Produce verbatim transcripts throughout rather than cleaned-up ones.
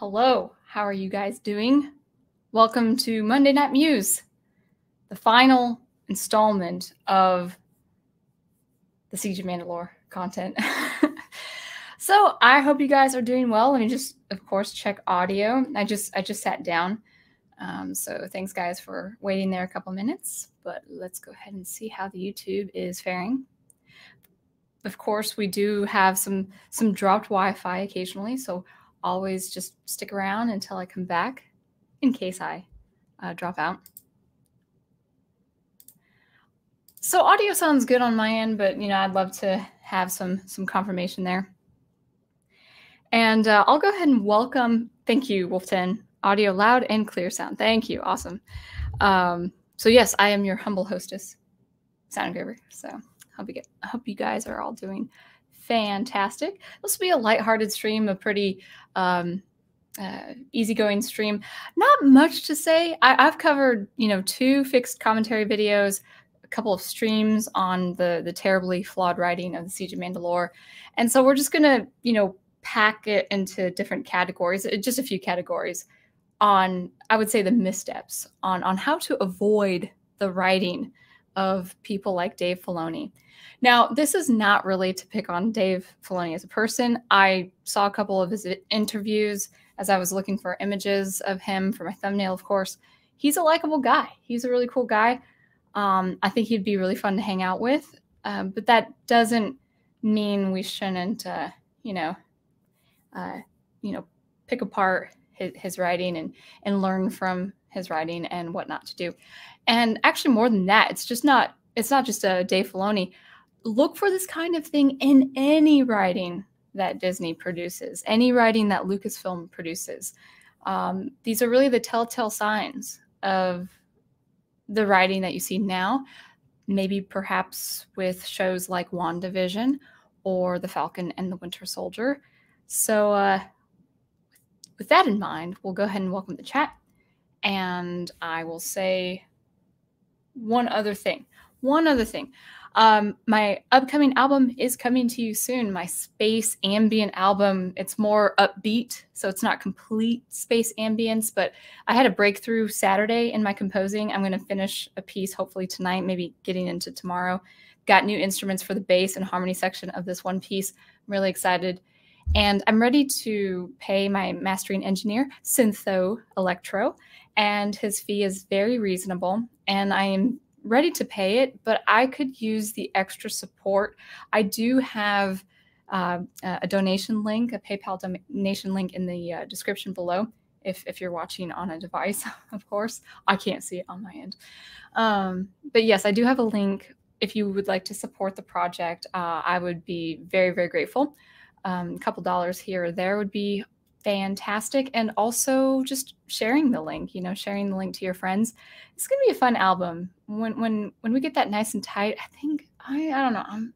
Hello, how are you guys doing? Welcome to Monday Night Muse, the final installment of the Siege of Mandalore content. So I hope you guys are doing well. Let me just, of course, check audio. I just I just sat down. Um, so thanks, guys, for waiting there a couple minutes. But let's go ahead and see how the YouTube is faring. Of course, we do have some some dropped Wi-Fi occasionally, so always just stick around until I come back in case I uh, drop out. So audio sounds good on my end, but, you know, I'd love to have some some confirmation there. And uh, I'll go ahead and welcome. Thank you, Wolf ten. Audio loud and clear sound. Thank you. Awesome. Um, so yes, I am your humble hostess, Sound Engraver. So hope you, get, hope you guys are all doing fantastic. This will be a lighthearted stream, a pretty um, uh, easygoing stream. Not much to say. I, I've covered, you know, two fixed commentary videos, a couple of streams on the, the terribly flawed writing of the Siege of Mandalore. And so we're just going to, you know, pack it into different categories, just a few categories on, I would say, the missteps on, on how to avoid the writing of people like Dave Filoni. Now, this is not really to pick on Dave Filoni as a person. I saw a couple of his interviews as I was looking for images of him for my thumbnail, of course. He's a likable guy. He's a really cool guy. Um, I think he'd be really fun to hang out with, uh, but that doesn't mean we shouldn't, uh, you know, uh, you know, pick apart his, his writing and, and learn from his writing and what not to do. And actually more than that, it's just not, it's not just a Dave Filoni. Look for this kind of thing in any writing that Disney produces, any writing that Lucasfilm produces. Um, these are really the telltale signs of the writing that you see now, maybe perhaps with shows like WandaVision or The Falcon and the Winter Soldier. So uh, with that in mind, we'll go ahead and welcome the chat. And I will say one other thing. One other thing. Um, my upcoming album is coming to you soon. My space ambient album. It's more upbeat, so it's not complete space ambience. But I had a breakthrough Saturday in my composing. I'm going to finish a piece hopefully tonight, maybe getting into tomorrow. Got new instruments for the bass and harmony section of this one piece. I'm really excited. And I'm ready to pay my mastering engineer, Syntho Electro, and his fee is very reasonable. And I am ready to pay it, but I could use the extra support. I do have uh, a donation link, a PayPal donation link in the uh, description below, if, if you're watching on a device, of course. I can't see it on my end. Um, but yes, I do have a link. If you would like to support the project, uh, I would be very, very grateful. Um, a couple dollars here or there would be fantastic. And also just sharing the link, you know, sharing the link to your friends. It's going to be a fun album. When, when, when we get that nice and tight, I think, I, I don't know. I'm,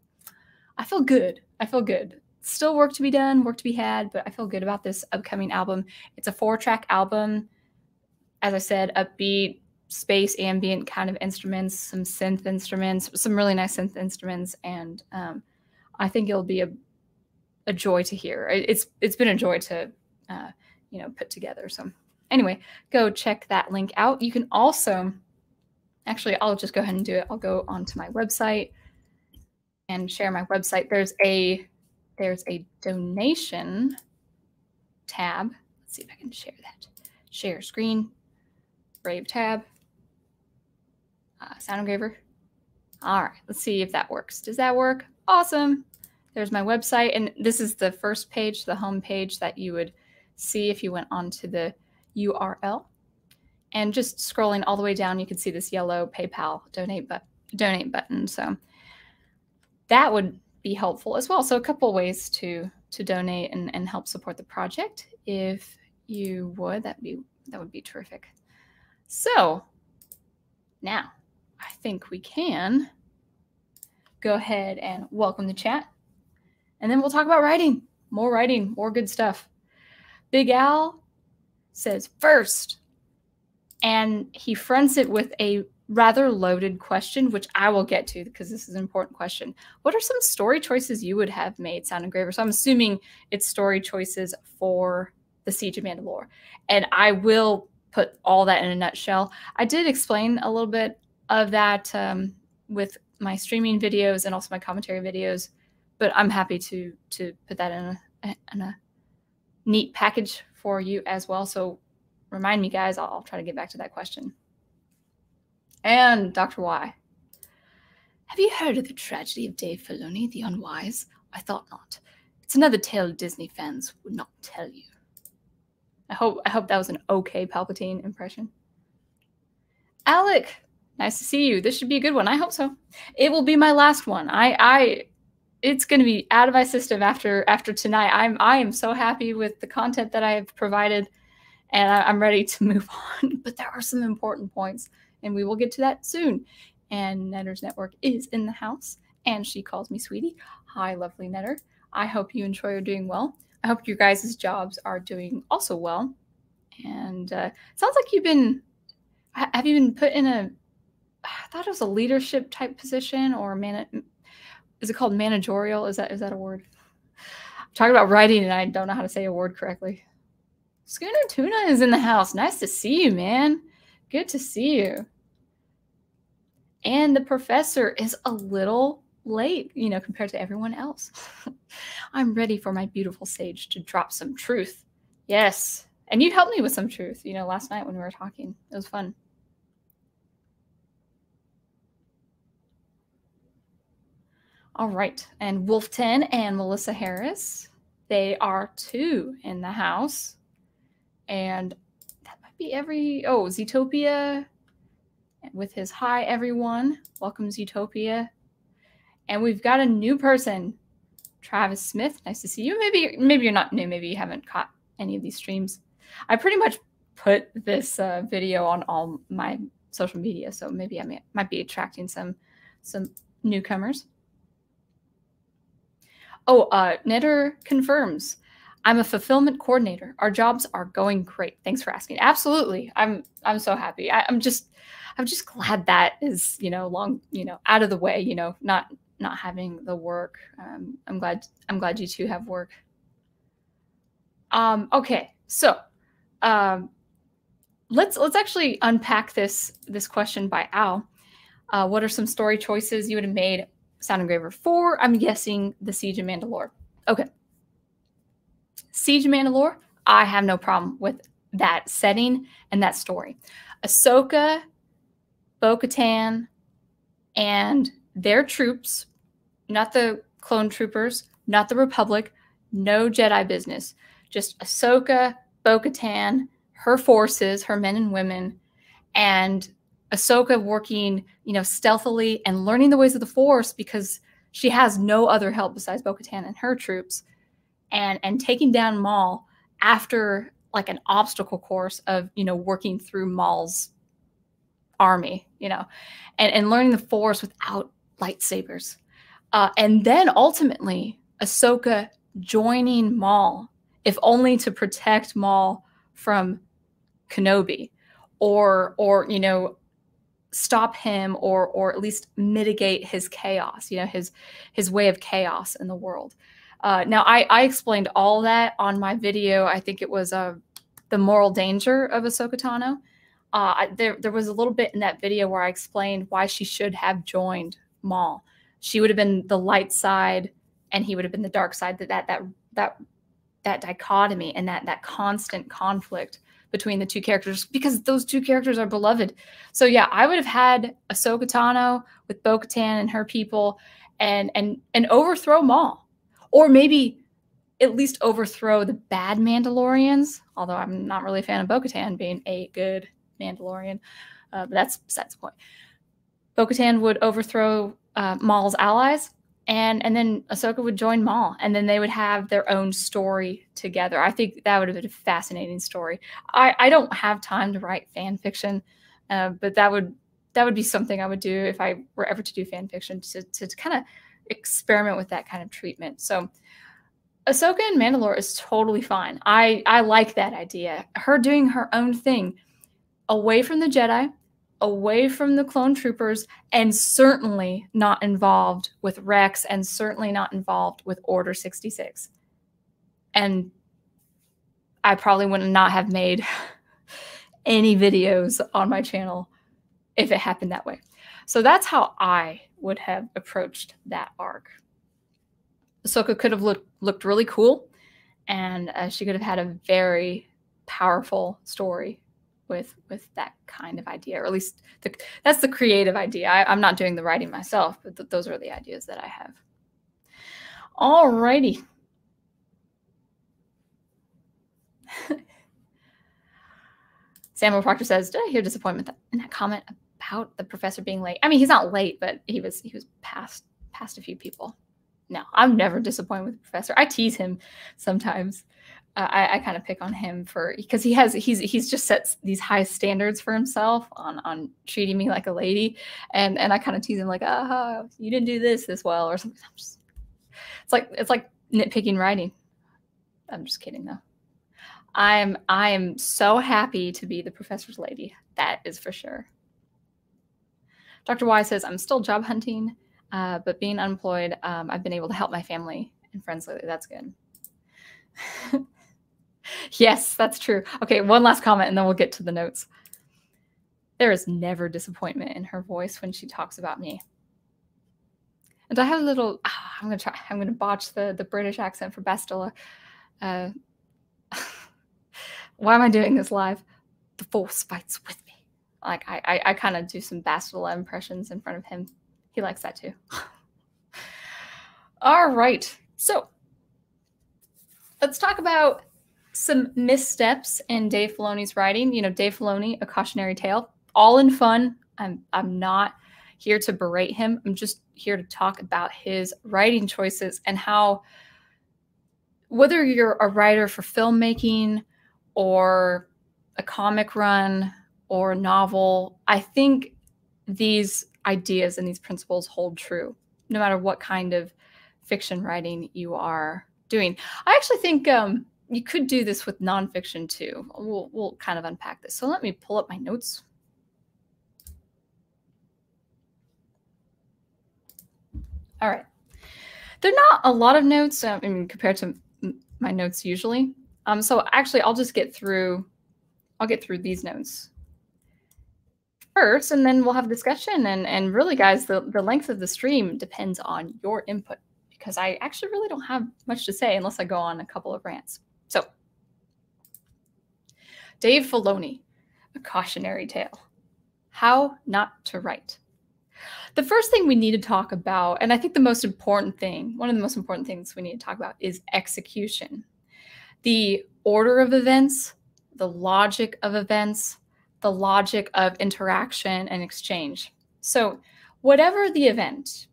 I feel good. I feel good. Still work to be done, work to be had, but I feel good about this upcoming album. It's a four track album. As I said, upbeat, space, ambient kind of instruments, some synth instruments, some really nice synth instruments. And um, I think it'll be a, a joy to hear. It's it's been a joy to uh, you know, put together. So anyway, go check that link out. You can also, actually, I'll just go ahead and do it. I'll go onto my website and share my website. There's a there's a donation tab. Let's see if I can share that. Share screen, Brave tab, uh, Sound Engraver. All right, let's see if that works. Does that work? Awesome. There's my website, and this is the first page, the home page that you would see if you went onto the U R L. And just scrolling all the way down, you can see this yellow PayPal donate, but donate button. So that would be helpful as well. So a couple ways to to donate and, and help support the project, if you would. That be that would be terrific. So now I think we can go ahead and welcome the chat. And then we'll talk about writing, more writing, more good stuff. Big Al says first, and he fronts it with a rather loaded question, which I will get to because this is an important question. What are some story choices you would have made, Sound Engraver? So I'm assuming it's story choices for the Siege of Mandalore. And I will put all that in a nutshell. I did explain a little bit of that um, with my streaming videos and also my commentary videos, but I'm happy to to put that in a, in a neat package for you as well. So remind me, guys, I'll, I'll try to get back to that question. And Doctor Y. Have you heard of the tragedy of Dave Filoni, the unwise? I thought not. It's another tale Disney fans would not tell you. I hope I hope that was an okay Palpatine impression. Alec, nice to see you. This should be a good one. I hope so. It will be my last one. I I it's gonna be out of my system after after tonight. I'm I am so happy with the content that I have provided, and I, I'm ready to move on. But there are some important points, and we will get to that soon. And Netter's Network is in the house, and she calls me sweetie. Hi, lovely Netter. I hope you and Troy are doing well. I hope your guys' jobs are doing also well. And uh, sounds like you've been, have you been put in a, I thought it was a leadership type position, or man, is it called managerial? Is that, is that a word? I'm talking about writing and I don't know how to say a word correctly. Schooner Tuna is in the house. Nice to see you, man. Good to see you. And the professor is a little late, you know, compared to everyone else. I'm ready for my beautiful sage to drop some truth. Yes. And you helped me with some truth, you know, last night when we were talking. It was fun. All right. And Wolf ten and Melissa Harris, they are two in the house. And that might be every... Oh, Zootopia with his hi, everyone. Welcome, Zootopia. And we've got a new person, Travis Smith. Nice to see you. Maybe maybe you're not new. Maybe you haven't caught any of these streams. I pretty much put this uh, video on all my social media, so maybe I may, might be attracting some some newcomers. Oh, uh, Nitter confirms. I'm a fulfillment coordinator. Our jobs are going great. Thanks for asking. Absolutely. I'm I'm so happy. I, I'm just I'm just glad that is, you know, long, you know, out of the way, you know, not. Not having the work. Um, I'm glad. I'm glad you two have work. Um, okay, so um, let's let's actually unpack this this question by Al. Uh, what are some story choices you would have made? Sound Engraver four. I'm guessing the Siege of Mandalore. Okay, Siege of Mandalore. I have no problem with that setting and that story. Ahsoka, Bo-Katan, and their troops, not the clone troopers, not the Republic, no Jedi business. Just Ahsoka, Bo-Katan, her forces, her men and women, and Ahsoka working, you know, stealthily and learning the ways of the Force because she has no other help besides Bo-Katan and her troops, and and taking down Maul after like an obstacle course of, you know, working through Maul's army, you know, and and learning the Force without lightsabers. Uh, and then ultimately, Ahsoka joining Maul, if only to protect Maul from Kenobi, or, or you know, stop him, or or at least mitigate his chaos, you know, his his way of chaos in the world. Uh, now, I, I explained all that on my video. I think it was uh, The Moral Danger of Ahsoka Tano. Uh, there, there was a little bit in that video where I explained why she should have joined Maul. She would have been the light side and he would have been the dark side, that that that that that dichotomy and that that constant conflict between the two characters, because those two characters are beloved. So yeah, I would have had Ahsoka Tano with Bo-Katan and her people and and and overthrow Maul, or maybe at least overthrow the bad Mandalorians, although I'm not really a fan of Bo-Katan being a good Mandalorian, uh, but that's besides the point. Bo-Katan would overthrow uh, Maul's allies, and and then Ahsoka would join Maul, and then they would have their own story together. I think that would have been a fascinating story. I, I don't have time to write fan fiction, uh, but that would that would be something I would do if I were ever to do fan fiction, to, to kind of experiment with that kind of treatment. So Ahsoka and Mandalore is totally fine. I, I like that idea. Her doing her own thing, away from the Jedi, away from the clone troopers, and certainly not involved with Rex, and certainly not involved with Order sixty-six. And I probably would not have made any videos on my channel if it happened that way. So that's how I would have approached that arc. Ahsoka could have looked looked really cool, and uh, she could have had a very powerful story with with that kind of idea, or at least the, that's the creative idea. I, I'm not doing the writing myself, but th those are the ideas that I have. Alrighty. Samuel Proctor says, "Did I hear disappointment in that comment about the professor being late?" I mean, he's not late, but he was he was past past a few people. No, I'm never disappointed with the professor. I tease him sometimes. Uh, I, I kind of pick on him for because he has he's he's just sets these high standards for himself on on treating me like a lady, and and I kind of tease him like, "Oh, you didn't do this this well," or something. I'm just, it's like it's like nitpicking writing. I'm just kidding though. I'm I am so happy to be the professor's lady. That is for sure. Doctor Y says, "I'm still job hunting, uh, but being unemployed, um, I've been able to help my family and friends lately. That's good." Yes, that's true. Okay, one last comment and then we'll get to the notes. There is never disappointment in her voice when she talks about me. And I have a little. Oh, I'm gonna try. I'm gonna botch the the British accent for Bastila. Uh, Why am I doing this live? The force fights with me. Like I, I, I kind of do some Bastila impressions in front of him. He likes that too. All right. So let's talk about some missteps in Dave Filoni's writing. You know, Dave Filoni, A Cautionary Tale, all in fun. I'm, I'm not here to berate him. I'm just here to talk about his writing choices and how, whether you're a writer for filmmaking or a comic run or a novel, I think these ideas and these principles hold true no matter what kind of fiction writing you are doing. I actually think um, you could do this with nonfiction too. We'll, we'll kind of unpack this. So let me pull up my notes. All right. There are not a lot of notes, I mean, compared to my notes usually. Um, so actually, I'll just get through, I'll get through these notes first, and then we'll have a discussion. And, and really, guys, the, the length of the stream depends on your input, because I actually really don't have much to say unless I go on a couple of rants. So, Dave Filoni, A Cautionary Tale, How Not to Write. The first thing we need to talk about, and I think the most important thing, one of the most important things we need to talk about is execution. The order of events, the logic of events, the logic of interaction and exchange. So whatever the event,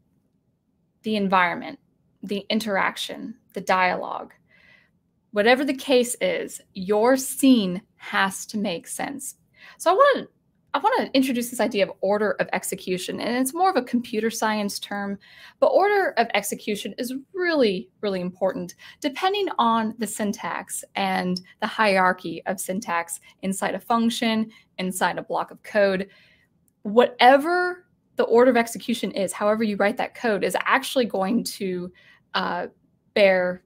the environment, the interaction, the dialogue, whatever the case is, your scene has to make sense. So I want to I want to introduce this idea of order of execution, and it's more of a computer science term, but order of execution is really, really important depending on the syntax and the hierarchy of syntax inside a function, inside a block of code. Whatever the order of execution is, however you write that code, is actually going to uh, bear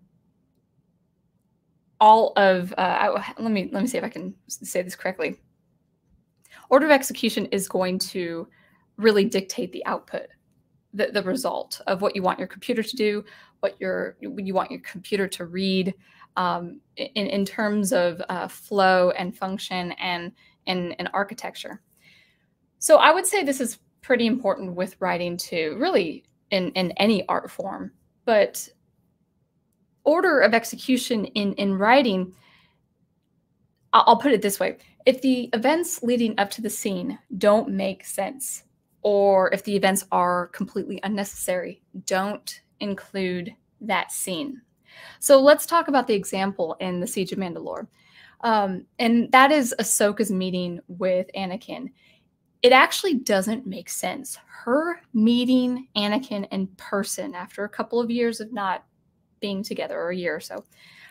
all of, uh, I, let me, let me see if I can say this correctly. Order of execution is going to really dictate the output, the, the result of what you want your computer to do, what your, you want your computer to read um, in, in terms of uh, flow and function and, and, and architecture. So I would say this is pretty important with writing too, really in, in any art form. But order of execution in, in writing, I'll put it this way. If the events leading up to the scene don't make sense, or if the events are completely unnecessary, don't include that scene. So let's talk about the example in the Siege of Mandalore. Um, and that is Ahsoka's meeting with Anakin. It actually doesn't make sense. Her meeting Anakin in person after a couple of years of not being together, or a year or so.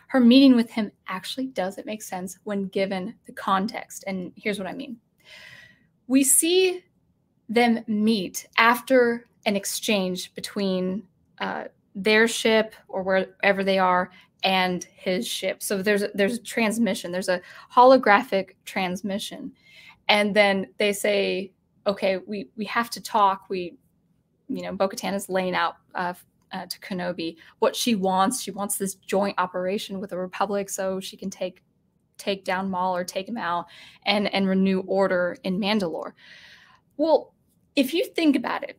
Her meeting with him actually doesn't make sense when given the context. And here's what I mean. We see them meet after an exchange between uh, their ship, or wherever they are, and his ship. So there's there's a transmission, there's a holographic transmission. And then they say, okay, we we have to talk. We, you know, Bo-Katan is laying out uh, uh, to Kenobi what she wants. She wants this joint operation with the Republic so she can take take down Maul or take him out and and renew order in Mandalore. Well, if you think about it,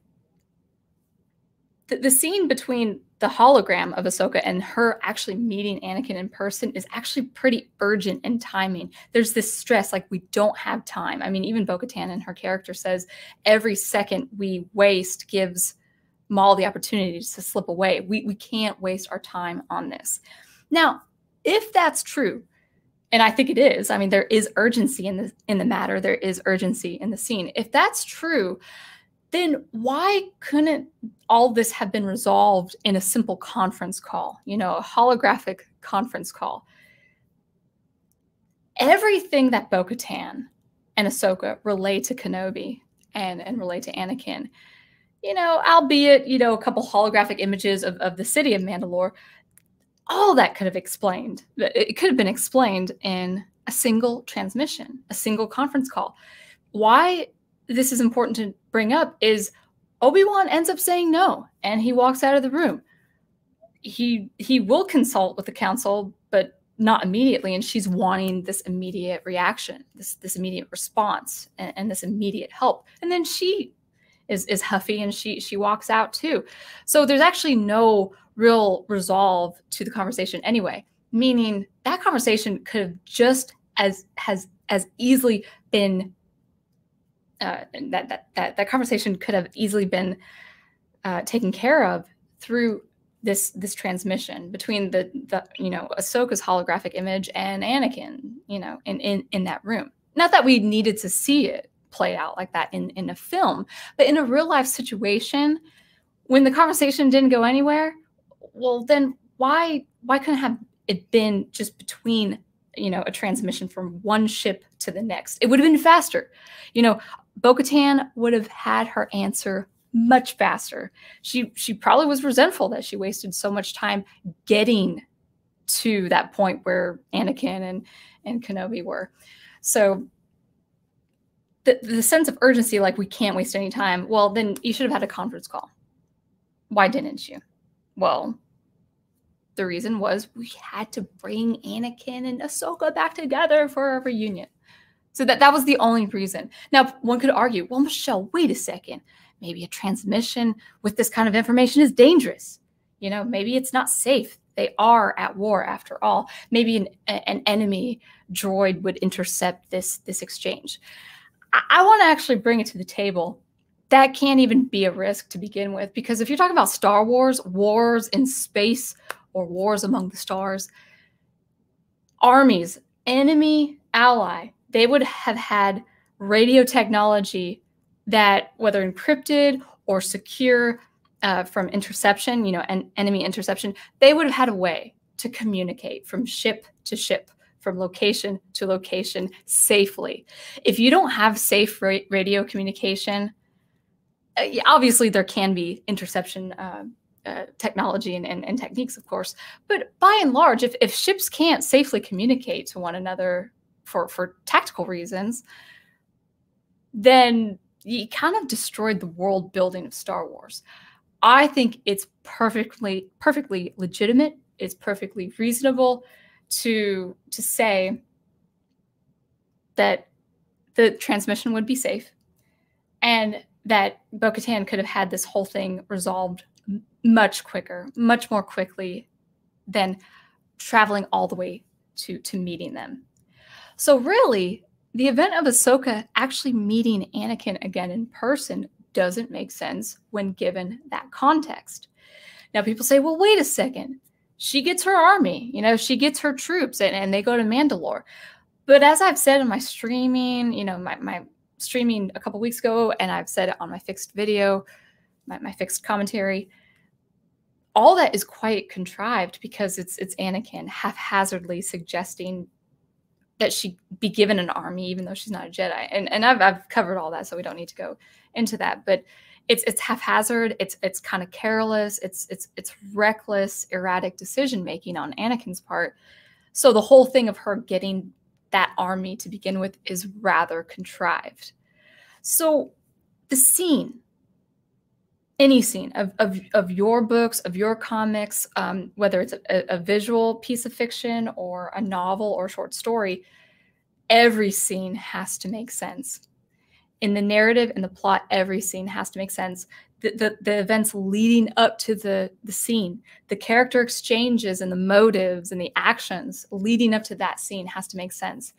the, the scene between the hologram of Ahsoka and her actually meeting Anakin in person is actually pretty urgent in timing. There's this stress, like we don't have time. I mean, even Bo-Katan and her character says every second we waste gives Maul the opportunity to slip away. We, we can't waste our time on this. Now, if that's true, and I think it is, I mean, there is urgency in the, in the matter. There is urgency in the scene. If that's true, then why couldn't all this have been resolved in a simple conference call, you know, a holographic conference call? Everything that Bo-Katan and Ahsoka relay to Kenobi and, and relay to Anakin, you know, albeit, you know, a couple holographic images of, of the city of Mandalore, all that could have explained. It could have been explained in a single transmission, a single conference call. Why this is important to bring up is Obi-Wan ends up saying no, and he walks out of the room. He he will consult with the council, but not immediately, and she's wanting this immediate reaction, this this immediate response, and, and this immediate help. And then she is is huffy, and she she walks out too. So there's actually no real resolve to the conversation anyway, meaning that conversation could have just as has as easily been Uh, that, that that that conversation could have easily been uh, taken care of through this this transmission between the the you know Ahsoka's holographic image and Anakin, you know, in in in that room. Not that we needed to see it play out like that in in a film, but in a real life situation, when the conversation didn't go anywhere, well, then why why couldn't have it been just between, you know, a transmission from one ship to the next? It would have been faster, you know. Bo-Katan would have had her answer much faster. She she probably was resentful that she wasted so much time getting to that point where Anakin and, and Kenobi were. So the, the sense of urgency, like we can't waste any time, well, then you should have had a conference call. Why didn't you? Well, the reason was we had to bring Anakin and Ahsoka back together for a reunion. So that, that was the only reason. Now, one could argue, well, Michelle, wait a second. Maybe a transmission with this kind of information is dangerous. You know, maybe it's not safe. They are at war after all. Maybe an, an enemy droid would intercept this, this exchange. I, I want to actually bring it to the table. That can't even be a risk to begin with, because if you're talking about Star Wars, wars in space or wars among the stars, armies, enemy, ally, they would have had radio technology that, whether encrypted or secure uh, from interception, you know, and enemy interception, they would have had a way to communicate from ship to ship, from location to location safely. If you don't have safe ra radio communication, obviously there can be interception uh, uh, technology and, and, and techniques, of course, but by and large, if, if ships can't safely communicate to one another for, for tactical reasons, then you kind of destroyed the world building of Star Wars. I think it's perfectly, perfectly legitimate. It's perfectly reasonable to, to say that the transmission would be safe and that Bo-Katan could have had this whole thing resolved much quicker, much more quickly than traveling all the way to, to meeting them. So really, the event of Ahsoka actually meeting Anakin again in person doesn't make sense when given that context. Now, people say, well, wait a second. She gets her army, you know, she gets her troops, and, and they go to Mandalore. But as I've said in my streaming, you know, my, my streaming a couple weeks ago, and I've said it on my fixed video, my, my fixed commentary, all that is quite contrived because it's, it's Anakin haphazardly suggesting that she be given an army, even though she's not a Jedi. And, and I've, I've covered all that, so we don't need to go into that. But it's it's haphazard, it's it's kind of careless, it's it's it's reckless, erratic decision making on Anakin's part. So the whole thing of her getting that army to begin with is rather contrived. So the scene, any scene of of, of your books, of your comics, um, whether it's a, a visual piece of fiction or a novel or short story, every scene has to make sense. In the narrative and the plot, every scene has to make sense. The, the, the events leading up to the, the scene, the character exchanges and the motives and the actions leading up to that scene has to make sense.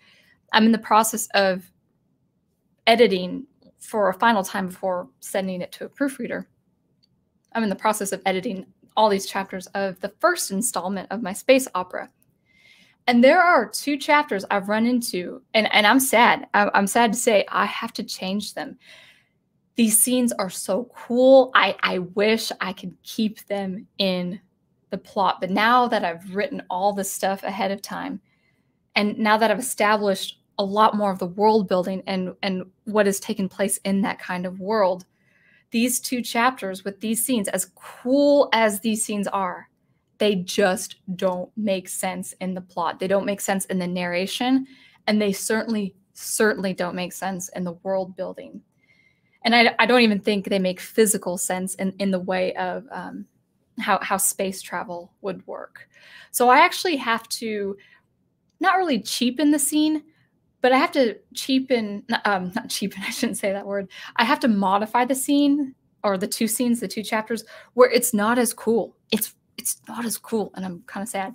I'm in the process of editing for a final time before sending it to a proofreader. I'm in the process of editing all these chapters of the first installment of my space opera. And there are two chapters I've run into, and, and I'm sad. I'm, I'm sad to say I have to change them. These scenes are so cool. I, I wish I could keep them in the plot. But now that I've written all this stuff ahead of time, and now that I've established a lot more of the world building and, and what has taken place in that kind of world, these two chapters with these scenes, as cool as these scenes are, they just don't make sense in the plot. They don't make sense in the narration, and they certainly, certainly don't make sense in the world building. And I, I don't even think they make physical sense in, in the way of um, how, how space travel would work. So I actually have to not really cheapen the scene, but I have to cheapen, um, not cheapen, I shouldn't say that word. I have to modify the scene, or the two scenes, the two chapters, where it's not as cool. It's It's not as cool, and I'm kind of sad,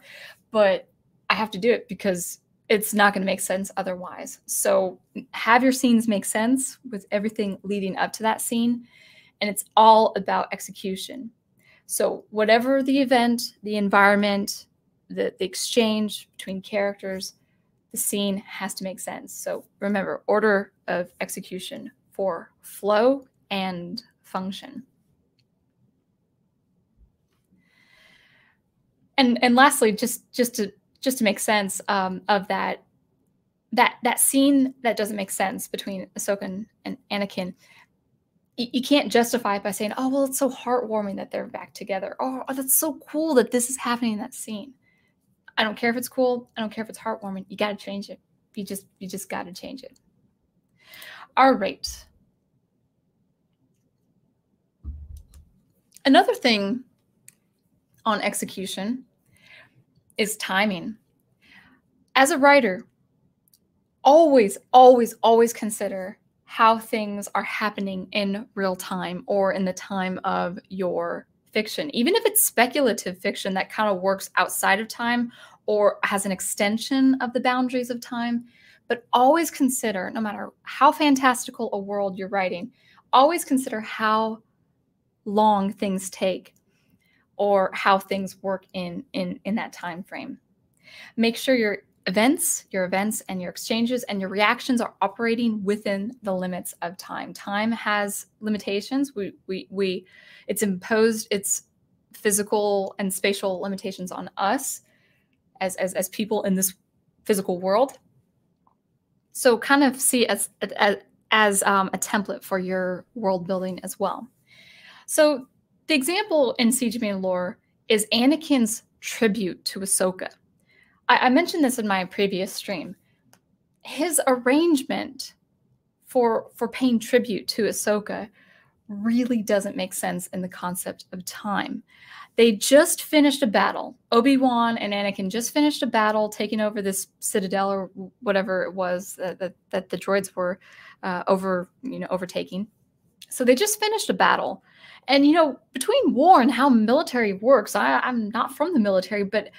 but I have to do it because it's not going to make sense otherwise. So have your scenes make sense with everything leading up to that scene, and it's all about execution. So whatever the event, the environment, the, the exchange between characters, the scene has to make sense. So remember, order of execution for flow and function. And, and lastly, just just to just to make sense um, of that that that scene that doesn't make sense between Ahsoka and, and Anakin, you, you can't justify it by saying, "Oh, well, it's so heartwarming that they're back together. Oh, oh, that's so cool that this is happening in that scene." I don't care if it's cool. I don't care if it's heartwarming. You got to change it. You just you just got to change it. All right. Another thing on execution is timing. As a writer, always, always, always consider how things are happening in real time or in the time of your fiction. Even if it's speculative fiction that kind of works outside of time or has an extension of the boundaries of time, but always consider, no matter how fantastical a world you're writing, always consider how long things take or how things work in, in, in that time frame. Make sure your events, your events and your exchanges and your reactions are operating within the limits of time. Time has limitations. We, we, we, it's imposed its physical and spatial limitations on us as, as, as people in this physical world. So kind of see as, as, as um, a template for your world building as well. So the example in Siege of Mandalore is Anakin's tribute to Ahsoka. I, I mentioned this in my previous stream. His arrangement for, for paying tribute to Ahsoka really doesn't make sense in the concept of time. They just finished a battle. Obi-Wan and Anakin just finished a battle, taking over this citadel or whatever it was that, that, that the droids were uh, over, you know, overtaking. So they just finished a battle. And, you know, between war and how military works, I, I'm not from the military, but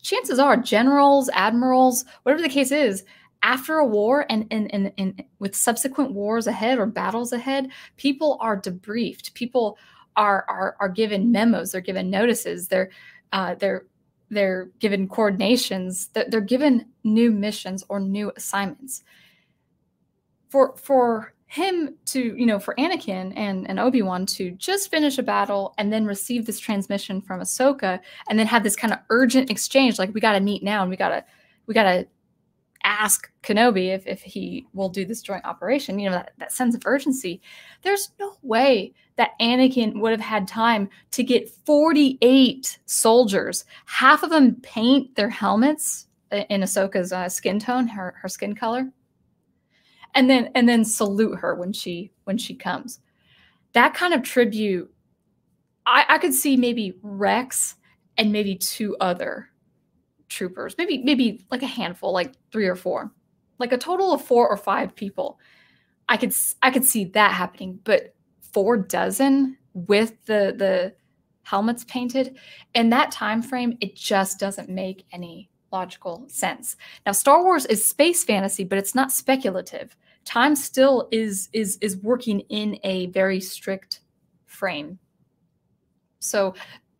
chances are generals, admirals, whatever the case is, after a war and, and, and, and with subsequent wars ahead or battles ahead, people are debriefed. People are are, are given memos. They're given notices. They're, uh, they're, they're given coordinations. They're, they're given new missions or new assignments. For, for him to, you know, for Anakin and, and Obi-Wan to just finish a battle and then receive this transmission from Ahsoka and then have this kind of urgent exchange, like we got to meet now and we got to, we got to ask Kenobi if, if he will do this joint operation, you know, that, that sense of urgency. There's no way that Anakin would have had time to get forty-eight soldiers, half of them paint their helmets in Ahsoka's uh, skin tone, her, her skin color, and then and then salute her when she when she comes. That kind of tribute, I, I could see maybe Rex and maybe two other troopers, maybe maybe like a handful, like three or four, like a total of four or five people. I could I could see that happening, but four dozen with the the helmets painted in that time frame, it just doesn't make any logical sense. Now, Star Wars is space fantasy, but it's not speculative. Time still is is is working in a very strict frame. So,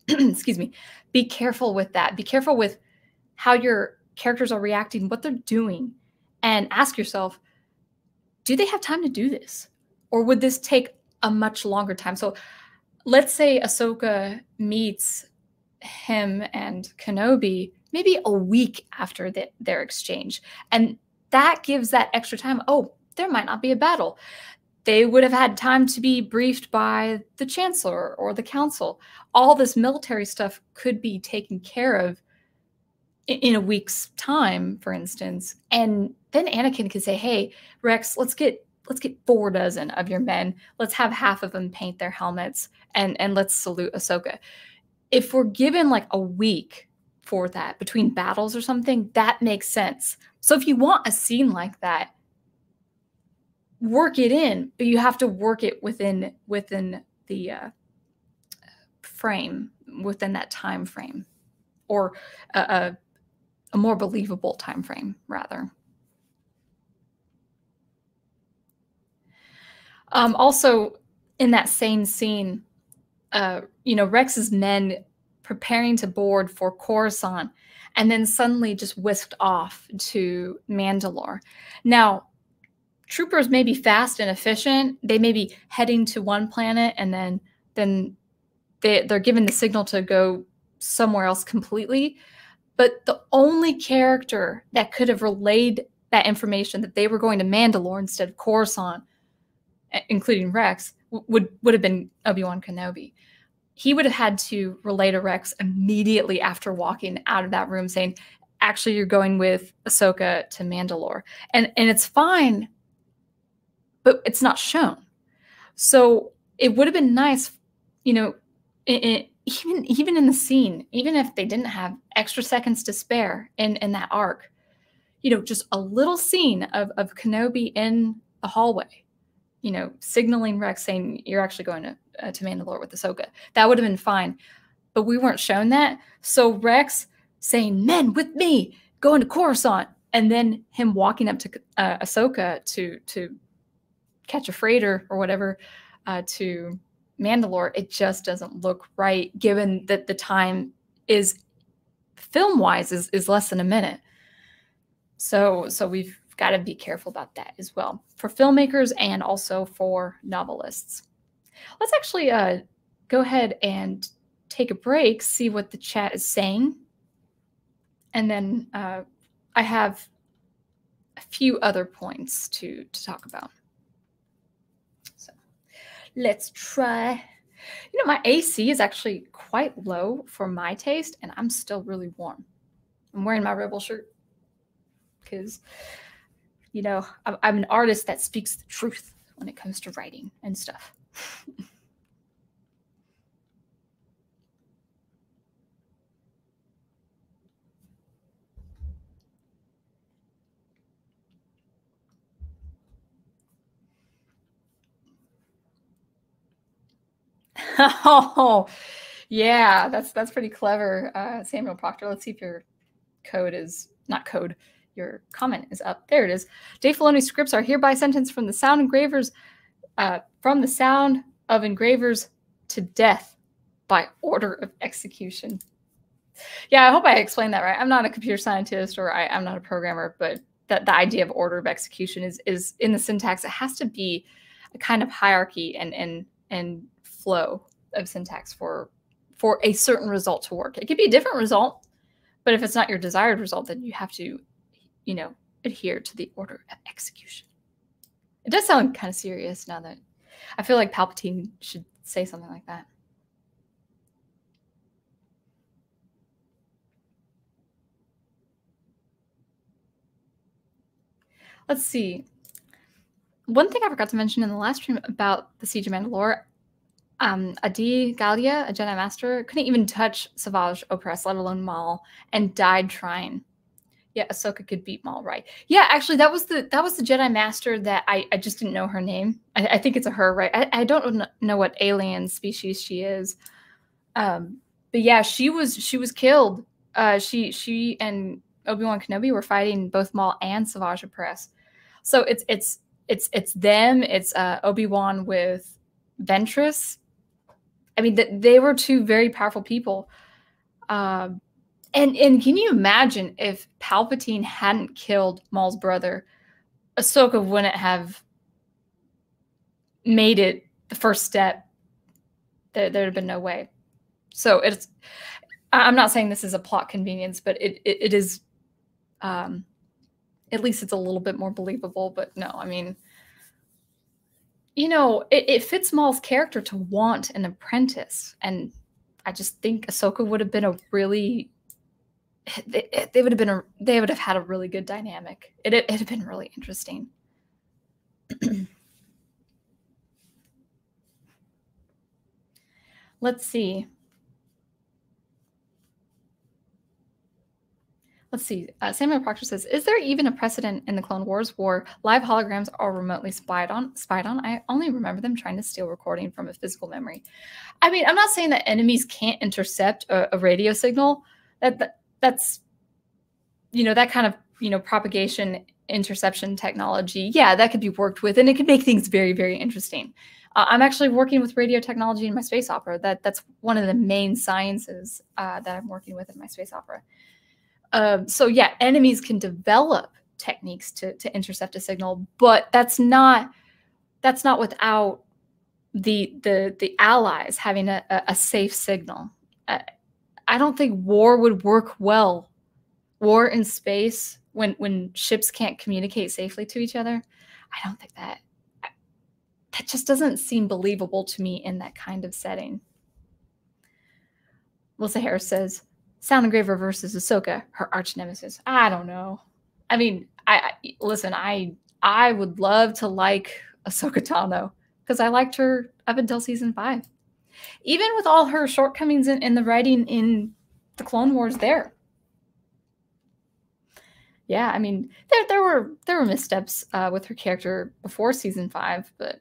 excuse me, be careful with that. Be careful with how your characters are reacting, what they're doing, and ask yourself, do they have time to do this? Or would this take a much longer time? So let's say Ahsoka meets him and Kenobi maybe a week after the, their exchange. And that gives that extra time. Oh, there might not be a battle. They would have had time to be briefed by the Chancellor or the Council. All this military stuff could be taken care of in a week's time, for instance, and then Anakin could say, "Hey, Rex, let's get let's get four dozen of your men. Let's have half of them paint their helmets, and and let's salute Ahsoka." If we're given like a week for that between battles or something, that makes sense. So if you want a scene like that, work it in, but you have to work it within within the uh, frame, within that time frame, or a. Uh, uh, A more believable time frame, rather. Um, also, in that same scene, uh, you know, Rex's men preparing to board for Coruscant, and then suddenly just whisked off to Mandalore. Now, troopers may be fast and efficient. They may be heading to one planet, and then then they they're given the signal to go somewhere else completely. But the only character that could have relayed that information that they were going to Mandalore instead of Coruscant, including Rex, would, would have been Obi-Wan Kenobi. He would have had to relay to Rex immediately after walking out of that room saying, actually, you're going with Ahsoka to Mandalore. And, and it's fine, but it's not shown. So it would have been nice, you know, it, it, Even even in the scene, even if they didn't have extra seconds to spare in, in that arc, you know, just a little scene of, of Kenobi in the hallway, you know, signaling Rex saying, you're actually going to, uh, to Mandalore with Ahsoka. That would have been fine. But we weren't shown that. So Rex saying, men with me, going to Coruscant. And then him walking up to uh, Ahsoka to, to catch a freighter or whatever uh, to... Mandalore, it just doesn't look right, given that the time is film-wise is, is less than a minute. So, so we've got to be careful about that as well for filmmakers and also for novelists. Let's actually uh, go ahead and take a break, see what the chat is saying. And then uh, I have a few other points to, to talk about. Let's try. You know, my A C is actually quite low for my taste, and I'm still really warm. I'm wearing my Rebel shirt because, you know, I'm, I'm an artist that speaks the truth when it comes to writing and stuff. Oh, yeah, that's that's pretty clever, uh, Samuel Proctor. Let's see if your code is not code. Your comment is up. There it is. Dave Filoni scripts are hereby sentenced from the sound engravers, uh, from the sound of engravers to death by order of execution. Yeah, I hope I explained that right. I'm not a computer scientist, or I, I'm not a programmer, but that the idea of order of execution is is in the syntax. It has to be a kind of hierarchy and and and flow of syntax for for a certain result to work. It could be a different result, but if it's not your desired result, then you have to, you know, adhere to the order of execution. It does sound kind of serious now that I feel like Palpatine should say something like that. Let's see. One thing I forgot to mention in the last stream about the Siege of Mandalore, um, Adi Gallia, a Jedi Master, couldn't even touch Savage Opress, let alone Maul, and died trying. Yeah, Ahsoka could beat Maul, right? Yeah, actually, that was the that was the Jedi Master that I, I just didn't know her name. I, I think it's a her, right? I, I don't know what alien species she is, um, but yeah, she was she was killed. Uh, she she and Obi-Wan Kenobi were fighting both Maul and Savage Opress. So it's it's it's it's them. It's uh, Obi-Wan with Ventress. I mean, th they were two very powerful people. Uh, and and can you imagine if Palpatine hadn't killed Maul's brother, Ahsoka wouldn't have made it the first step. There there'd have been no way. So it's. I'm not saying this is a plot convenience, but it it, it is. Um, At least it's a little bit more believable, but no, I mean, you know, it, it fits Maul's character to want an apprentice, and I just think Ahsoka would have been a really, they, they would have been a, they would have had a really good dynamic. It it had been really interesting. Let's see. Let's see. Uh, Samuel Proctor says, is there even a precedent in the Clone Wars where live holograms are remotely spied on? Spied on? I only remember them trying to steal recording from a physical memory. I mean, I'm not saying that enemies can't intercept a, a radio signal. That, that That's, you know, that kind of, you know, propagation interception technology. Yeah, that could be worked with, and it could make things very, very interesting. Uh, I'm actually working with radio technology in my space opera. That, that's one of the main sciences uh, that I'm working with in my space opera. Um, so yeah, enemies can develop techniques to, to intercept a signal, but that's not that's not without the the the allies having a, a safe signal. I, I don't think war would work well. War in space when when ships can't communicate safely to each other. I don't think that that just doesn't seem believable to me in that kind of setting. Melissa Harris says, Sound Engraver versus Ahsoka, her arch nemesis. I don't know. I mean, I, I listen. I I would love to like Ahsoka Tano because I liked her up until season five, even with all her shortcomings in, in the writing in the Clone Wars. There, yeah. I mean, there there were there were missteps uh, with her character before season five, but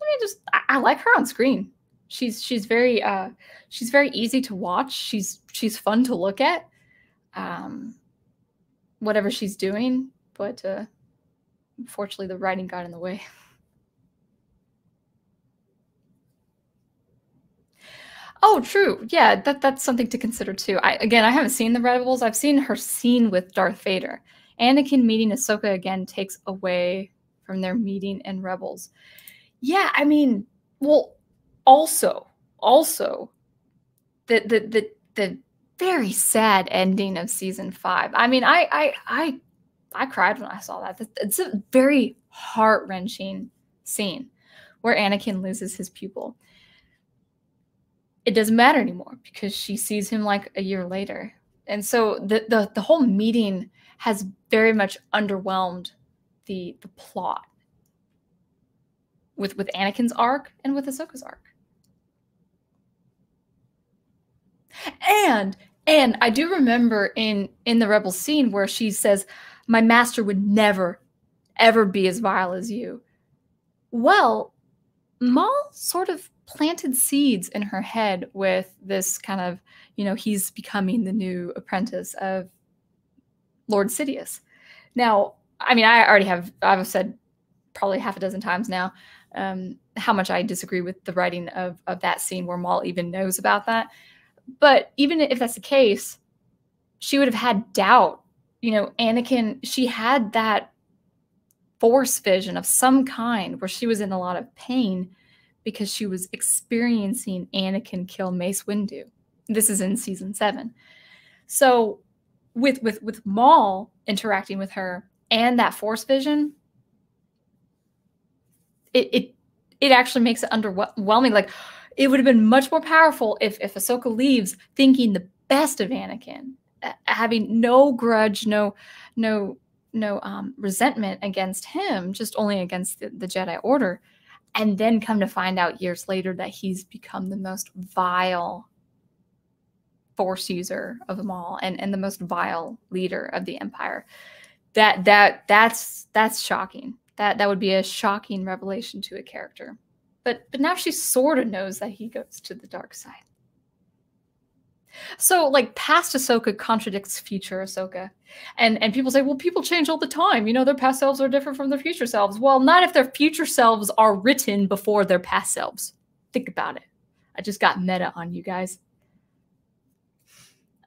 I mean, just I, I like her on screen. She's she's very uh, she's very easy to watch. She's she's fun to look at, um, whatever she's doing. But uh, unfortunately, the writing got in the way. Oh, true. Yeah, that that's something to consider too. I again, I haven't seen the Rebels. I've seen her scene with Darth Vader. Anakin meeting Ahsoka again takes away from their meeting in Rebels. Yeah, I mean, well. Also, also, the, the the the very sad ending of season five. I mean, I I I, I cried when I saw that. It's a very heart-wrenching scene where Anakin loses his pupil. It doesn't matter anymore because she sees him like a year later, and so the the the whole meeting has very much underwhelmed the the plot with with Anakin's arc and with Ahsoka's arc. And and I do remember in in the Rebel scene where she says, "My master would never, ever be as vile as you." Well, Maul sort of planted seeds in her head with this kind of, you know, he's becoming the new apprentice of Lord Sidious. Now, I mean, I already have I've said probably half a dozen times now um, how much I disagree with the writing of of that scene where Maul even knows about that. But even if that's the case, she would have had doubt. You know, Anakin, she had that force vision of some kind where she was in a lot of pain because she was experiencing Anakin kill Mace Windu. This is in season seven. So with with with Maul interacting with her and that Force vision, it it it actually makes it underwhelming. Like, it would have been much more powerful if if Ahsoka leaves thinking the best of Anakin, having no grudge, no no no um, resentment against him, just only against the, the Jedi Order, and then come to find out years later that he's become the most vile Force user of them all, and and the most vile leader of the Empire. That that that's that's shocking. That that would be a shocking revelation to a character. But but now she sort of knows that he goes to the dark side. So, like, past Ahsoka contradicts future Ahsoka. And and people say, well, people change all the time. You know, their past selves are different from their future selves. Well, not if their future selves are written before their past selves. Think about it. I just got meta on you guys.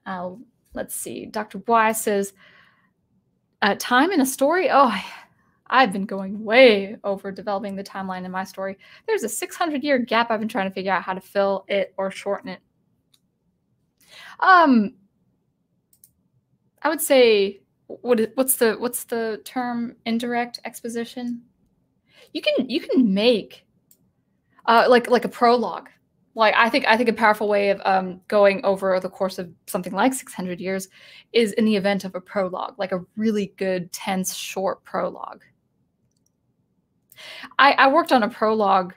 Uh, let's see. Doctor Y says, uh, time in a story? Oh, I've been going way over developing the timeline in my story. There's a six hundred year gap. I've been trying to figure out how to fill it or shorten it. Um, I would say, what, what's the what's the term? Indirect exposition. You can you can make uh, like like a prologue. Like, I think I think a powerful way of um, going over the course of something like six hundred years is in the event of a prologue, like a really good, tense, short prologue. I, I worked on a prologue,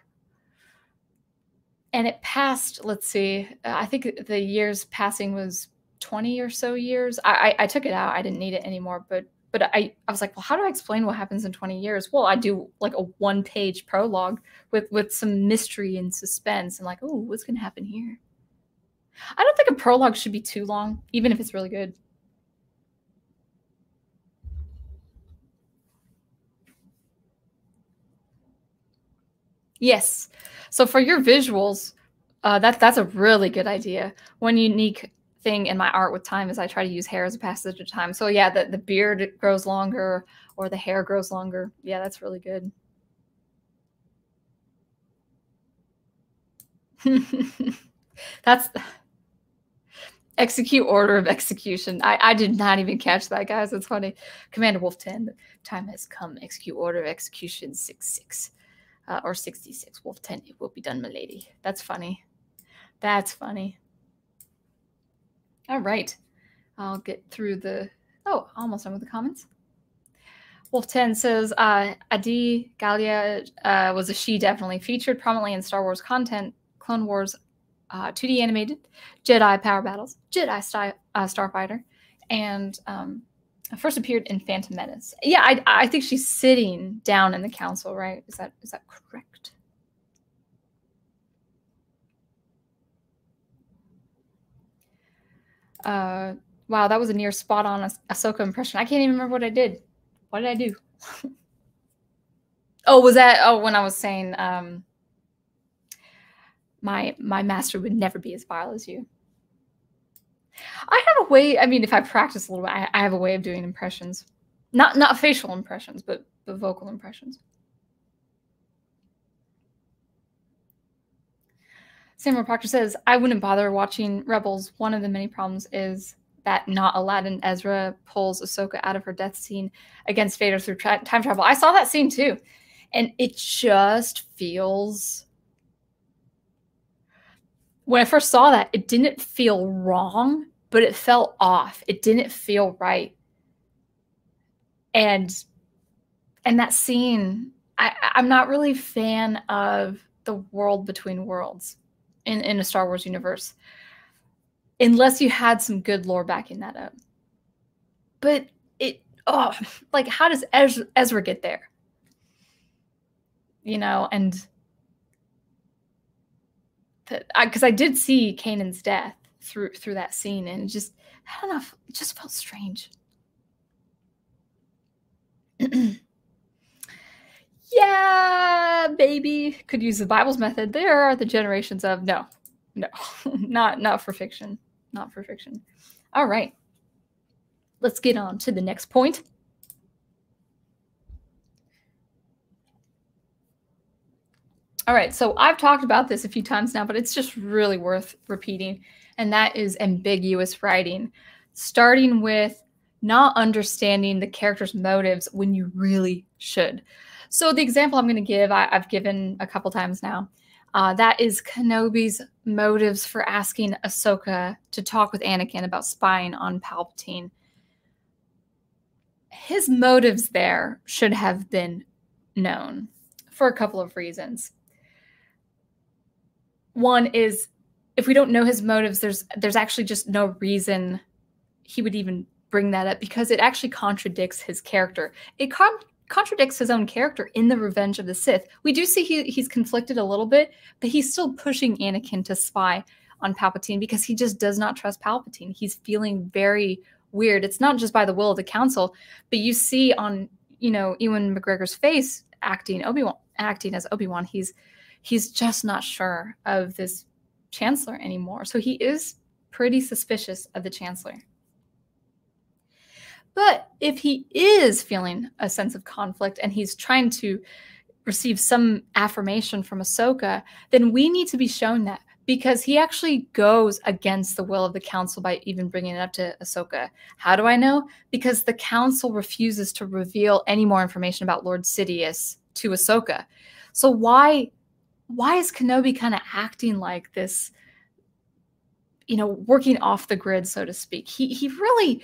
and it passed, let's see, I think the years passing was twenty or so years. I, I, I took it out. I didn't need it anymore. But but I, I was like, well, how do I explain what happens in twenty years? Well, I do like a one-page prologue with, with some mystery and suspense. And like, oh, what's going to happen here? I don't think a prologue should be too long, even if it's really good. Yes. So for your visuals, uh, that, that's a really good idea. One unique thing in my art with time is I try to use hair as a passage of time. So yeah, the, the beard grows longer or the hair grows longer. Yeah, that's really good. That's execute order of execution. I, I did not even catch that, guys. It's funny. Commander Wolf ten, time has come. Execute order of execution six six. Uh, or sixty-six, Wolf ten, it will be done, my lady. That's funny. That's funny. All right. I'll get through the... Oh, almost done with the comments. Wolf ten says, uh, Adi Gallia uh, was a she definitely featured prominently in Star Wars content, Clone Wars uh, two D animated, Jedi Power Battles, Jedi Star, uh, Starfighter, and... Um, first appeared in Phantom Menace. Yeah, I, I think she's sitting down in the council, right? Is that is that correct? Uh, wow, that was a near spot-on ah Ahsoka impression. I can't even remember what I did. What did I do? Oh, was that? Oh, when I was saying um, my my master would never be as vile as you. I have a way, I mean, if I practice a little bit, I, I have a way of doing impressions. Not not facial impressions, but, but vocal impressions. Samuel Proctor says, I wouldn't bother watching Rebels. One of the many problems is that not Aladdin Ezra pulls Ahsoka out of her death scene against Vader through tra time travel. I saw that scene too. And it just feels... When I first saw that, it didn't feel wrong, but it felt off. It didn't feel right. And and that scene, I, I'm not really a fan of the world between worlds in, in a Star Wars universe, unless you had some good lore backing that up. But it, oh, like, how does Ezra, Ezra get there? You know, and... Because I, I did see Kanan's death through through that scene, and it just, I don't know, it just felt strange. Yeah, baby, could use the Bible's method. There are the generations of no, no, not not for fiction, not for fiction. All right, let's get on to the next point. All right, so I've talked about this a few times now, but it's just really worth repeating, and that is ambiguous writing. starting with not understanding the character's motives when you really should. So the example I'm going to give, I, I've given a couple times now, uh, that is Kenobi's motives for asking Ahsoka to talk with Anakin about spying on Palpatine. His motives there should have been known for a couple of reasons. One is, if we don't know his motives, there's there's actually just no reason he would even bring that up, because it actually contradicts his character. It con contradicts his own character in the Revenge of the Sith. We do see he, he's conflicted a little bit, but he's still pushing Anakin to spy on Palpatine because he just does not trust Palpatine. He's feeling very weird. It's not just by the will of the council, but you see on, you know, Ewan McGregor's face acting Obi-Wan, acting as Obi-Wan, he's he's just not sure of this Chancellor anymore. So he is pretty suspicious of the Chancellor. But if he is feeling a sense of conflict and he's trying to receive some affirmation from Ahsoka, then we need to be shown that, because he actually goes against the will of the council by even bringing it up to Ahsoka. How do I know? Because the council refuses to reveal any more information about Lord Sidious to Ahsoka. So why, why is Kenobi kind of acting like this, you know, working off the grid, so to speak? He, he really...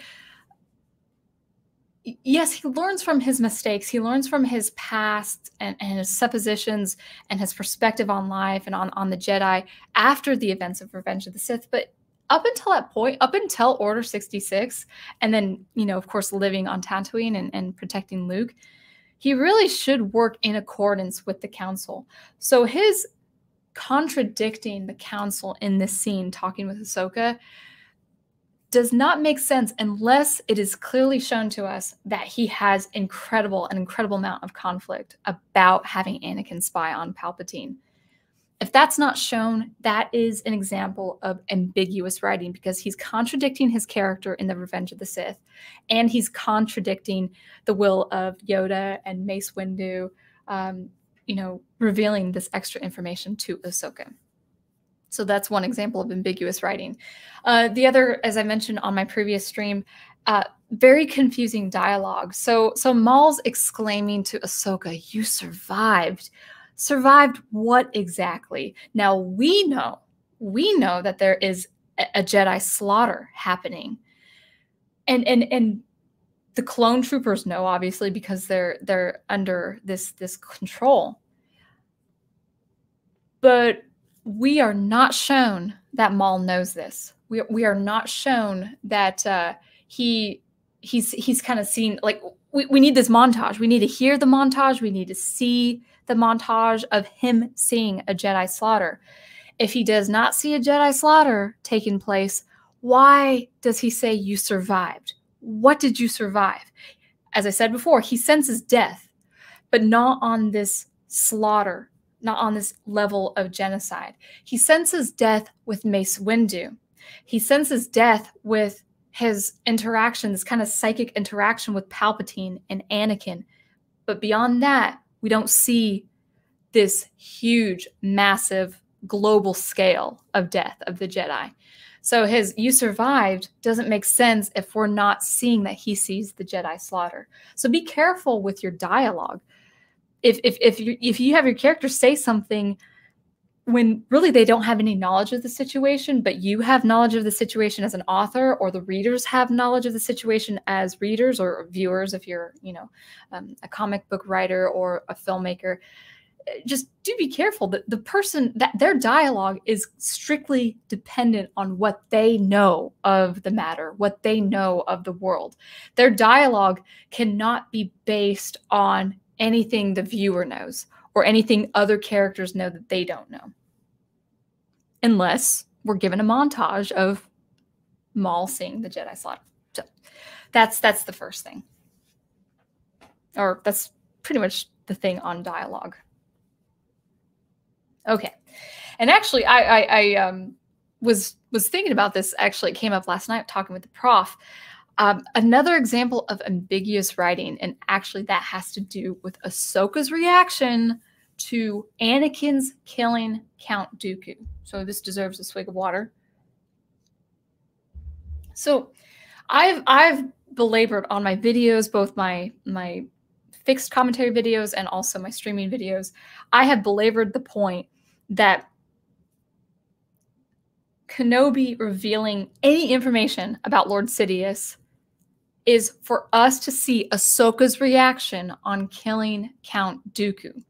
Yes, he learns from his mistakes. He learns from his past and, and his suppositions and his perspective on life and on, on the Jedi after the events of Revenge of the Sith. But up until that point, up until Order sixty-six, and then, you know, of course, living on Tatooine and, and protecting Luke, he really should work in accordance with the council. So his contradicting the council in this scene, talking with Ahsoka, does not make sense unless it is clearly shown to us that he has incredible, an incredible amount of conflict about having Anakin spy on Palpatine. If that's not shown, that is an example of ambiguous writing, because he's contradicting his character in the Revenge of the Sith, and he's contradicting the will of Yoda and Mace Windu, um, you know, revealing this extra information to Ahsoka. So that's one example of ambiguous writing. Uh, the other, as I mentioned on my previous stream, uh, very confusing dialogue. So, so Maul's exclaiming to Ahsoka, "You survived." Survived what exactly? Now we know, we know that there is a, a Jedi slaughter happening, and and and the clone troopers know, obviously, because they're they're under this this control. But we are not shown that Maul knows this. We, we are not shown that uh, he he's he's kind of seen, like, we, we need this montage. We need to hear the montage. We need to see the montage of him seeing a Jedi slaughter. If he does not see a Jedi slaughter taking place, why does he say you survived? What did you survive? As I said before, he senses death, but not on this slaughter, not on this level of genocide. He senses death with Mace Windu. He senses death with his interaction, this kind of psychic interaction with Palpatine and Anakin. But beyond that, we don't see this huge, massive, global scale of death of the Jedi. So his "you survived" doesn't make sense if we're not seeing that he sees the Jedi slaughter. So be careful with your dialogue. If, if, if, you, if you have your character say something when really they don't have any knowledge of the situation, but you have knowledge of the situation as an author, or the readers have knowledge of the situation as readers or viewers if you're, you know, um, a comic book writer or a filmmaker, just do be careful that the person, that their dialogue is strictly dependent on what they know of the matter, what they know of the world. Their dialogue cannot be based on anything the viewer knows or anything other characters know that they don't know, unless we're given a montage of Maul seeing the Jedi slaughter. So that's that's the first thing, or that's pretty much the thing on dialogue. Okay, and actually, I I, I um, was was thinking about this. Actually, it came up last night talking with the prof. Um, another example of ambiguous writing, and actually that has to do with Ahsoka's reaction to Anakin's killing Count Dooku. So this deserves a swig of water. So I've I've belabored on my videos, both my my fixed commentary videos and also my streaming videos. I have belabored the point that Kenobi revealing any information about Lord Sidious is for us to see Ahsoka's reaction on killing Count Dooku.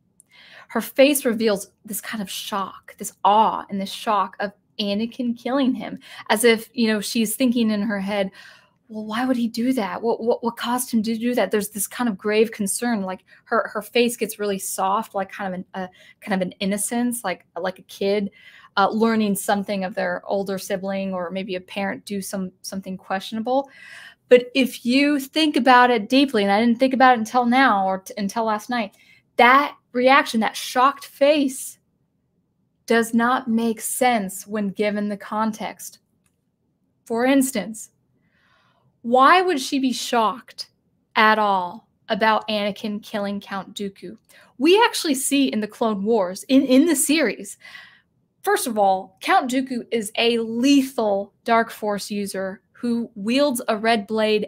Her face reveals this kind of shock, this awe and this shock of Anakin killing him, as if, you know, she's thinking in her head, well, why would he do that? What, what, what caused him to do that? There's this kind of grave concern. Like her, her face gets really soft, like kind of an, uh, kind of an innocence, like, like a kid uh, learning something of their older sibling, or maybe a parent do some, something questionable. But if you think about it deeply, and I didn't think about it until now, or t until last night, that reaction, that shocked face does not make sense when given the context. For instance, why would she be shocked at all about Anakin killing Count Dooku? We actually see in the Clone Wars, in, in the series, first of all, Count Dooku is a lethal Dark Force user who wields a red blade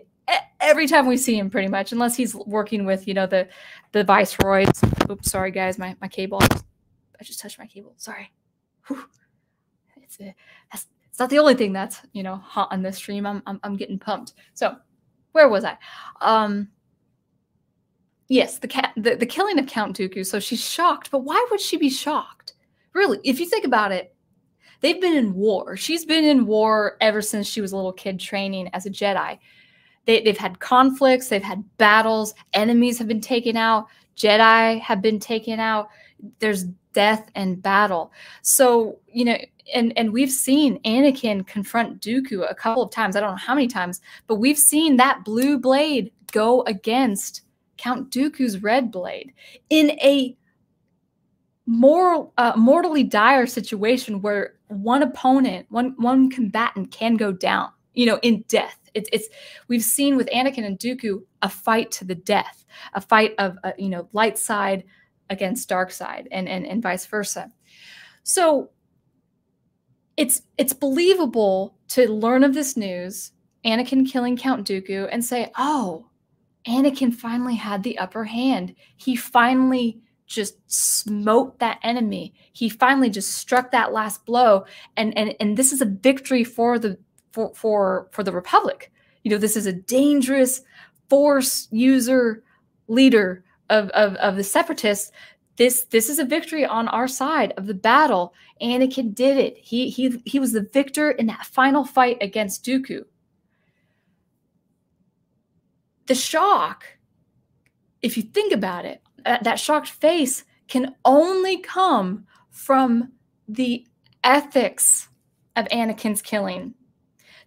every time we see him, pretty much, unless he's working with, you know, the, the viceroys. Oops, sorry, guys, my, my cable. I just touched my cable. Sorry. Whew. It's, a, that's, it's not the only thing that's, you know, hot on this stream. I'm, I'm, I'm getting pumped. So where was I? Um, yes, the, cat, the, the killing of Count Dooku. So she's shocked, but why would she be shocked? Really, if you think about it, they've been in war. She's been in war ever since she was a little kid training as a Jedi. They, they've had conflicts. They've had battles. Enemies have been taken out. Jedi have been taken out. There's death and battle. So, you know, and, and we've seen Anakin confront Dooku a couple of times. I don't know how many times, but we've seen that blue blade go against Count Dooku's red blade in a moral, uh, mortally dire situation where one opponent, one one combatant can go down, you know, in death. It's it's we've seen with Anakin and Dooku a fight to the death, a fight of uh, you know, light side against dark side, and and and vice versa. So it's it's believable to learn of this news, Anakin killing Count Dooku, and say, oh, Anakin finally had the upper hand. He finally just smote that enemy. He finally just struck that last blow. And, and, and this is a victory for the, for, for, for the Republic. You know, this is a dangerous force user leader of, of, of the separatists. This, this is a victory on our side of the battle. Anakin did it. He, he, he was the victor in that final fight against Dooku. The shock, if you think about it, that shocked face can only come from the ethics of Anakin's killing,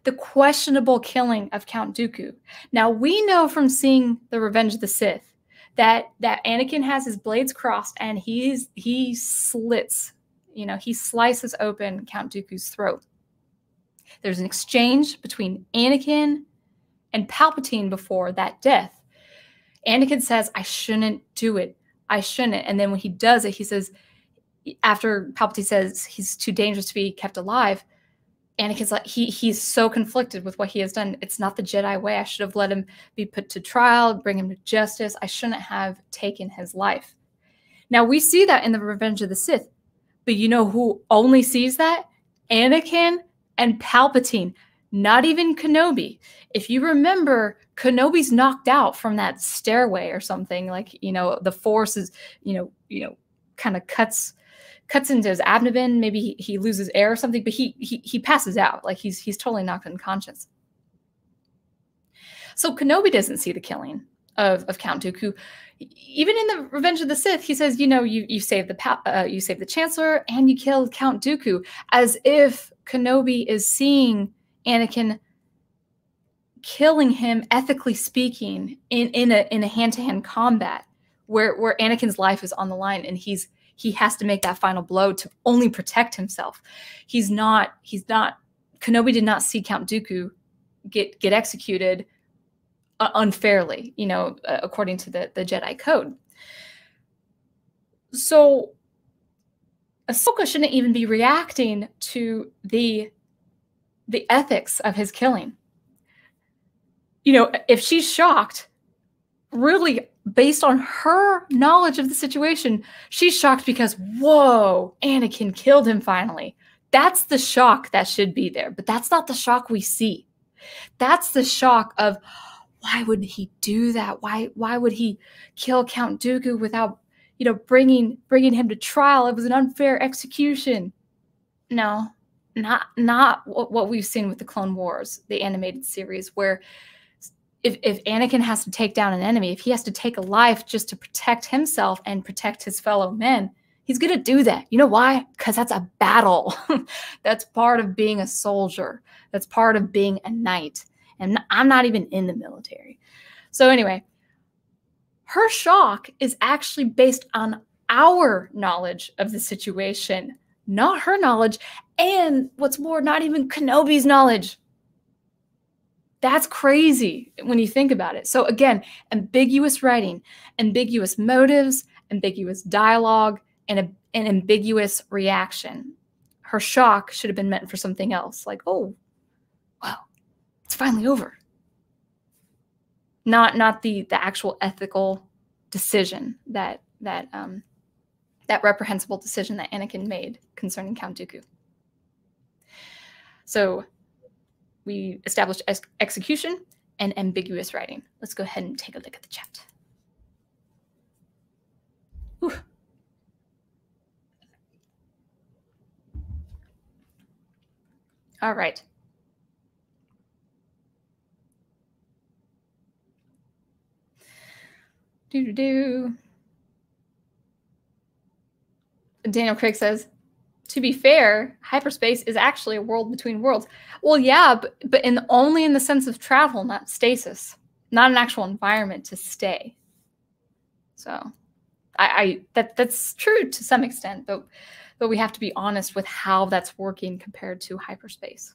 the questionable killing of Count Dooku. Now, we know from seeing the Revenge of the Sith that, that Anakin has his blades crossed and he's, he slits, you know, he slices open Count Dooku's throat. There's an exchange between Anakin and Palpatine before that death. Anakin says, I shouldn't do it. I shouldn't. And then when he does it, he says, after Palpatine says he's too dangerous to be kept alive, Anakin's like, he, he's so conflicted with what he has done. It's not the Jedi way. I should have let him be put to trial, bring him to justice. I shouldn't have taken his life. Now, we see that in the Revenge of the Sith, but you know who only sees that? Anakin and Palpatine. Not even Kenobi. If you remember, Kenobi's knocked out from that stairway or something. Like, you know, the force is, you know, you know, kind of cuts cuts into his abdomen. Maybe he, he loses air or something, but he he he passes out. Like he's he's totally knocked unconscious. So Kenobi doesn't see the killing of of Count Dooku. Even in the Revenge of the Sith, he says, you know, you you saved the uh, you saved the Chancellor and you killed Count Dooku, as if Kenobi is seeing Anakin killing him, ethically speaking, in, in a in a hand-to-hand combat where, where Anakin's life is on the line and he's he has to make that final blow to only protect himself. He's not, he's not, Kenobi did not see Count Dooku get, get executed unfairly, you know, according to the, the Jedi Code. So Ahsoka shouldn't even be reacting to the the ethics of his killing. you know, if she's shocked, really based on her knowledge of the situation, she's shocked because, whoa, Anakin killed him finally. That's the shock that should be there, but that's not the shock we see. That's the shock of, why would he do that? Why, why would he kill Count Dooku without, you know, bringing, bringing him to trial? It was an unfair execution. No, not, not what we've seen with the Clone Wars, the animated series, where if, if Anakin has to take down an enemy, if he has to take a life just to protect himself and protect his fellow men, he's going to do that. You know why? Because that's a battle. That's part of being a soldier. That's part of being a knight. And I'm not even in the military. So anyway, her shock is actually based on our knowledge of the situation, not her knowledge. And what's more, not even Kenobi's knowledge. That's crazy when you think about it. So again, ambiguous writing, ambiguous motives, ambiguous dialogue, and a, an ambiguous reaction. Her shock should have been meant for something else, like, oh, well, it's finally over. Not not the the actual ethical decision that that um, that reprehensible decision that Anakin made concerning Count Dooku. So we established ex execution and ambiguous writing. Let's go ahead and take a look at the chat. Whew. All right. Do do do. Daniel Craig says, "To be fair, hyperspace is actually a world between worlds." Well, yeah, but but in only in the sense of travel, not stasis, not an actual environment to stay. So, I, I that that's true to some extent, but. But we have to be honest with how that's working compared to hyperspace.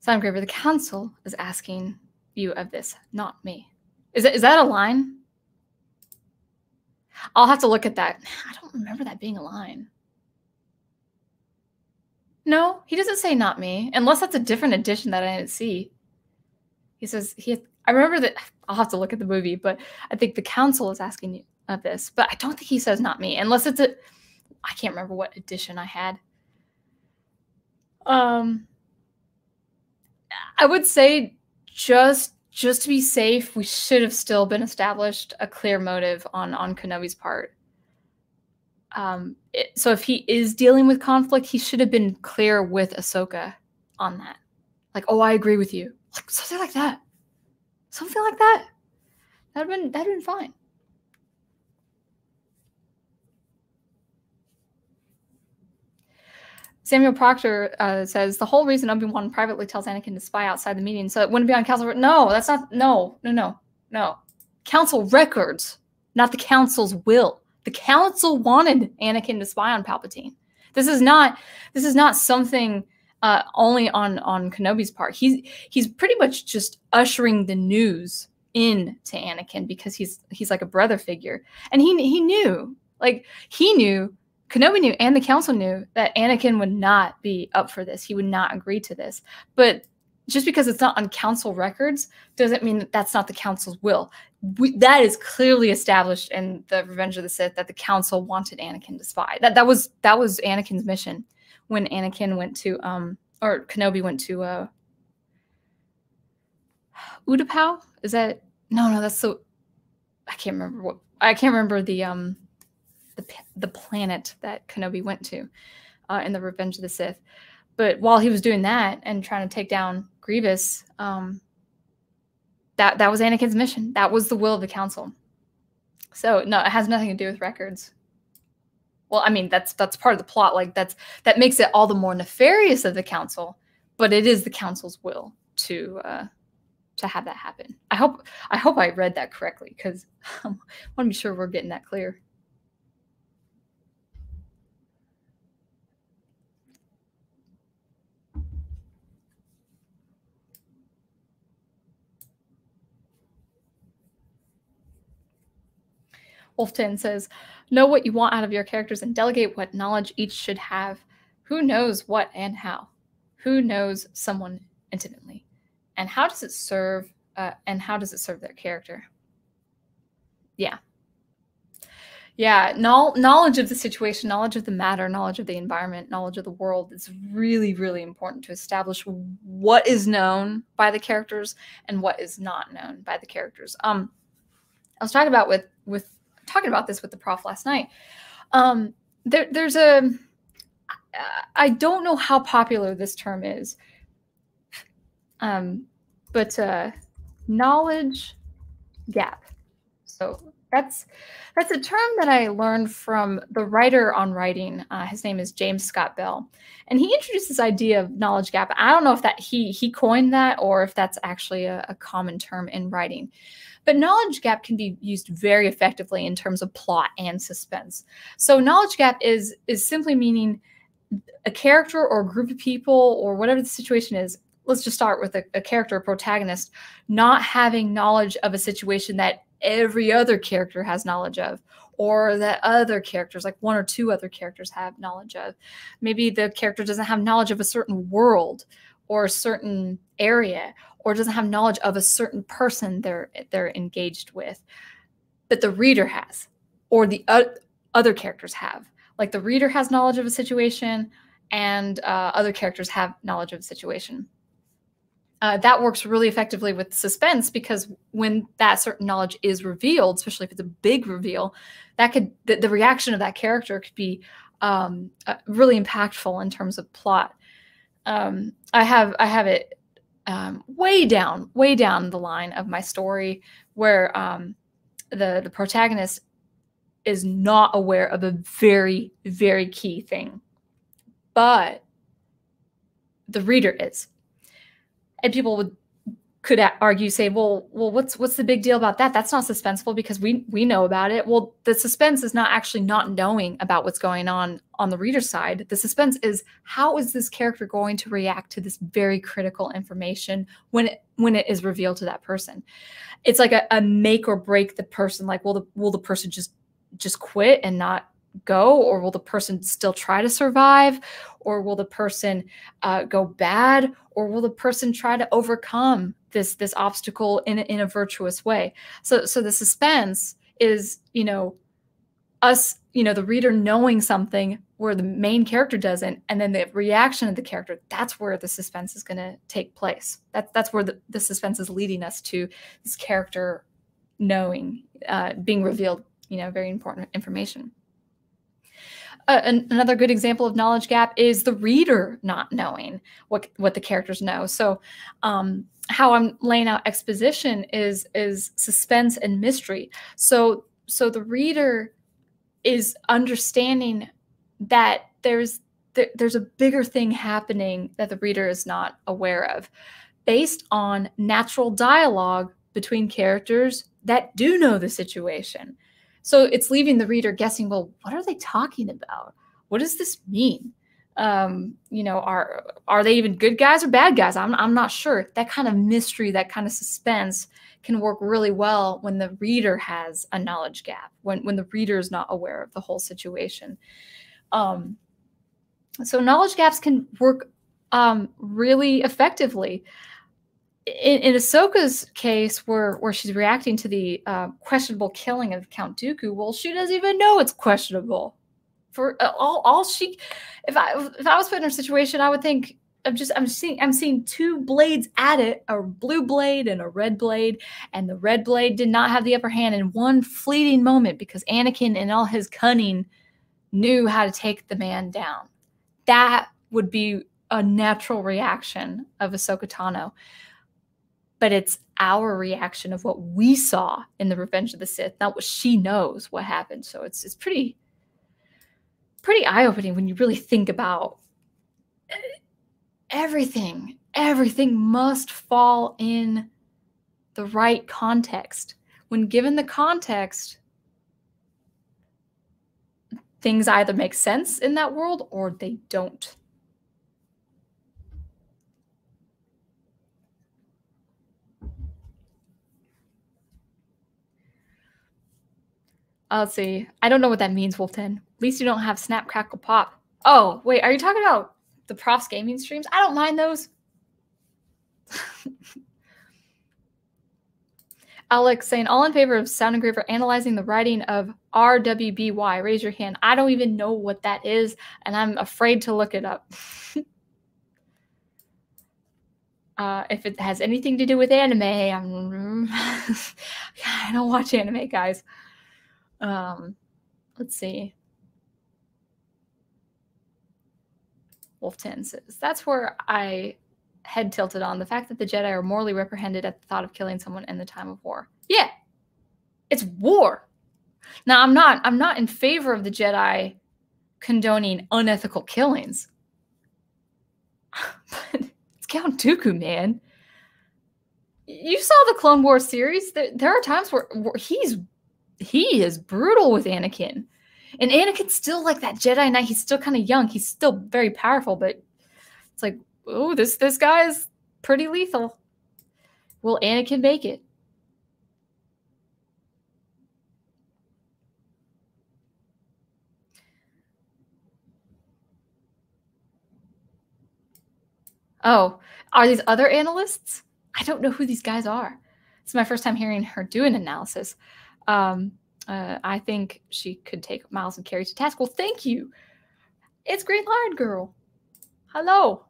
Sound Engraver, the council is asking you of this, not me. Is that, is that a line? I'll have to look at that. I don't remember that being a line. No, he doesn't say not me, unless that's a different edition that I didn't see. He says he had, I remember that I'll have to look at the movie, but I think the council is asking you of this, but I don't think he says not me, unless it's a, I can't remember what edition I had. Um, I would say just, just to be safe, we should have still been established a clear motive on, on Kenobi's part. Um, it, so if he is dealing with conflict, he should have been clear with Ahsoka on that. Like, oh, I agree with you. Like something like that. Something like that. That'd been that'd been fine. Samuel Proctor uh, says the whole reason Obi-Wan privately tells Anakin to spy outside the meeting so it wouldn't be on council. No, that's not. No, no, no, no. Council records, not the council's will. The council wanted Anakin to spy on Palpatine. This is not. This is not something. Uh, only on on Kenobi's part. He's he's pretty much just ushering the news in to Anakin because he's he's like a brother figure, and he he knew like he knew Kenobi knew and the council knew that Anakin would not be up for this. He would not agree to this. But just because it's not on council records doesn't mean that that's not the council's will. We, that is clearly established in the Revenge of the Sith that the council wanted Anakin to spy. That that was that was Anakin's mission. When Anakin went to, um, or Kenobi went to uh, Utapau? Is that, no, no, that's the, I can't remember what, I can't remember the, um, the, the planet that Kenobi went to uh, in the Revenge of the Sith. But while he was doing that and trying to take down Grievous, um, that, that was Anakin's mission. That was the will of the council. So no, it has nothing to do with records. Well, I mean, that's that's part of the plot. Like that's that makes it all the more nefarious of the council, but it is the council's will to uh, to have that happen. I hope I hope I read that correctly because I want to be sure we're getting that clear. Wolf ten says, know what you want out of your characters and delegate what knowledge each should have Who knows what and how? Who knows someone intimately? And how does it serve, uh, and how does it serve their character? Yeah. Yeah, knowledge of the situation, knowledge of the matter, knowledge of the environment, knowledge of the world is really, really important to establish what is known by the characters and what is not known by the characters. Um, I was talking about with with talking about this with the prof last night. Um, there, there's a I don't know how popular this term is, um, but uh, knowledge gap. So. That's that's a term that I learned from the writer on writing. Uh, his name is James Scott Bell, and he introduced this idea of knowledge gap. I don't know if that he he coined that or if that's actually a, a common term in writing, but knowledge gap can be used very effectively in terms of plot and suspense. So knowledge gap is is simply meaning a character or a group of people or whatever the situation is. Let's just start with a, a character, a protagonist, not having knowledge of a situation that every other character has knowledge of, or that other characters, like one or two other characters, have knowledge of. Maybe the character doesn't have knowledge of a certain world or a certain area, or doesn't have knowledge of a certain person they're they're engaged with, but the reader has, or the uh, other characters have. Like the reader has knowledge of a situation, and uh, other characters have knowledge of a situation. Uh, that works really effectively with suspense, because when that certain knowledge is revealed, especially if it's a big reveal, that could the, the reaction of that character could be um, uh, really impactful in terms of plot. Um, I have I have it um, way down, way down the line of my story, where um, the the protagonist is not aware of a very, very key thing, but the reader is. And people would could argue, say, well, well, what's what's the big deal about that? That's not suspenseful because we we know about it. Well, the suspense is not actually not knowing about what's going on on the reader's side. The suspense is, how is this character going to react to this very critical information when it when it is revealed to that person? It's like a, a make or break the person. Like, will the will the person just just quit and not go, or will the person still try to survive, or will the person uh, go bad, or will the person try to overcome this this obstacle in a, in a virtuous way? So, so the suspense is, you know, us, you know, the reader knowing something where the main character doesn't, and then the reaction of the character. That's where the suspense is going to take place. That's that's where the, the suspense is leading us to this character knowing, uh, being revealed, you know, very important information. Uh, an, another good example of knowledge gap is the reader not knowing what what the characters know. So um, how I'm laying out exposition is is suspense and mystery. So so the reader is understanding that there's th there's a bigger thing happening that the reader is not aware of, based on natural dialogue between characters that do know the situation. So it's leaving the reader guessing, well, what are they talking about? What does this mean? Um, you know, are are they even good guys or bad guys? I'm, I'm not sure. That kind of mystery, that kind of suspense can work really well when the reader has a knowledge gap, when, when the reader is not aware of the whole situation. Um, so knowledge gaps can work um, really effectively. In, in Ahsoka's case, where where she's reacting to the uh, questionable killing of Count Dooku, well, she doesn't even know it's questionable. For uh, all, all she, if I if I was put in her situation, I would think I'm just I'm seeing I'm seeing two blades at it, a blue blade and a red blade, and the red blade did not have the upper hand in one fleeting moment because Anakin, in all his cunning, knew how to take the man down. That would be a natural reaction of Ahsoka Tano. But it's our reaction of what we saw in the Revenge of the Sith, not what she knows what happened. So it's it's pretty pretty eye-opening when you really think about everything. Everything must fall in the right context. When given the context, things either make sense in that world or they don't. Let's see. I don't know what that means, Wolf ten. At least you don't have snap, crackle, pop. Oh, wait, are you talking about the Prof's gaming streams? I don't mind those. Alex saying, all in favor of Sound Engraver analyzing the writing of R W B Y. Raise your hand. I don't even know what that is, and I'm afraid to look it up. uh, if it has anything to do with anime, I'm... I don't watch anime, guys. Um, let's see. Wolf ten says, that's where I... head tilted on the fact that the Jedi are morally reprehended at the thought of killing someone in the time of war. Yeah, it's war. Now, I'm not I'm not in favor of the Jedi condoning unethical killings. But it's Count Dooku, man. You saw the Clone Wars series. There, there are times where, where he's he is brutal with Anakin. And Anakin's still like that Jedi Knight. He's still kind of young. He's still very powerful, but it's like, oh, this this guy is pretty lethal. Will Anakin make it? Oh, are these other analysts? I don't know who these guys are. It's my first time hearing her do an analysis. Um, uh, I think she could take Miles and Carrie to task. Well, thank you. It's Green Lion Girl. Hello.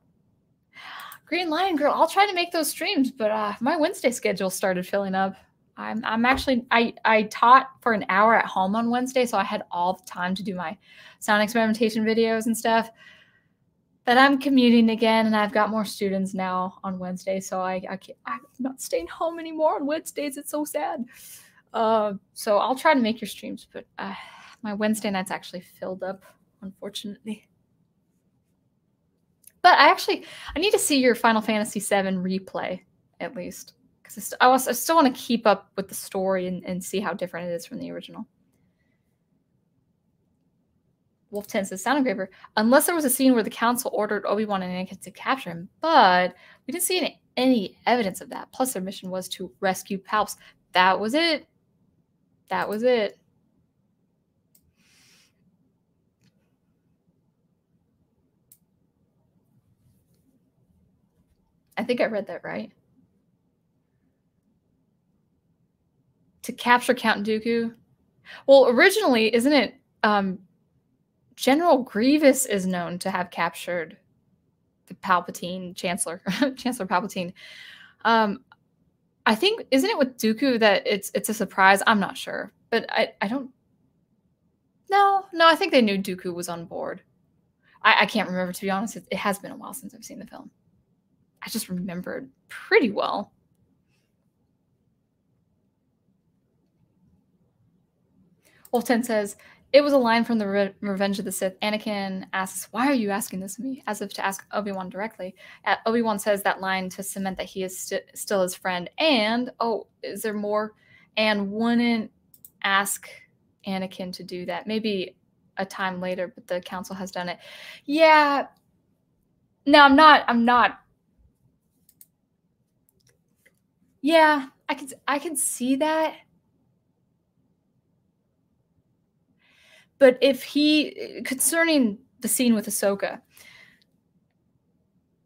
Green Lion Girl, I'll try to make those streams, but uh, my Wednesday schedule started filling up. I'm, I'm actually, I, I taught for an hour at home on Wednesday, so I had all the time to do my sound experimentation videos and stuff. But I'm commuting again, and I've got more students now on Wednesday, so I, I can't, I'm not staying home anymore on Wednesdays. It's so sad. Uh, so I'll try to make your streams, but uh, my Wednesday night's actually filled up, unfortunately. But I actually, I need to see your Final Fantasy seven replay, at least. Because I, I, I still want to keep up with the story and, and see how different it is from the original. Wolf ten says, Sound Engraver, unless there was a scene where the Council ordered Obi-Wan and Anakin to capture him, but we didn't see any, any evidence of that. Plus, their mission was to rescue Palps. That was it. That was it. I think I read that right. To capture Count Dooku. Well, originally, isn't it, um, General Grievous is known to have captured the Palpatine, Chancellor, Chancellor Palpatine. Um, I think, isn't it with Dooku that it's it's a surprise? I'm not sure. But I, I don't... No, no, I think they knew Dooku was on board. I, I can't remember, to be honest. It, it has been a while since I've seen the film. I just remembered pretty well. Wolf ten says, it was a line from the Re Revenge of the Sith. Anakin asks, why are you asking this of me? As if to ask Obi-Wan directly. Uh, Obi-Wan says that line to cement that he is st still his friend. And, oh, is there more? And wouldn't ask Anakin to do that. Maybe a time later, but the Council has done it. Yeah. No, I'm not. I'm not. Yeah, I can I can see that. But if he, concerning the scene with Ahsoka,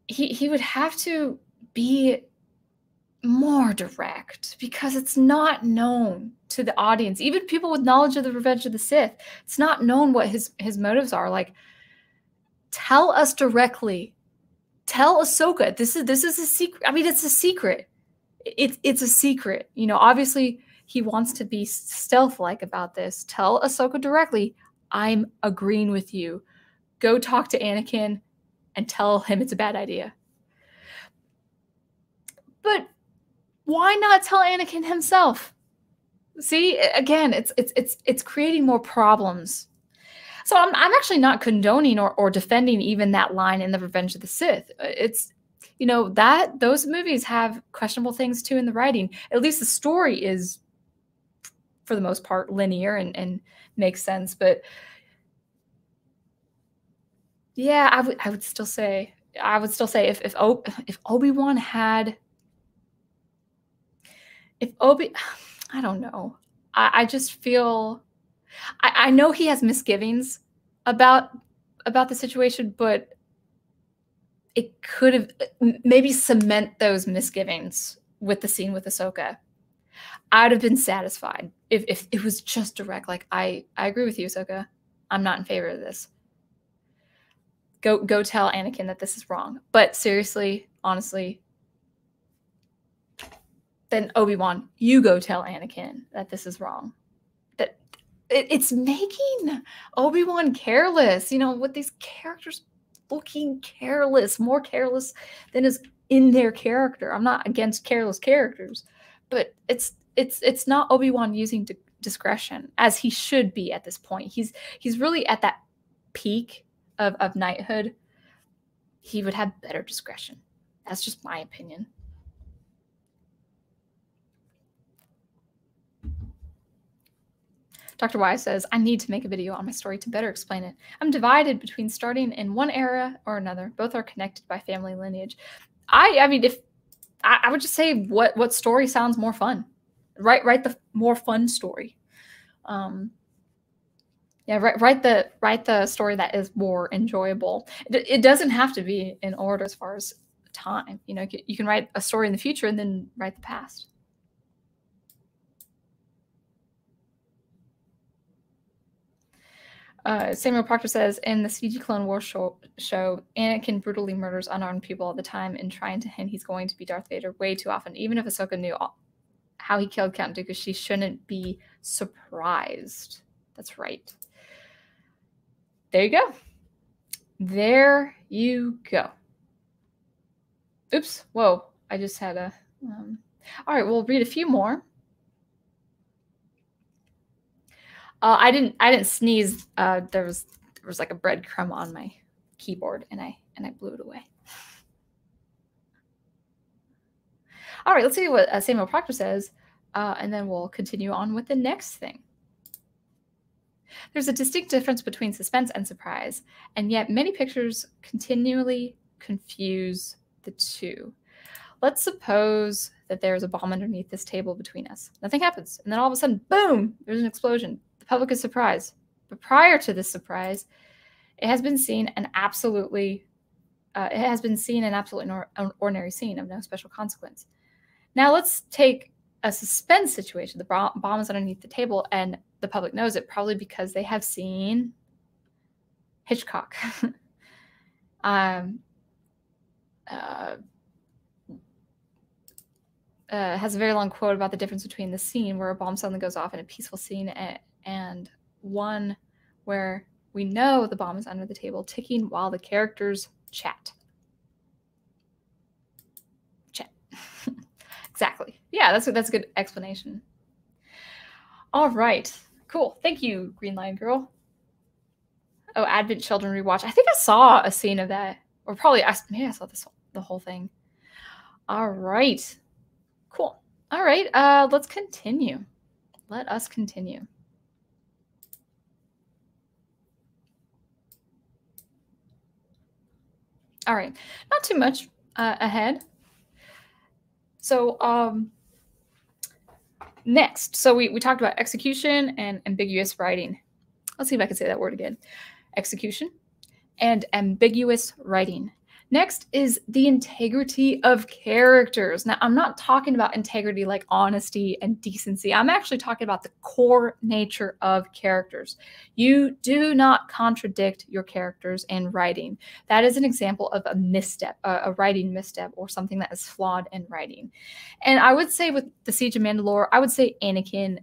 he he would have to be more direct because it's not known to the audience. Even people with knowledge of the Revenge of the Sith, it's not known what his his motives are. Like, tell us directly. Tell Ahsoka this is this is a secret. I mean, it's a secret. It's it's a secret, you know. Obviously, he wants to be stealth-like about this. Tell Ahsoka directly, I'm agreeing with you. Go talk to Anakin and tell him it's a bad idea. But why not tell Anakin himself? See, again, it's it's it's it's creating more problems. So I'm I'm actually not condoning or or defending even that line in the Revenge of the Sith. It's You know, that those movies have questionable things, too, in the writing. At least the story is, for the most part, linear and, and makes sense. But, yeah, I would I would still say, I would still say if, if, o if Obi-Wan had, if Obi, I don't know. I, I just feel, I, I know he has misgivings about about the situation, but it could have maybe cement those misgivings with the scene with Ahsoka. I'd have been satisfied if, if it was just direct. Like, I, I agree with you, Ahsoka. I'm not in favor of this. Go, go tell Anakin that this is wrong. But seriously, honestly, then Obi-Wan, you go tell Anakin that this is wrong. That it, it's making Obi-Wan careless, you know, with these characters looking careless, more careless than is in their character. I'm not against careless characters, but it's it's it's not Obi-Wan using di discretion as he should be at this point. He's he's really at that peak of of knighthood. He would have better discretion. That's just my opinion. Doctor Y says, I need to make a video on my story to better explain it. I'm divided between starting in one era or another. Both are connected by family lineage. I I mean, if I, I would just say what what story sounds more fun. Write write the more fun story. Um yeah, write write the write the story that is more enjoyable. It, it doesn't have to be in order as far as time. You know, you can write a story in the future and then write the past. Uh, Samuel Proctor says, in the C G Clone Wars show, show, Anakin brutally murders unarmed people all the time and trying to hint he's going to be Darth Vader way too often. Even if Ahsoka knew all, how he killed Count Dooku, she shouldn't be surprised. That's right. There you go. There you go. Oops. Whoa. I just had a... Um... All right, we'll read a few more. Uh, I didn't. I didn't sneeze. Uh, there was there was like a breadcrumb on my keyboard, and I and I blew it away. All right, let's see what uh, Samuel Proctor says, uh, and then we'll continue on with the next thing. There's a distinct difference between suspense and surprise, and yet many pictures continually confuse the two. Let's suppose that there's a bomb underneath this table between us. Nothing happens. And then all of a sudden, boom, there's an explosion. The public is surprised. But prior to this surprise, it has been seen an absolutely, uh, it has been seen an absolutely ordinary scene of no special consequence. Now let's take a suspense situation. The bomb is underneath the table and the public knows it, probably because they have seen Hitchcock. um, uh, Uh, has a very long quote about the difference between the scene where a bomb suddenly goes off in a peaceful scene and, and one where we know the bomb is under the table ticking while the characters chat. Chat. Exactly. Yeah, that's, that's a good explanation. All right. Cool. Thank you, Green Lion Girl. Oh, Advent Children Rewatch. I think I saw a scene of that. Or probably, I, maybe I saw this, the whole thing. All right. Cool. All right. Uh, let's continue. Let us continue. All right. Not too much uh, ahead. So um, next. So we, we talked about execution and ambiguous writing. Let's see if I can say that word again. Execution and ambiguous writing. Next is the integrity of characters. Now, I'm not talking about integrity like honesty and decency. I'm actually talking about the core nature of characters. You do not contradict your characters in writing. That is an example of a misstep, a, a writing misstep, or something that is flawed in writing. And I would say with the Siege of Mandalore, I would say Anakin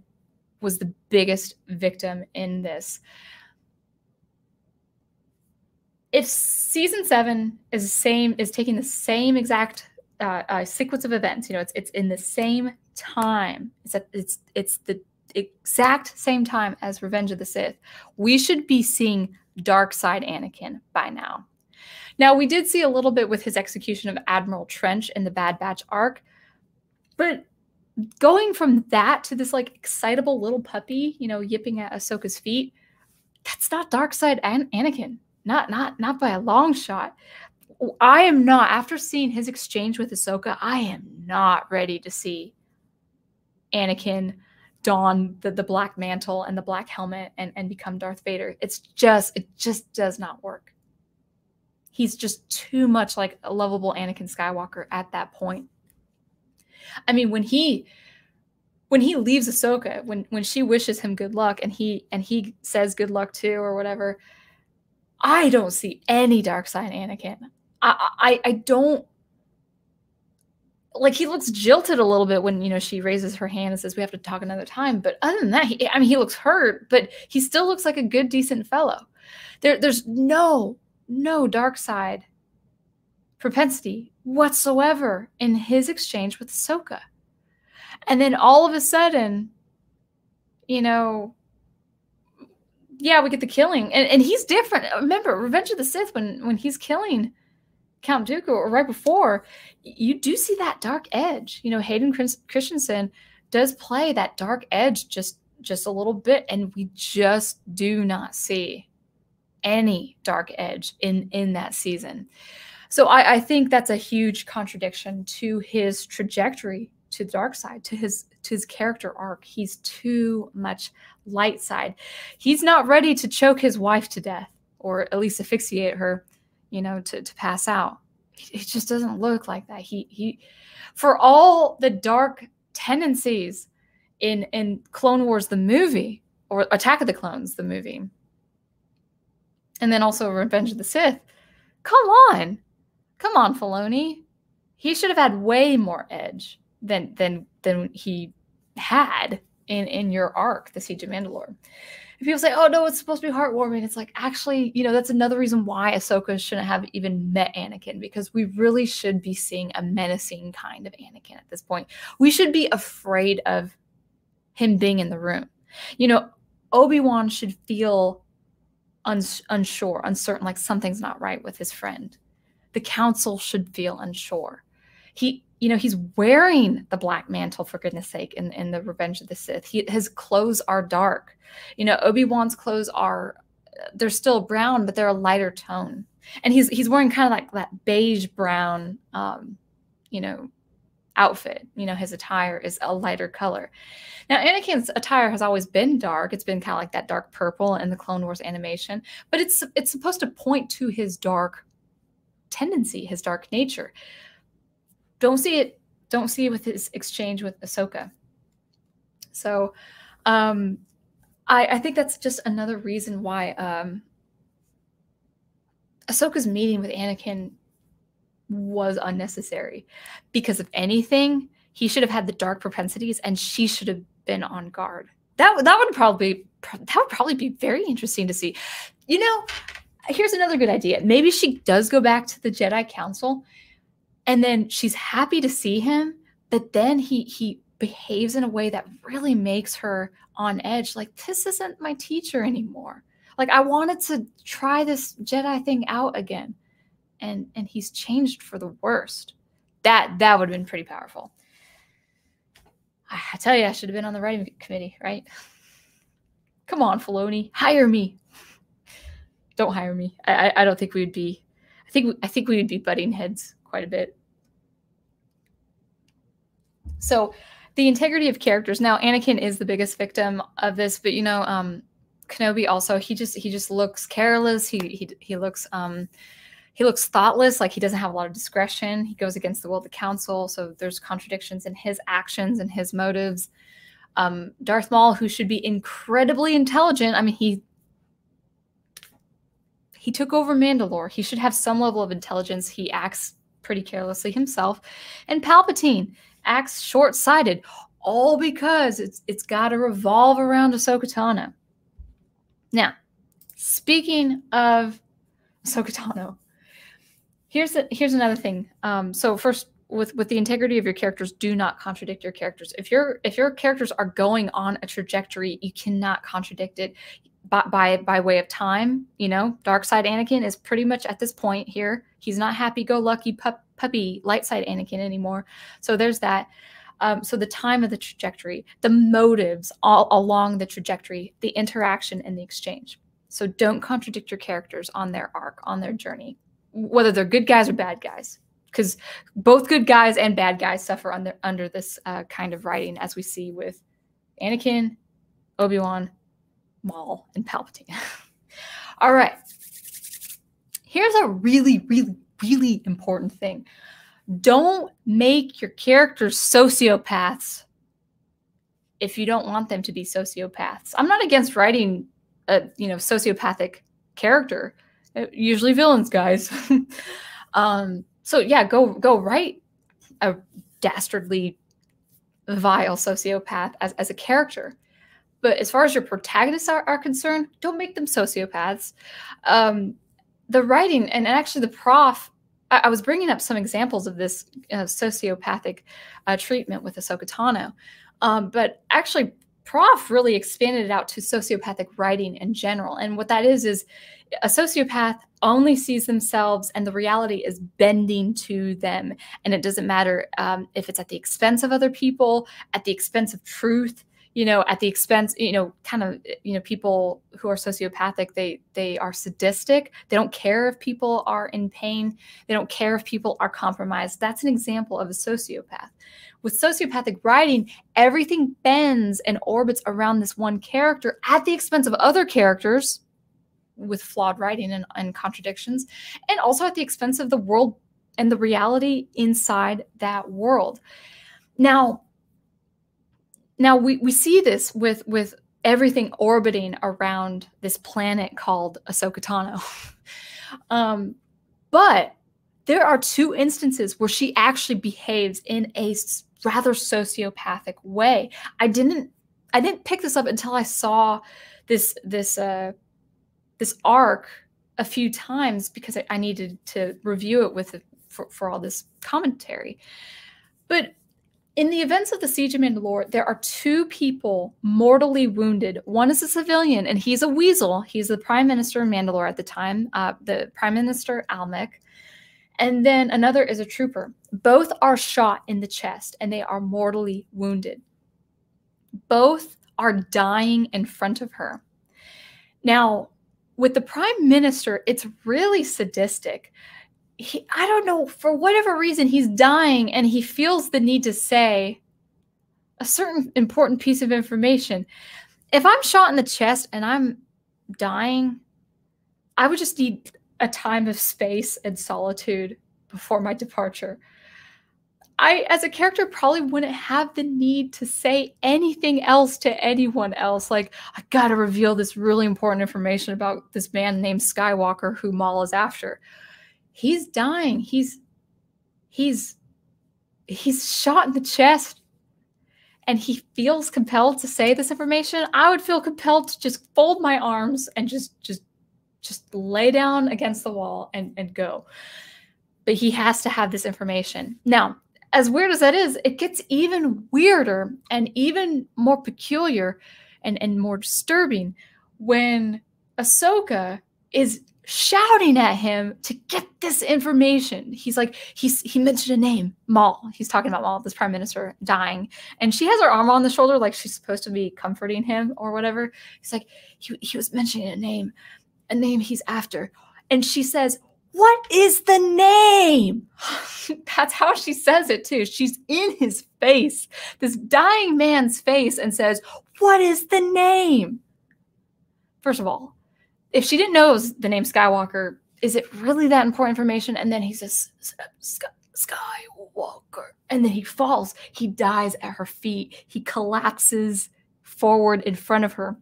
was the biggest victim in this. If season seven is the same, is taking the same exact uh, uh, sequence of events, you know, it's it's in the same time, it's at, it's it's the exact same time as Revenge of the Sith, we should be seeing dark side Anakin by now. Now we did see a little bit with his execution of Admiral Trench in the Bad Batch arc, but going from that to this like excitable little puppy, you know, yipping at Ahsoka's feet, that's not dark side An- Anakin. Not, not, not by a long shot. I am not, after seeing his exchange with Ahsoka, I am not ready to see Anakin don the, the black mantle and the black helmet and, and become Darth Vader. It's just, it just does not work. He's just too much like a lovable Anakin Skywalker at that point. I mean, when he, when he leaves Ahsoka, when, when she wishes him good luck and he, and he says good luck too, or whatever, I don't see any dark side Anakin. I, I, I don't, like, he looks jilted a little bit when, you know, she raises her hand and says, we have to talk another time. But other than that, he, I mean, he looks hurt, but he still looks like a good, decent fellow. There, there's no, no dark side propensity whatsoever in his exchange with Ahsoka. And then all of a sudden, you know, yeah, we get the killing. And, and he's different. Remember, Revenge of the Sith, when, when he's killing Count Dooku, or right before, you do see that dark edge. You know, Hayden Christensen does play that dark edge just, just a little bit, and we just do not see any dark edge in, in that season. So I, I think that's a huge contradiction to his trajectory to the dark side, to his, to his character arc. He's too much light side. He's not ready to choke his wife to death, or at least asphyxiate her, you know, to, to pass out. It just doesn't look like that. He, he, for all the dark tendencies in, in Clone Wars, the movie, or Attack of the Clones, the movie, and then also Revenge of the Sith. Come on, come on, Filoni. He should have had way more edge than, than, than he had in, in your arc, the Siege of Mandalore. And people say, oh, no, it's supposed to be heartwarming. It's like, actually, you know, that's another reason why Ahsoka shouldn't have even met Anakin, because we really should be seeing a menacing kind of Anakin at this point. We should be afraid of him being in the room. You know, Obi-Wan should feel uns unsure, uncertain, like something's not right with his friend. The council should feel unsure. He, you know, he's wearing the black mantle, for goodness sake, in, in the Revenge of the Sith. He, his clothes are dark. You know, Obi-Wan's clothes are, they're still brown, but they're a lighter tone. And he's, he's wearing kind of like that beige brown, um, you know, outfit. You know, his attire is a lighter color. Now, Anakin's attire has always been dark. It's been kind of like that dark purple in the Clone Wars animation, but it's, it's supposed to point to his dark tendency, his dark nature. Don't see it. Don't see it with his exchange with Ahsoka. So um, I, I think that's just another reason why um, Ahsoka's meeting with Anakin was unnecessary. Because if anything, he should have had the dark propensities and she should have been on guard. That, that would probably, that would probably be very interesting to see. You know, here's another good idea. Maybe she does go back to the Jedi Council, and then she's happy to see him, but then he, he behaves in a way that really makes her on edge. Like, this isn't my teacher anymore. Like, I wanted to try this Jedi thing out again. And, and he's changed for the worst. That, that would have been pretty powerful. I, I tell you, I should have been on the writing committee, right? Come on, Filoni, hire me. Don't hire me. I, I, I don't think we would be, I think, I think we would be butting heads quite a bit. So the integrity of characters. Now, Anakin is the biggest victim of this, but you know, um, Kenobi also, he just, he just looks careless. He, he, he looks, um, he looks thoughtless. Like, he doesn't have a lot of discretion. He goes against the will of the council. So there's contradictions in his actions and his motives. Um, Darth Maul, who should be incredibly intelligent. I mean, he, he took over Mandalore. He should have some level of intelligence. He acts pretty carelessly himself, and Palpatine acts short-sighted, all because it's it's got to revolve around Ahsoka Tano. Now, speaking of Ahsoka Tano, here's a, here's another thing. Um, so first, with with the integrity of your characters, do not contradict your characters. If your if your characters are going on a trajectory, you cannot contradict it by by, by way of time. You know, dark side Anakin is pretty much at this point here. He's not happy-go-lucky pup, puppy light side Anakin anymore. So there's that. Um, so the time of the trajectory, the motives all along the trajectory, the interaction and the exchange. So don't contradict your characters on their arc, on their journey, whether they're good guys or bad guys, because both good guys and bad guys suffer under, under this uh, kind of writing, as we see with Anakin, Obi-Wan, Maul, and Palpatine. All right. Here's a really, really, really important thing. Don't make your characters sociopaths if you don't want them to be sociopaths. I'm not against writing a, you know, sociopathic character. Usually villains, guys. um, so yeah, go go write a dastardly, vile sociopath as, as a character. But as far as your protagonists are, are concerned, don't make them sociopaths. Um, the writing, and, and actually the prof, I, I was bringing up some examples of this uh, sociopathic uh, treatment with Ahsoka Tano. Um, but actually, Prof really expanded it out to sociopathic writing in general. And what that is, is a sociopath only sees themselves and the reality is bending to them. And it doesn't matter um, if it's at the expense of other people, at the expense of truth, you know, at the expense, you know, kind of, you know, people who are sociopathic, they, they are sadistic. They don't care if people are in pain. They don't care if people are compromised. That's an example of a sociopath. With sociopathic writing, everything bends and orbits around this one character at the expense of other characters with flawed writing and, and contradictions, and also at the expense of the world and the reality inside that world. Now, Now, we, we see this with, with everything orbiting around this planet called Ahsoka Tano. um, but there are two instances where she actually behaves in a rather sociopathic way. I didn't, I didn't pick this up until I saw this, this, uh, this arc a few times because I, I needed to review it with for, for all this commentary. But in the events of the Siege of Mandalore, there are two people mortally wounded. One is a civilian, and he's a weasel. He's the prime minister of Mandalore at the time, uh, the prime minister, Almec. And then another is a trooper. Both are shot in the chest, and they are mortally wounded. Both are dying in front of her. Now, with the prime minister, it's really sadistic. He, I don't know, for whatever reason, he's dying and he feels the need to say a certain important piece of information. If I'm shot in the chest and I'm dying, I would just need a time of space and solitude before my departure. I, as a character, probably wouldn't have the need to say anything else to anyone else. Like, I gotta reveal this really important information about this man named Skywalker who Maul is after. He's dying. He's, he's, he's shot in the chest and he feels compelled to say this information. I would feel compelled to just fold my arms and just, just, just lay down against the wall and, and go. But he has to have this information. Now, as weird as that is, it gets even weirder and even more peculiar and, and more disturbing when Ahsoka is shouting at him to get this information. He's like, he's, he mentioned a name, Maul. He's talking about Maul, this prime minister dying. And she has her arm on the shoulder, like she's supposed to be comforting him or whatever. He's like, he, he was mentioning a name, a name he's after. And she says, what is the name? That's how she says it too. She's in his face, this dying man's face, and says, what is the name? First of all, if she didn't know the name Skywalker, is it really that important information? And then he says, Skywalker. And then he falls. He dies at her feet. He collapses forward in front of her.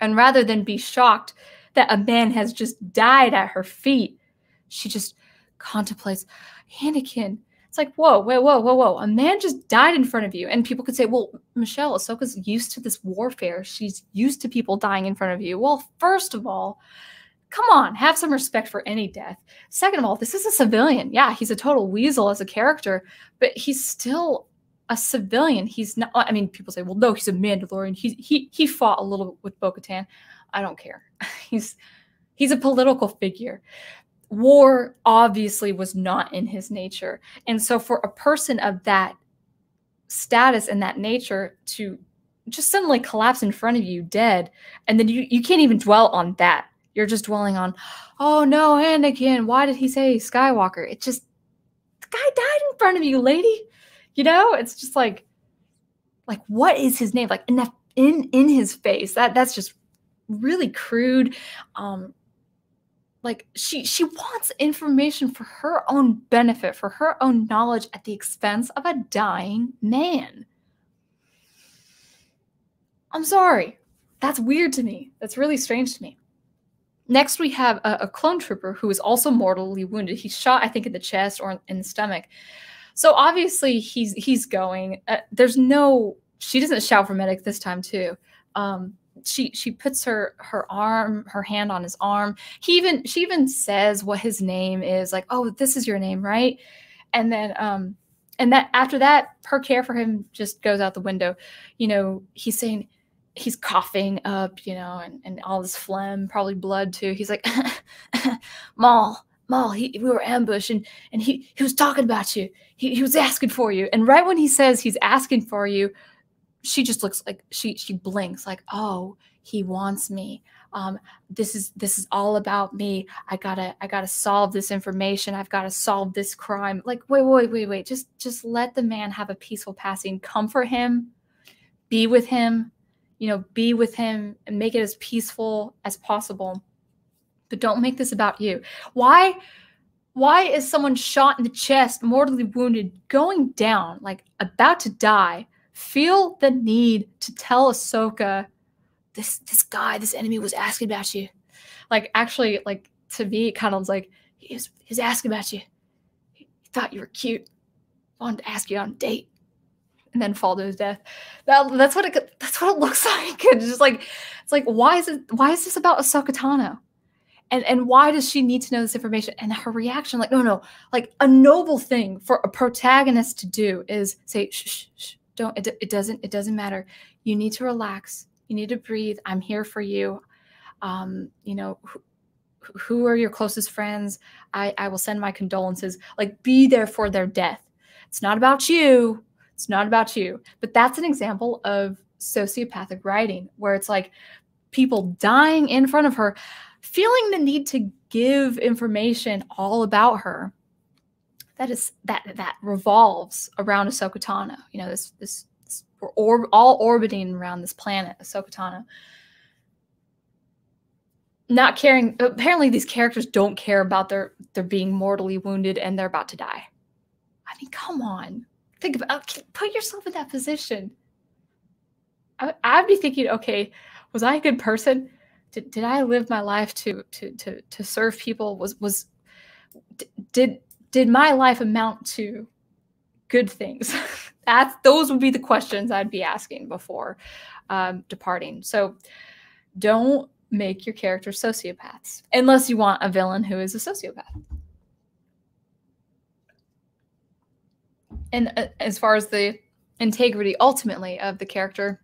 And rather than be shocked that a man has just died at her feet, she just contemplates Anakin. It's like, whoa, whoa, whoa, whoa, whoa. A man just died in front of you. And people could say, well, Michelle, Ahsoka's used to this warfare. She's used to people dying in front of you. Well, first of all, come on, have some respect for any death. Second of all, this is a civilian. Yeah, he's a total weasel as a character, but he's still a civilian. He's not, I mean, people say, well, no, he's a Mandalorian. He, he, he fought a little bit with Bo-Katan. I don't care. he's, he's a political figure. War obviously was not in his nature. And so for a person of that status and that nature to just suddenly collapse in front of you dead, and then you, you can't even dwell on that. You're just dwelling on, oh no, Anakin, why did he say Skywalker? It just, the guy died in front of you, lady. You know, it's just like, like, what is his name? Like, in in, in his face. That that's just really crude. Um, like she she wants information for her own benefit, for her own knowledge, at the expense of a dying man. I'm sorry. That's weird to me. That's really strange to me. Next, we have a, a clone trooper who is also mortally wounded. He's shot, I think, in the chest or in the stomach. So obviously he's he's going. Uh, there's no. She doesn't shout for medic this time too. Um, she she puts her her arm, her hand on his arm. He even she even says what his name is. Like, oh, this is your name, right? And then um, and that after that, her care for him just goes out the window. You know, he's saying. He's coughing up, you know, and, and all this phlegm, probably blood too. He's like, Maul, Maul, he, we were ambushed and, and he, he was talking about you. He, he was asking for you. And right when he says he's asking for you, she just looks like she, she blinks like, oh, he wants me. Um, this is, this is all about me. I gotta, I gotta solve this information. I've got to solve this crime. Like, wait, wait, wait, wait. Just, just let the man have a peaceful passing. Comfort him, be with him. You know, be with him and make it as peaceful as possible. But don't make this about you. Why, why is someone shot in the chest, mortally wounded, going down, like about to die, feel the need to tell Ahsoka, this, this guy, this enemy was asking about you. Like, actually, like, to me, it kind of was like, he was, he was asking about you. He thought you were cute. Wanted to ask you on a date. And then fall to his death. That, that's what it. That's what it looks like. It's just like, it's like, why is it? Why is this about Ahsoka Tano? And and why does she need to know this information? And her reaction, like, no, no, like a noble thing for a protagonist to do is say, shh, shh, shh, don't. It, it doesn't. It doesn't matter. You need to relax. You need to breathe. I'm here for you. Um, you know, who, who are your closest friends? I I will send my condolences. Like, be there for their death. It's not about you. It's not about you. But that's an example of sociopathic writing where it's like people dying in front of her, feeling the need to give information all about her. That is that that revolves around Ahsoka Tano. You know, this this, this we're or, all orbiting around this planet, Ahsoka Tano. Not caring. Apparently, these characters don't care about their they're being mortally wounded and they're about to die. I mean, come on. Think about, put yourself in that position. I, I'd be thinking, okay, was I a good person? Did, did I live my life to to to to serve people? Was was did did my life amount to good things? That's those would be the questions I'd be asking before um, departing. So don't make your characters sociopaths unless you want a villain who is a sociopath. And as far as the integrity, ultimately, of the character,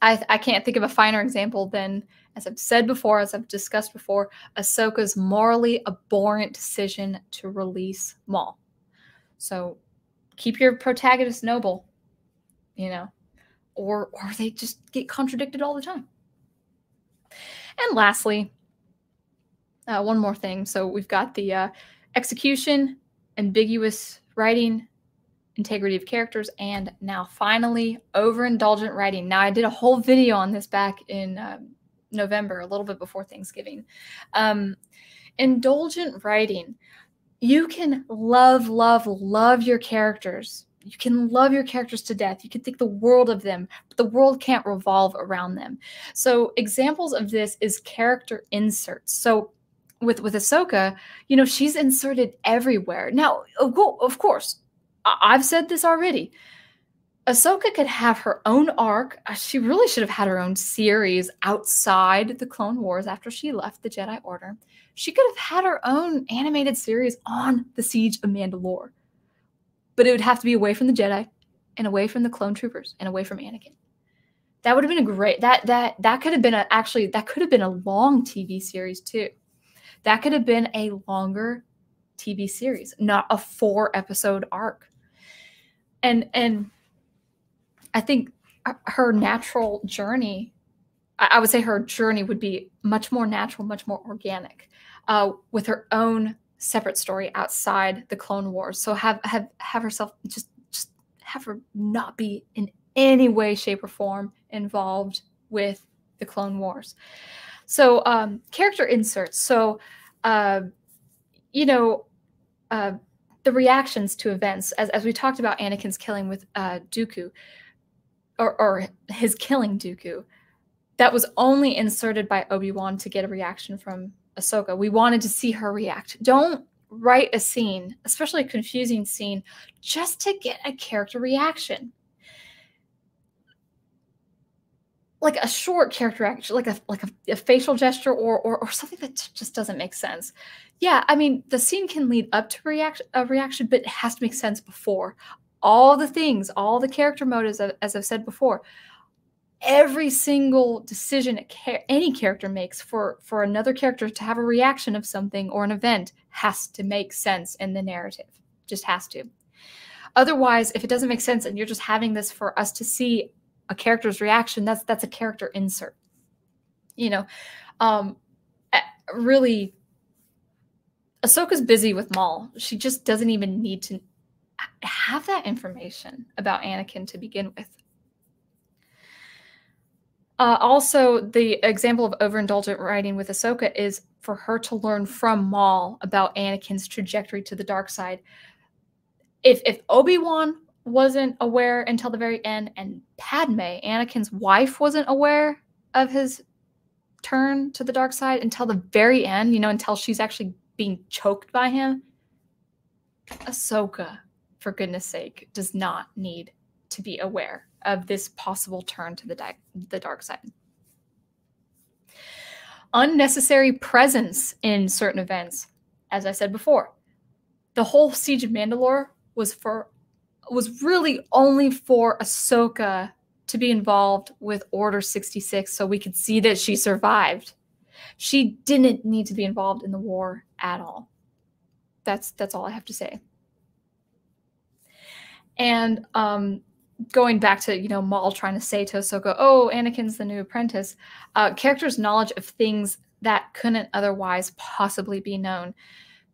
I, I can't think of a finer example than, as I've said before, as I've discussed before, Ahsoka's morally abhorrent decision to release Maul. So keep your protagonist noble, you know, or, or they just get contradicted all the time. And lastly, uh, one more thing. So we've got the uh, execution, ambiguous writing, integrity of characters, and now finally, overindulgent writing. Now, I did a whole video on this back in um, November, a little bit before Thanksgiving. Um, indulgent writing. You can love, love, love your characters. You can love your characters to death. You can think the world of them, but the world can't revolve around them. So examples of this is character inserts. So with, with Ahsoka, you know, she's inserted everywhere. Now, of course, I've said this already. Ahsoka could have her own arc. She really should have had her own series outside the Clone Wars after she left the Jedi Order. She could have had her own animated series on the Siege of Mandalore. But it would have to be away from the Jedi and away from the clone troopers and away from Anakin. That would have been a great, that, that, that could have been a, actually, that could have been a long T V series too. That could have been a longer T V series, not a four episode arc. And and I think her natural journey, I would say her journey would be much more natural, much more organic, uh, with her own separate story outside the Clone Wars. So have have have herself just just have her not be in any way, shape, or form involved with the Clone Wars. So um, character inserts. So, uh, you know, uh, the reactions to events, as, as we talked about Anakin's killing with uh, Dooku, or, or his killing Dooku, that was only inserted by Obi-Wan to get a reaction from Ahsoka. We wanted to see her react. Don't write a scene, especially a confusing scene, just to get a character reaction. Like a short character action, like a like a, a facial gesture or, or or something that just doesn't make sense. Yeah, I mean, the scene can lead up to reaction, a reaction, but it has to make sense before. All the things, all the character motives, as I've said before, every single decision any character makes for, for another character to have a reaction of something or an event has to make sense in the narrative. Just has to. Otherwise, if it doesn't make sense and you're just having this for us to see a character's reaction, that's that's a character insert. You know, um, really, Ahsoka's busy with Maul. She just doesn't even need to have that information about Anakin to begin with. Uh, also, the example of overindulgent writing with Ahsoka is for her to learn from Maul about Anakin's trajectory to the dark side. If, if Obi-Wan wasn't aware until the very end, and Padme, Anakin's wife, wasn't aware of his turn to the dark side until the very end, you know, until she's actually being choked by him, Ahsoka, for goodness sake, does not need to be aware of this possible turn to the, di the dark side. Unnecessary presence in certain events. As I said before, the whole Siege of Mandalore was for was really only for Ahsoka to be involved with Order sixty-six so we could see that she survived. She didn't need to be involved in the war at all. That's, that's all I have to say. And um, going back to, you know, Maul trying to say to Ahsoka, oh, Anakin's the new apprentice, uh, character's knowledge of things that couldn't otherwise possibly be known.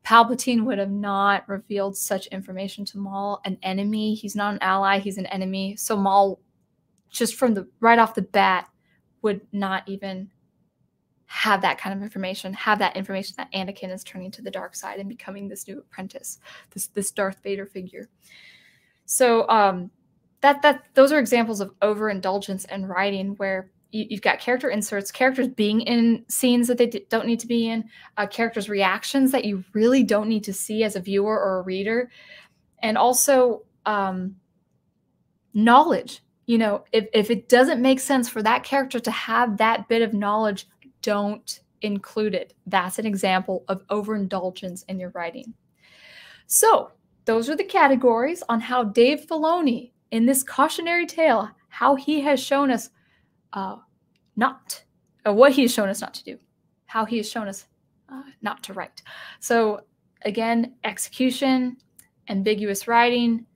Palpatine would have not revealed such information to Maul, an enemy. He's not an ally, he's an enemy. So Maul, just from the right off the bat, would not even have that kind of information, have that information that Anakin is turning to the dark side and becoming this new apprentice, this this Darth Vader figure. So um, that that those are examples of overindulgence in writing where you've got character inserts, characters being in scenes that they don't need to be in, uh, characters' reactions that you really don't need to see as a viewer or a reader, and also um, knowledge. You know, if, if it doesn't make sense for that character to have that bit of knowledge, don't include it. That's an example of overindulgence in your writing. So those are the categories on how Dave Filoni, in this cautionary tale, how he has shown us Uh, not, or what he has shown us not to do, how he has shown us uh, not to write. So again, execution, ambiguous writing,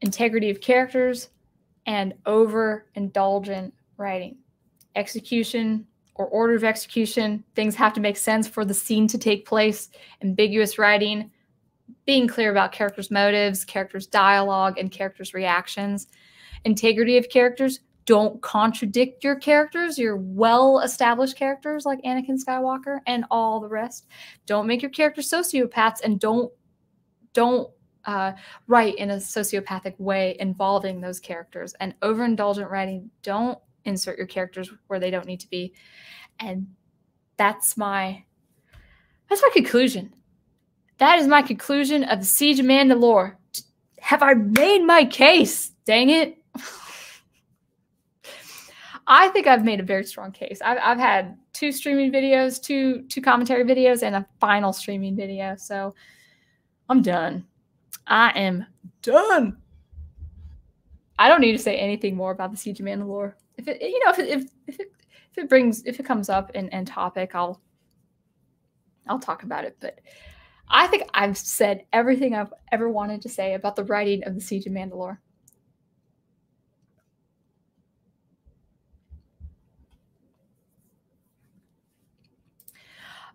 integrity of characters, and overindulgent writing. Execution or order of execution, things have to make sense for the scene to take place. Ambiguous writing, being clear about characters' motives, characters' dialogue, and characters' reactions. Integrity of characters, don't contradict your characters, your well-established characters like Anakin Skywalker and all the rest. Don't make your characters sociopaths, and don't don't uh, write in a sociopathic way involving those characters. And overindulgent writing, don't insert your characters where they don't need to be. And that's my that's my conclusion. That is my conclusion of the Siege of Mandalore. Have I made my case? Dang it. I think I've made a very strong case. I've, I've had two streaming videos, two two commentary videos, and a final streaming video. So I'm done. I am done. I don't need to say anything more about the Siege of Mandalore. If it, you know, if it, if if it, if it brings if it comes up in, in topic, I'll I'll talk about it. But I think I've said everything I've ever wanted to say about the writing of the Siege of Mandalore.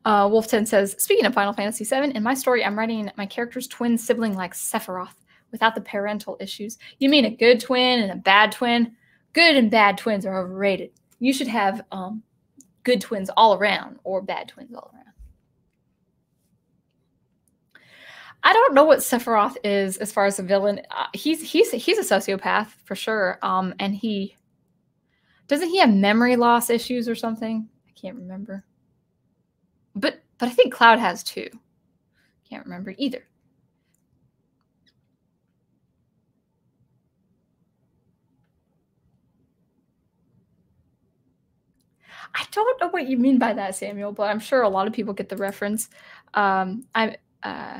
Uh, Wolf ten says, speaking of Final Fantasy seven, in my story, I'm writing my character's twin sibling like Sephiroth, without the parental issues. You mean a good twin and a bad twin? Good and bad twins are overrated. You should have um, good twins all around or bad twins all around. I don't know what Sephiroth is as far as a villain. Uh, he's he's he's a sociopath for sure. Um, and he doesn't he have memory loss issues or something? I can't remember. But but I think Cloud has too. Can't remember either. I don't know what you mean by that, Samuel, but I'm sure a lot of people get the reference. Um, I. Uh,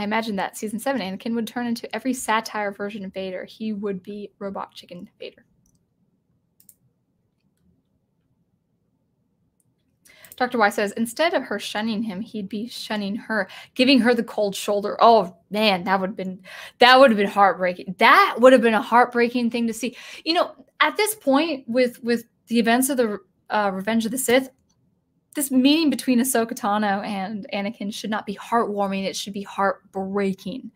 I imagine that season seven, Anakin would turn into every satire version of Vader. He would be Robot Chicken Vader. Doctor Y says, instead of her shunning him, he'd be shunning her, giving her the cold shoulder. Oh man, that would have been, that would have been heartbreaking. That would have been a heartbreaking thing to see. You know, at this point with, with the events of the uh, Revenge of the Sith, this meeting between Ahsoka Tano and Anakin should not be heartwarming. It should be heartbreaking.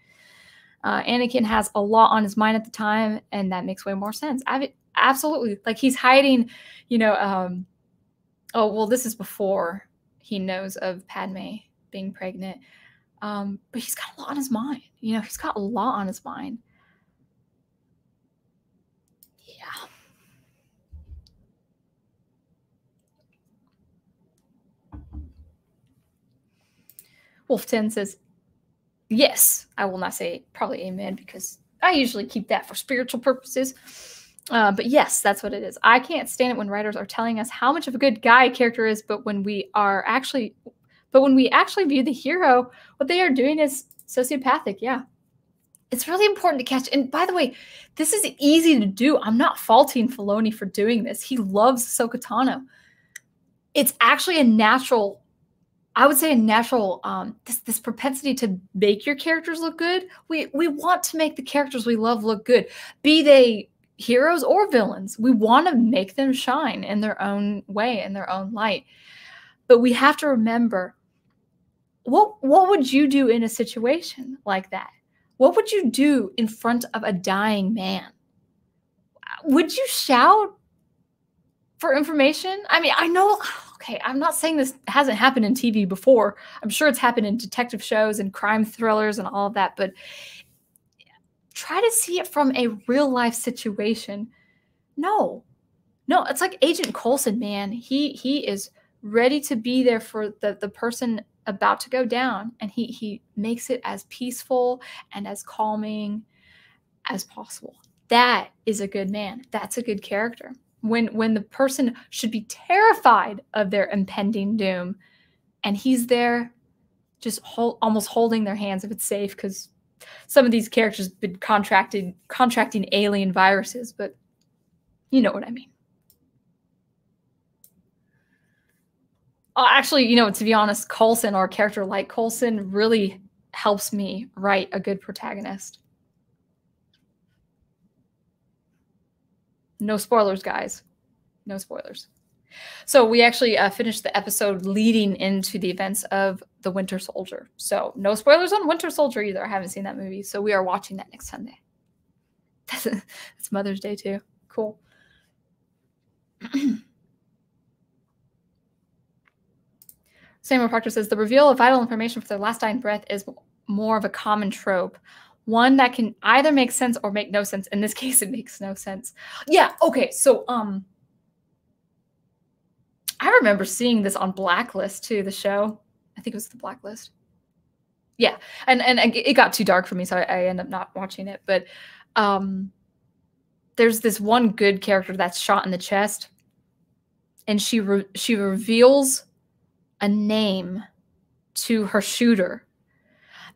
Uh, Anakin has a lot on his mind at the time, and that makes way more sense. I've, absolutely. Like, he's hiding, you know, um, oh, well, this is before he knows of Padme being pregnant. Um, but he's got a lot on his mind. You know, he's got a lot on his mind. Yeah. Wolf ten says, yes, I will not say probably amen because I usually keep that for spiritual purposes. Uh, but yes, that's what it is. I can't stand it when writers are telling us how much of a good guy a character is, but when we are actually, but when we actually view the hero, what they are doing is sociopathic. Yeah. It's really important to catch. And by the way, this is easy to do. I'm not faulting Filoni for doing this. He loves Ahsoka Tano. It's actually a natural I would say a natural, um, this, this propensity to make your characters look good. We, we want to make the characters we love look good, be they heroes or villains. We want to make them shine in their own way, in their own light. But we have to remember, what, what would you do in a situation like that? What would you do in front of a dying man? Would you shout for information? I mean, I know... Okay, I'm not saying this hasn't happened in T V before. I'm sure it's happened in detective shows and crime thrillers and all of that, but try to see it from a real life situation. No, no, it's like Agent Coulson, man. He he is ready to be there for the, the person about to go down, and he he makes it as peaceful and as calming as possible. That is a good man. That's a good character. When when the person should be terrified of their impending doom, and he's there just hold, almost holding their hands if it's safe, because some of these characters have been contracted, contracting alien viruses, but you know what I mean. Uh, actually, you know, to be honest, Coulson, or a character like Coulson, really helps me write a good protagonist. No spoilers, guys. No spoilers. So we actually uh, finished the episode leading into the events of The Winter Soldier. So no spoilers on Winter Soldier either. I haven't seen that movie. So we are watching that next Sunday. That's, that's Mother's Day too. Cool. Samuel Proctor says, the reveal of vital information for their last dying breath is more of a common trope. One that can either make sense or make no sense. In this case, it makes no sense. Yeah, okay, so um, I remember seeing this on Blacklist, too, the show. I think it was the Blacklist. Yeah, and, and it got too dark for me, so I, I end up not watching it. But um, there's this one good character that's shot in the chest, and she, re she reveals a name to her shooter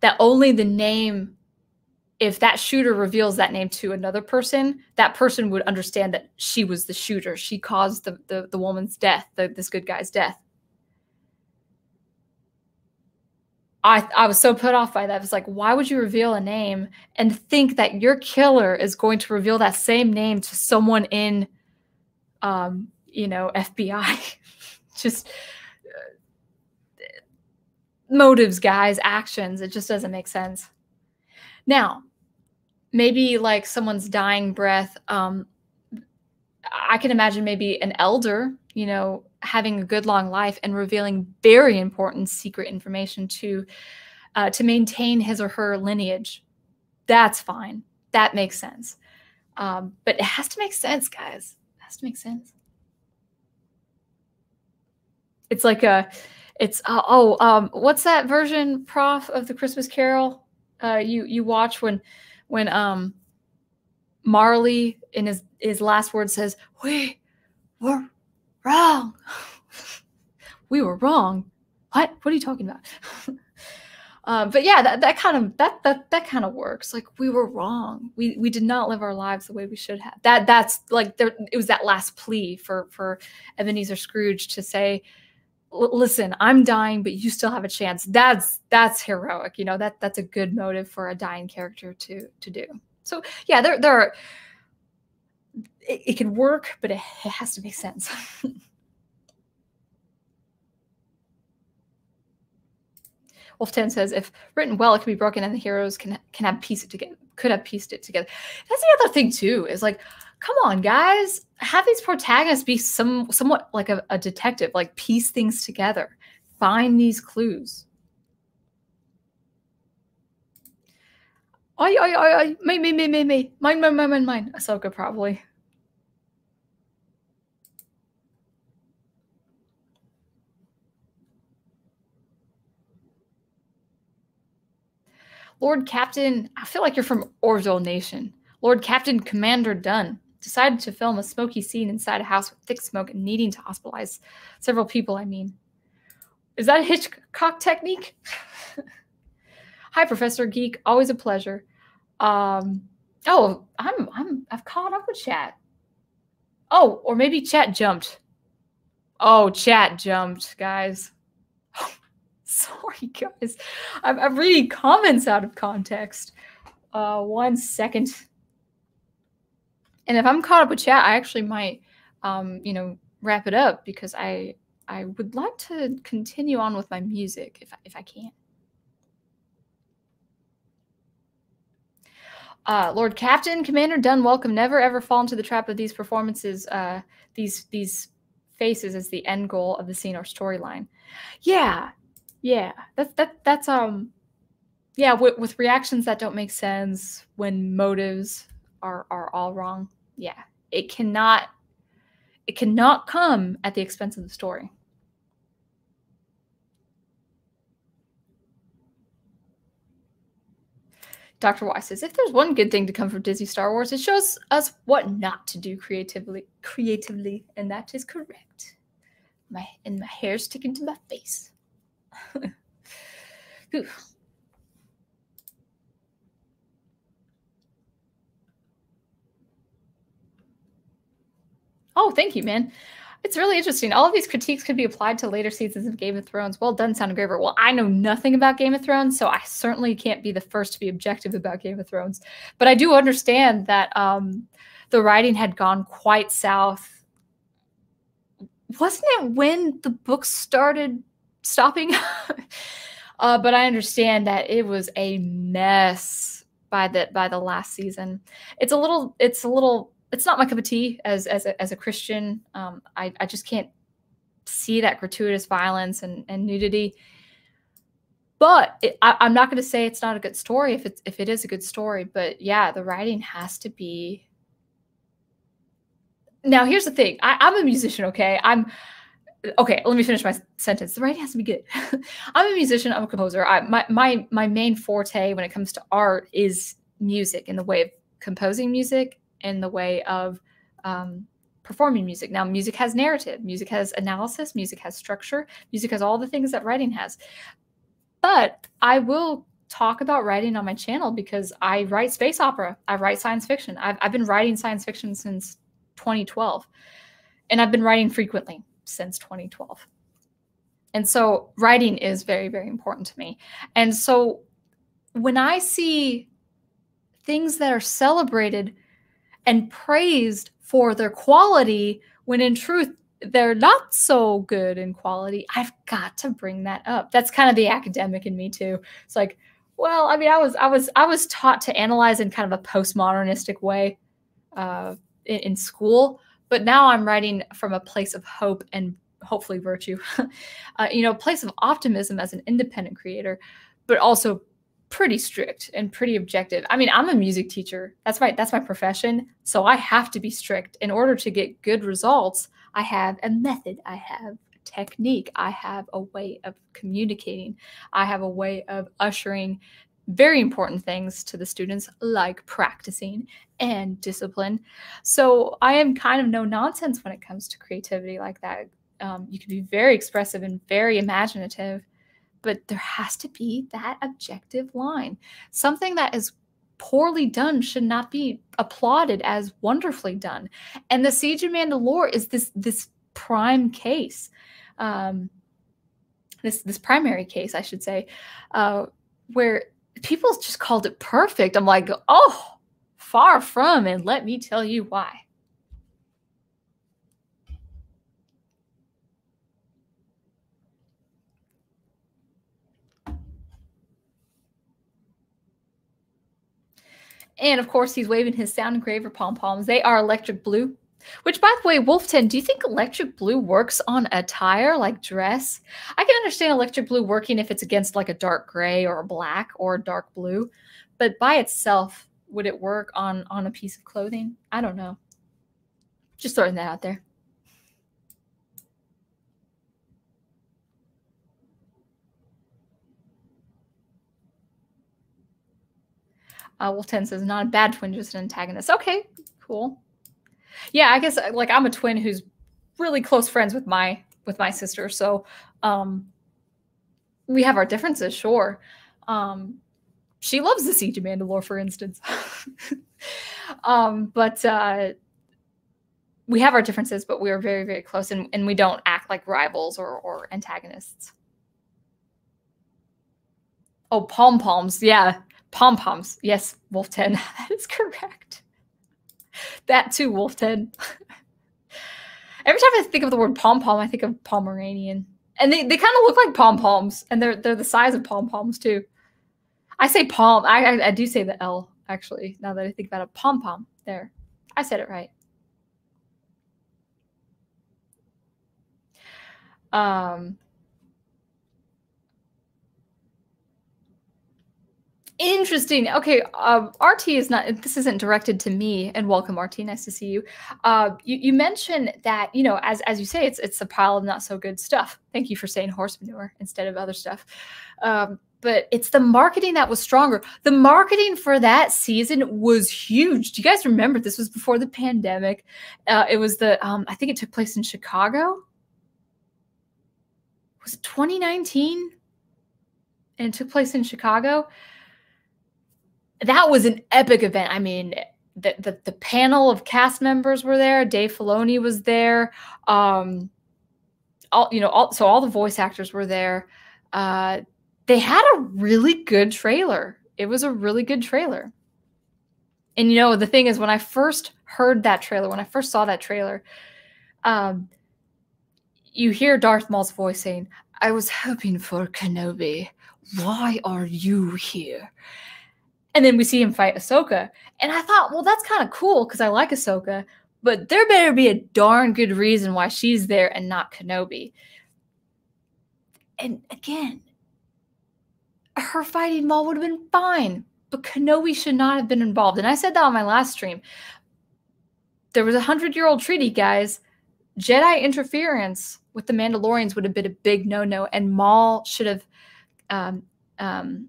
that only the name... If that shooter reveals that name to another person, that person would understand that she was the shooter. She caused the, the, the woman's death, the, this good guy's death. I, I was so put off by that. It's like, why would you reveal a name and think that your killer is going to reveal that same name to someone in, um, you know, F B I? Just uh, motives, guys, actions. It just doesn't make sense. Now, maybe like someone's dying breath. Um, I can imagine maybe an elder, you know, having a good long life and revealing very important secret information to uh, to maintain his or her lineage. That's fine. That makes sense. Um, but it has to make sense, guys. It has to make sense. It's like a, it's, uh, oh, um, what's that version, Prof, of the Christmas Carol uh, you you watch when when um, Marley in his, his last word says, we were wrong. We were wrong. What? What are you talking about? Uh, but yeah, that, that kind of that that that kind of works. Like we were wrong. We we did not live our lives the way we should have. That that's like there, it was that last plea for for Ebenezer Scrooge to say, listen, I'm dying, but you still have a chance. That's that's heroic. You know, that that's a good motive for a dying character to to do. So yeah, there there are, it, it can work, but it, it has to make sense. Wolf ten says, if written well, it can be broken and the heroes can can have pieced it together, could have pieced it together. That's the other thing too, is like, come on, guys, have these protagonists be some somewhat like a, a detective, like piece things together, find these clues. I, I, I, me, me, me, me, me, mine, mine, mine, mine, mine. Ahsoka probably. Lord Captain, I feel like you're from Orville Nation. Lord Captain Commander Dunn decided to film a smoky scene inside a house with thick smoke and needing to hospitalize several people, I mean. Is that a Hitchcock technique? Hi, Professor Geek. Always a pleasure. Um, oh, I'm, I'm, I've caught up with chat. Oh, or maybe chat jumped. Oh, chat jumped, guys. Sorry, guys. I'm, I'm reading comments out of context. Uh, one second. And if I'm caught up with chat, I actually might, um, you know, wrap it up because I I would like to continue on with my music if I, if I can. Uh, Lord Captain, Commander Dunn, welcome. Never ever fall into the trap of these performances. Uh, these these faces as the end goal of the scene or storyline. Yeah. Yeah, that's that that's um, yeah. With, with reactions that don't make sense, when motives are are all wrong, yeah, it cannot it cannot come at the expense of the story. Doctor Y says, if there's one good thing to come from Disney Star Wars, it shows us what not to do creatively, creatively, and that is correct. My and my hair's sticking to my face. Oh, thank you, man. It's really interesting. All of these critiques could be applied to later seasons of Game of Thrones. Well done, Sound Engraver. Well, I know nothing about Game of Thrones, so I certainly can't be the first to be objective about Game of Thrones. But I do understand that um, the writing had gone quite south. Wasn't it when the book started stopping? uh, but I understand that it was a mess by the by the last season. It's a little, it's a little, it's not my cup of tea as as a, as a Christian. Um, I I just can't see that gratuitous violence and and nudity. But it, I, I'm not going to say it's not a good story if it's if it is a good story. But yeah, the writing has to be. Now here's the thing. I, I'm a musician. Okay, I'm. Okay, let me finish my sentence. The writing has to be good. I'm a musician. I'm a composer. I, my, my, my main forte when it comes to art is music, in the way of composing music, in the way of um, performing music. Now, music has narrative. Music has analysis. Music has structure. Music has all the things that writing has. But I will talk about writing on my channel because I write space opera. I write science fiction. I've, I've been writing science fiction since twenty twelve, and I've been writing frequently since twenty twelve. And so writing is very, very important to me. And so when I see things that are celebrated and praised for their quality, when in truth, they're not so good in quality, I've got to bring that up. That's kind of the academic in me too. It's like, Well, I mean, I was, I was, I was taught to analyze in kind of a postmodernistic way uh, in, in school, but now I'm writing from a place of hope and hopefully virtue, uh, you know, a place of optimism as an independent creator, but also pretty strict and pretty objective. I mean, I'm a music teacher. That's my, that's my profession. So I have to be strict in order to get good results. I have a method. I have technique. I have a way of communicating. I have a way of ushering very important things to the students, like practicing and discipline. So I am kind of no nonsense when it comes to creativity like that. Um, you can be very expressive and very imaginative, but there has to be that objective line. Something that is poorly done should not be applauded as wonderfully done. And the Siege of Mandalore is this, this prime case, um, this, this primary case, I should say, uh, where people just called it perfect. I'm like, oh, far from, and let me tell you why. And of course, he's waving his Sound Engraver pom-poms. They are electric blue, which, by the way, Wolf ten, do you think electric blue works on attire like dress? I can understand electric blue working if it's against like a dark gray or a black or a dark blue, but by itself, would it work on, on a piece of clothing? I don't know. Just throwing that out there. Uh, Wolf ten says, not a bad twin, just an antagonist. Okay, cool. Yeah, I guess like I'm a twin who's really close friends with my with my sister. So um, we have our differences, sure. Um, she loves the Siege of Mandalore, for instance. um, but uh, we have our differences, but we are very, very close. And, and we don't act like rivals or, or antagonists. Oh, pom-poms, yeah. Pom-poms. Yes, Wolf ten. That is correct. That too, Wolf ten. Every time I think of the word pom-pom, I think of Pomeranian. And they, they kind of look like pom-poms. And they're they're the size of pom-poms too. I say pom. I, I, I do say the L, actually, now that I think about it. Pom-pom. There. I said it right. Um... Interesting. Okay, um, R T is not, this isn't directed to me, and welcome, R T, nice to see you. Uh, you, you mentioned that, you know, as as you say, it's it's a pile of not so good stuff. Thank you for saying horse manure instead of other stuff. Um, but it's the marketing that was stronger. The marketing for that season was huge. Do you guys remember, this was before the pandemic? Uh, it was the, um, I think it took place in Chicago. Was it twenty nineteen? And it took place in Chicago. That was an epic event. I mean, the, the, the panel of cast members were there. Dave Filoni was there. Um, all, you know, all, so all the voice actors were there. Uh, they had a really good trailer. It was a really good trailer. And, you know, the thing is, when I first heard that trailer, when I first saw that trailer, um, you hear Darth Maul's voice saying, "I was hoping for Kenobi. Why are you here?" And then we see him fight Ahsoka. And I thought, well, that's kind of cool because I like Ahsoka, but there better be a darn good reason why she's there and not Kenobi. And again, her fighting Maul would have been fine, but Kenobi should not have been involved. And I said that on my last stream. There was a hundred-year-old treaty, guys. Jedi interference with the Mandalorians would have been a big no-no, and Maul should have... Um, um,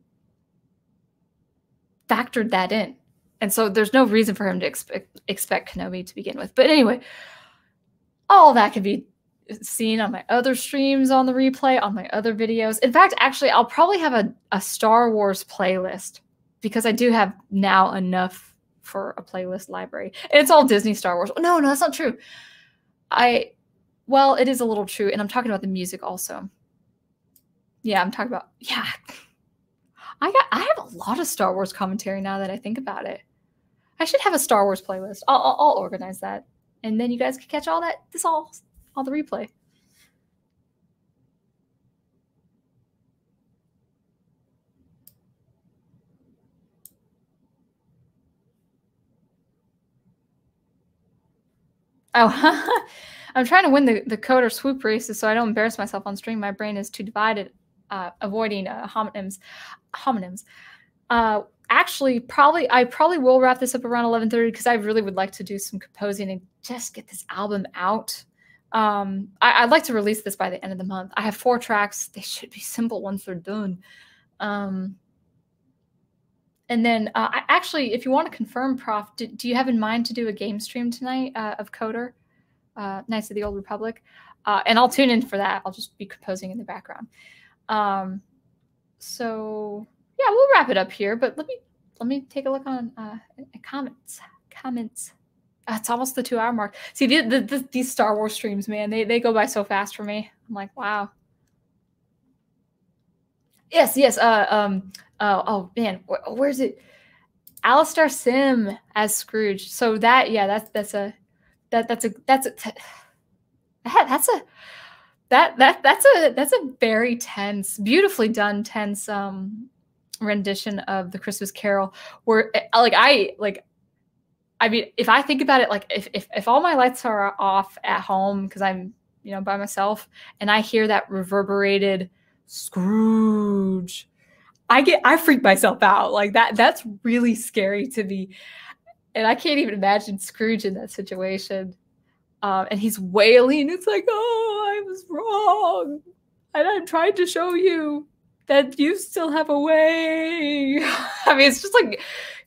factored that in. And so there's no reason for him to expect, expect Kenobi to begin with. But anyway, all that can be seen on my other streams, on the replay, on my other videos. In fact, actually, I'll probably have a, a Star Wars playlist because I do have now enough for a playlist library. And it's all Disney Star Wars. No, no, that's not true. I, well, it is a little true. And I'm talking about the music also. Yeah, I'm talking about, yeah. I got. I have a lot of Star Wars commentary now that I think about it. I should have a Star Wars playlist. I'll, I'll, I'll organize that, and then you guys can catch all that. This all, all the replay. Oh, I'm trying to win the, the code or swoop races so I don't embarrass myself on stream. My brain is too divided, uh, avoiding uh, homonyms. Homonyms. Uh, actually, probably I probably will wrap this up around eleven thirty because I really would like to do some composing and just get this album out. Um, I, I'd like to release this by the end of the month. I have four tracks. They should be simple once they're done. Um, and then uh, I actually, if you want to confirm, Prof, do, do you have in mind to do a game stream tonight uh, of Coder, uh, Knights of the Old Republic? Uh, and I'll tune in for that. I'll just be composing in the background. Um, so yeah, we'll wrap it up here, but let me, let me take a look on uh, comments, comments. It's almost the two hour mark. See, the, the, the, these Star Wars streams, man, they, they go by so fast for me. I'm like, wow. Yes, yes. Uh, um, uh, oh, man, where, where's it? Alistair Sim as Scrooge. So that, yeah, that's that's a that that's a that's a that's a that that that's a that's a very tense, beautifully done, tense um rendition of the Christmas Carol. Where like I like. I mean, if I think about it, like if, if, if all my lights are off at home because I'm, you know, by myself and I hear that reverberated Scrooge, I get, I freak myself out like that. That's really scary to me. And I can't even imagine Scrooge in that situation. Um, and he's wailing. It's like, oh, I was wrong. And I'm trying to show you that you still have a way. I mean, it's just like, it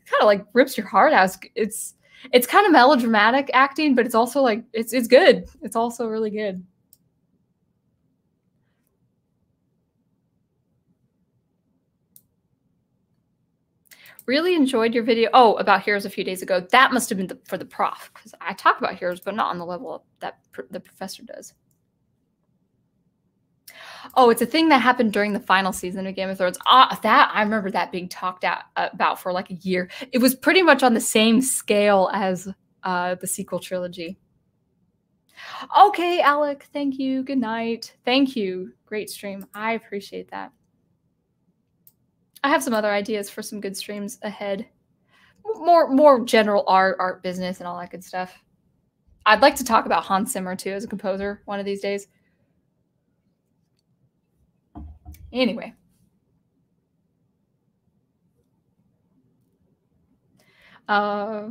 kind of like rips your heart out. It's, It's kind of melodramatic acting, but it's also like, it's, it's good. It's also really good. Really enjoyed your video. Oh, about Heroes a few days ago. That must have been the, for the prof, because I talk about Heroes, but not on the level that pr the professor does. Oh, it's a thing that happened during the final season of Game of Thrones. Ah, that I remember that being talked at, about for like a year. It was pretty much on the same scale as uh, the sequel trilogy. Okay, Alec, thank you. Good night. Thank you. Great stream. I appreciate that. I have some other ideas for some good streams ahead. More, more general art, art business, and all that good stuff. I'd like to talk about Hans Zimmer too as a composer one of these days. Anyway. Uh,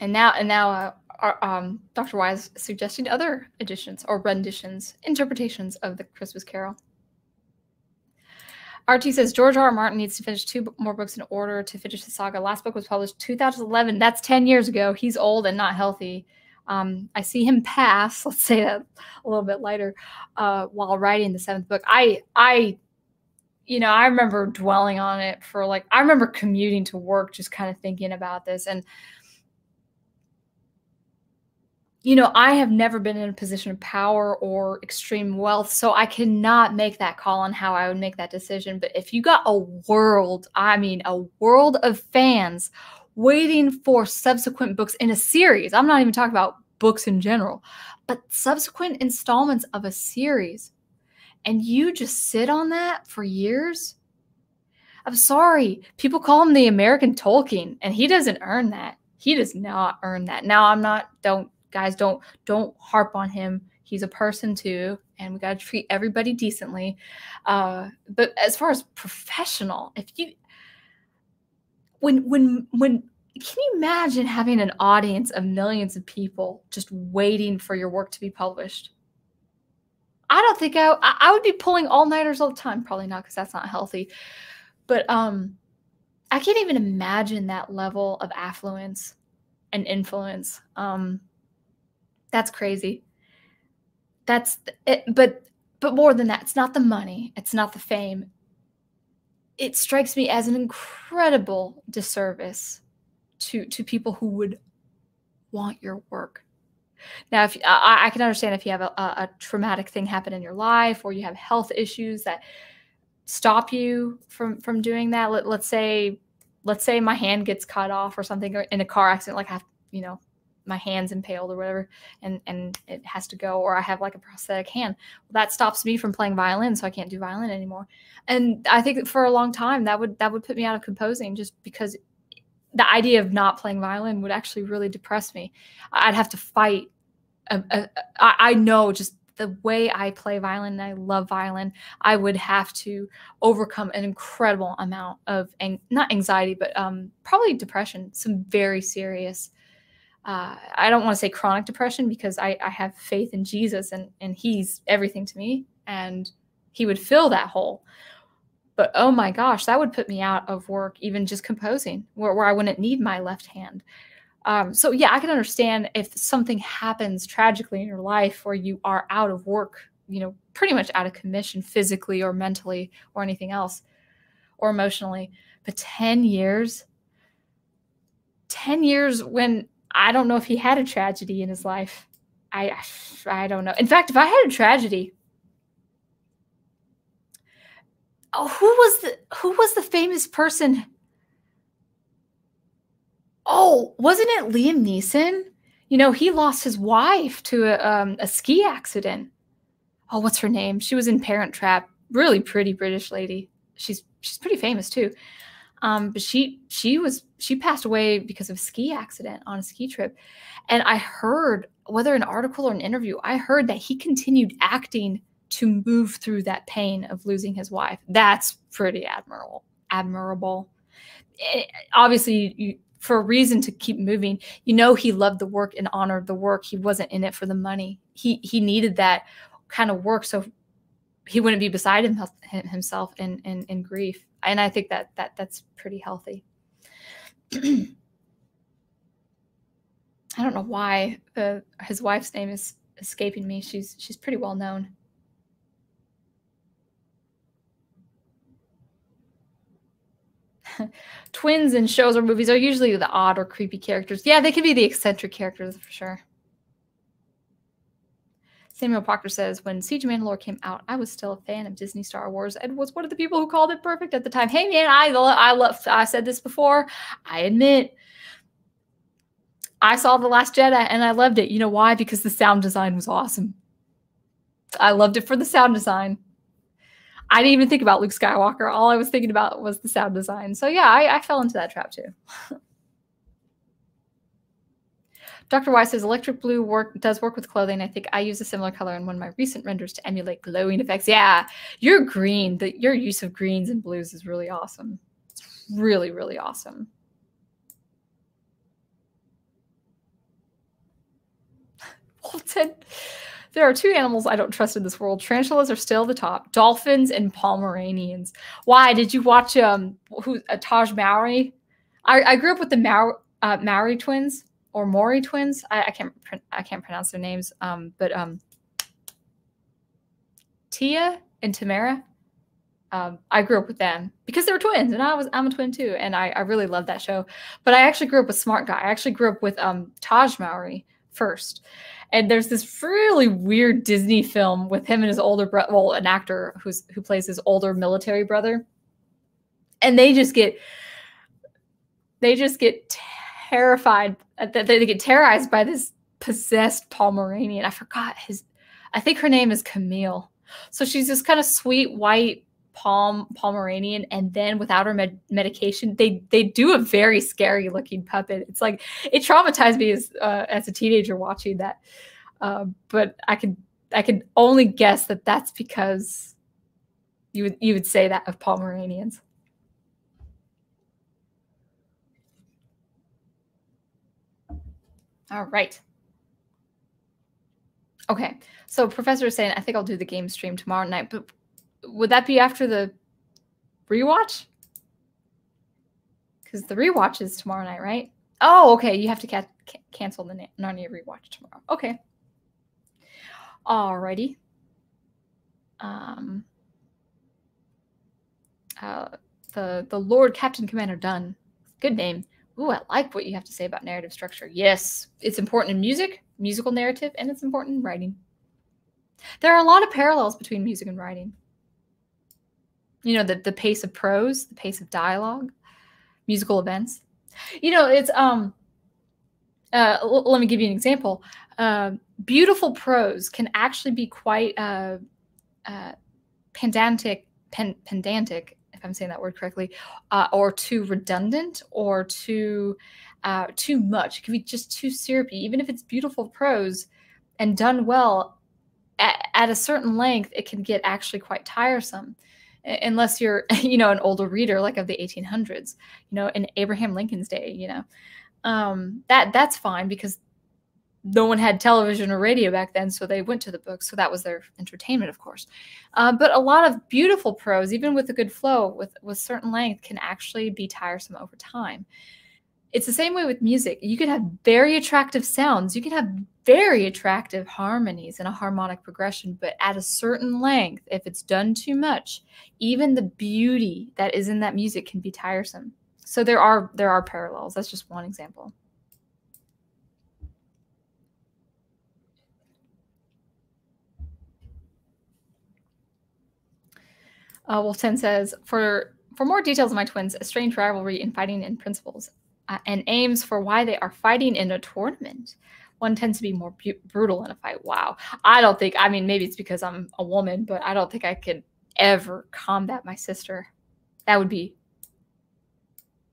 and now, and now uh, our, um, Doctor Y is suggesting other editions or renditions, interpretations of the Christmas Carol. R T says, George R R. Martin needs to finish two more books in order to finish the saga. Last book was published two thousand eleven. That's ten years ago. He's old and not healthy. Um, I see him pass, let's say that a little bit lighter, uh, while writing the seventh book. I, I, you know, I remember dwelling on it for like, I remember commuting to work, just kind of thinking about this. And, you know, I have never been in a position of power or extreme wealth, so I cannot make that call on how I would make that decision. But if you got a world, I mean, a world of fans waiting for subsequent books in a series. I'm not even talking about books in general, but subsequent installments of a series. And you just sit on that for years? I'm sorry. People call him the American Tolkien, and he doesn't earn that. He does not earn that. Now, I'm not, don't, guys, don't, don't harp on him. He's a person too, and we got to treat everybody decently. Uh, but as far as professional, if you... When, when, when, can you imagine having an audience of millions of people just waiting for your work to be published? I don't think I, I would be pulling all-nighters all the time. Probably not, because that's not healthy. But um, I can't even imagine that level of affluence and influence. Um, that's crazy. That's it, but, but more than that, it's not the money. It's not the fame. It strikes me as an incredible disservice to, to people who would want your work. Now, if I, I can understand if you have a, a traumatic thing happen in your life or you have health issues that stop you from, from doing that. Let, let's say, let's say my hand gets cut off or something or in a car accident, like I have, you know, my hand's impaled or whatever, and, and it has to go, or I have like a prosthetic hand. Well, that stops me from playing violin, so I can't do violin anymore. And I think that for a long time, that would, that would put me out of composing just because the idea of not playing violin would actually really depress me. I'd have to fight. A, a, I, I know just the way I play violin, and I love violin, I would have to overcome an incredible amount of, ang not anxiety, but um, probably depression, some very serious, uh, I don't want to say chronic depression, because I, I have faith in Jesus, and, and he's everything to me, and he would fill that hole. But oh my gosh, that would put me out of work, even just composing, where, where I wouldn't need my left hand. Um, so yeah, I can understand if something happens tragically in your life where you are out of work, you know, pretty much out of commission physically or mentally or anything else or emotionally. But ten years, ten years when I don't know if he had a tragedy in his life. I, I don't know. In fact, if I had a tragedy, oh, who was the, who was the famous person? Oh, wasn't it Liam Neeson? You know, he lost his wife to a, um, a ski accident. Oh, what's her name? She was in Parent Trap. Really pretty British lady. She's she's pretty famous too. Um, but she she was she passed away because of a ski accident on a ski trip. And I heard, whether an article or an interview, I heard that he continued acting to move through that pain of losing his wife. That's pretty admirable. Admirable. It, obviously, you. For a reason to keep moving, you know, he loved the work and honored the work. He wasn't in it for the money. He he needed that kind of work so he wouldn't be beside himself himself in in, in grief. And I think that that that's pretty healthy. I don't know why uh, his wife's name is escaping me. She's she's pretty well known. Twins in shows or movies are usually the odd or creepy characters. Yeah, they can be the eccentric characters for sure. Samuel Proctor says, when Siege of Mandalore came out, I was still a fan of Disney Star Wars and was one of the people who called it perfect at the time. Hey, man, I lo I, lo I said this before. I admit, I saw The Last Jedi and I loved it. You know why? Because the sound design was awesome. I loved it for the sound design. I didn't even think about Luke Skywalker. All I was thinking about was the sound design. So yeah, I, I fell into that trap too. Doctor Y says, electric blue work does work with clothing. I think I use a similar color in one of my recent renders to emulate glowing effects. Yeah, your green, the, your use of greens and blues is really awesome. It's really, really awesome. Wolf ten. There are two animals I don't trust in this world. Tarantulas are still the top. Dolphins and Pomeranians. Why? Did you watch um, who, uh, Taj Mowry? I, I grew up with the Mau uh, Mowry twins or Maury twins. I, I can't I can't pronounce their names. Um, but um, Tia and Tamara. Um, I grew up with them because they were twins, and I was I'm a twin too, and I, I really loved that show. But I actually grew up with Smart Guy. I actually grew up with um, Taj Mowry first. And there's this really weird Disney film with him and his older brother, well, an actor who's who plays his older military brother. And they just get they just get terrified that they get terrorized by this possessed Pomeranian. I forgot his I think her name is Camille. So she's this kind of sweet white Palm Pomeranian, and then without her med medication, they they do a very scary looking puppet. It's like it traumatized me as uh, as a teenager watching that. Uh, but I could I could only guess that that's because you would you would say that of Pomeranians. All right. Okay, so Professor is saying I think I'll do the game stream tomorrow night, but. Would that be after the rewatch? Because the rewatch is tomorrow night, right? Oh, okay. You have to ca ca cancel the Narnia rewatch tomorrow. Okay. Alrighty. Um. Uh, the the Lord Captain Commander Dunn. Good name. Ooh, I like what you have to say about narrative structure. Yes, it's important in music, musical narrative, and it's important in writing. There are a lot of parallels between music and writing. You know, the, the pace of prose, the pace of dialogue, musical events. You know, it's, um, uh, let me give you an example. Uh, beautiful prose can actually be quite uh, uh, pedantic, pen, pedantic if I'm saying that word correctly, uh, or too redundant or too uh, too much. It can be just too syrupy. Even if it's beautiful prose and done well, at, at a certain length, it can get actually quite tiresome. Unless you're, you know, an older reader, like of the eighteen hundreds, you know, in Abraham Lincoln's day, you know, um, that that's fine because no one had television or radio back then. So they went to the books. So that was their entertainment, of course. Uh, but a lot of beautiful prose, even with a good flow, with, with certain length, can actually be tiresome over time. It's the same way with music. You could have very attractive sounds. You could have very attractive harmonies and a harmonic progression, but at a certain length, if it's done too much, even the beauty that is in that music can be tiresome. So there are there are parallels. That's just one example. Uh, Wolf ten says, for, for more details of my twins, a strange rivalry in fighting and principles uh, and aims for why they are fighting in a tournament. One tends to be more brutal in a fight. Wow. I don't think, I mean, maybe it's because I'm a woman, but I don't think I could ever combat my sister. That would be,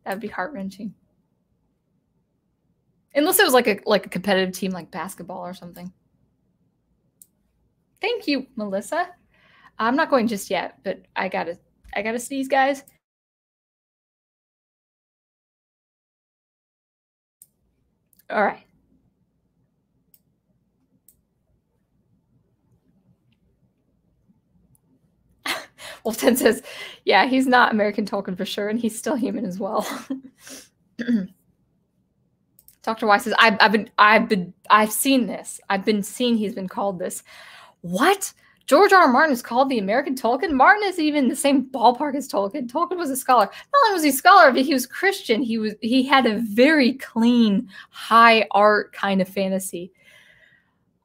that would be heart-wrenching. Unless it was like a, like a competitive team, like basketball or something. Thank you, Melissa. I'm not going just yet, but I gotta, I gotta sneeze, guys. All right. Wolf ten says, yeah, he's not American Tolkien for sure, and he's still human as well. Doctor Y says, I've, I've been, I've been, I've seen this. I've been seeing he's been called this. What? George R. R. Martin is called the American Tolkien? Martin is even in the same ballpark as Tolkien. Tolkien was a scholar. Not only was he a scholar, but he was Christian. He was, he had a very clean, high art kind of fantasy.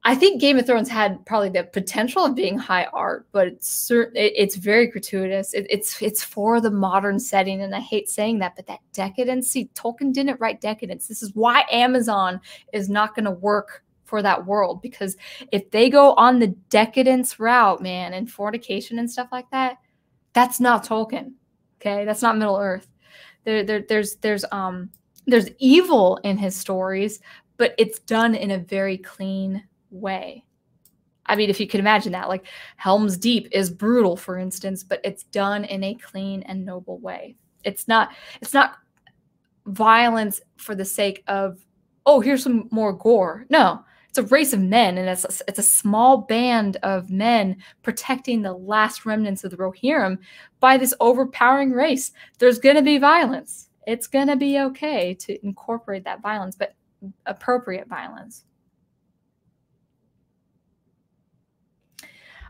I think Game of Thrones had probably the potential of being high art, but it's certain, it, it's very gratuitous. It, it's it's for the modern setting, and I hate saying that, but that decadence, see, Tolkien didn't write decadence. This is why Amazon is not going to work for that world, because if they go on the decadence route, man, and fornication and stuff like that, that's not Tolkien, okay? That's not Middle Earth. There, there, there's, there's, um, there's evil in his stories, but it's done in a very clean way. I mean, if you could imagine that, like Helm's Deep is brutal, for instance, but it's done in a clean and noble way. It's not, it's not violence for the sake of, oh, here's some more gore. No, it's a race of men, and it's a, it's a small band of men protecting the last remnants of the Rohirrim by this overpowering race. There's going to be violence. It's going to be okay to incorporate that violence, but appropriate violence.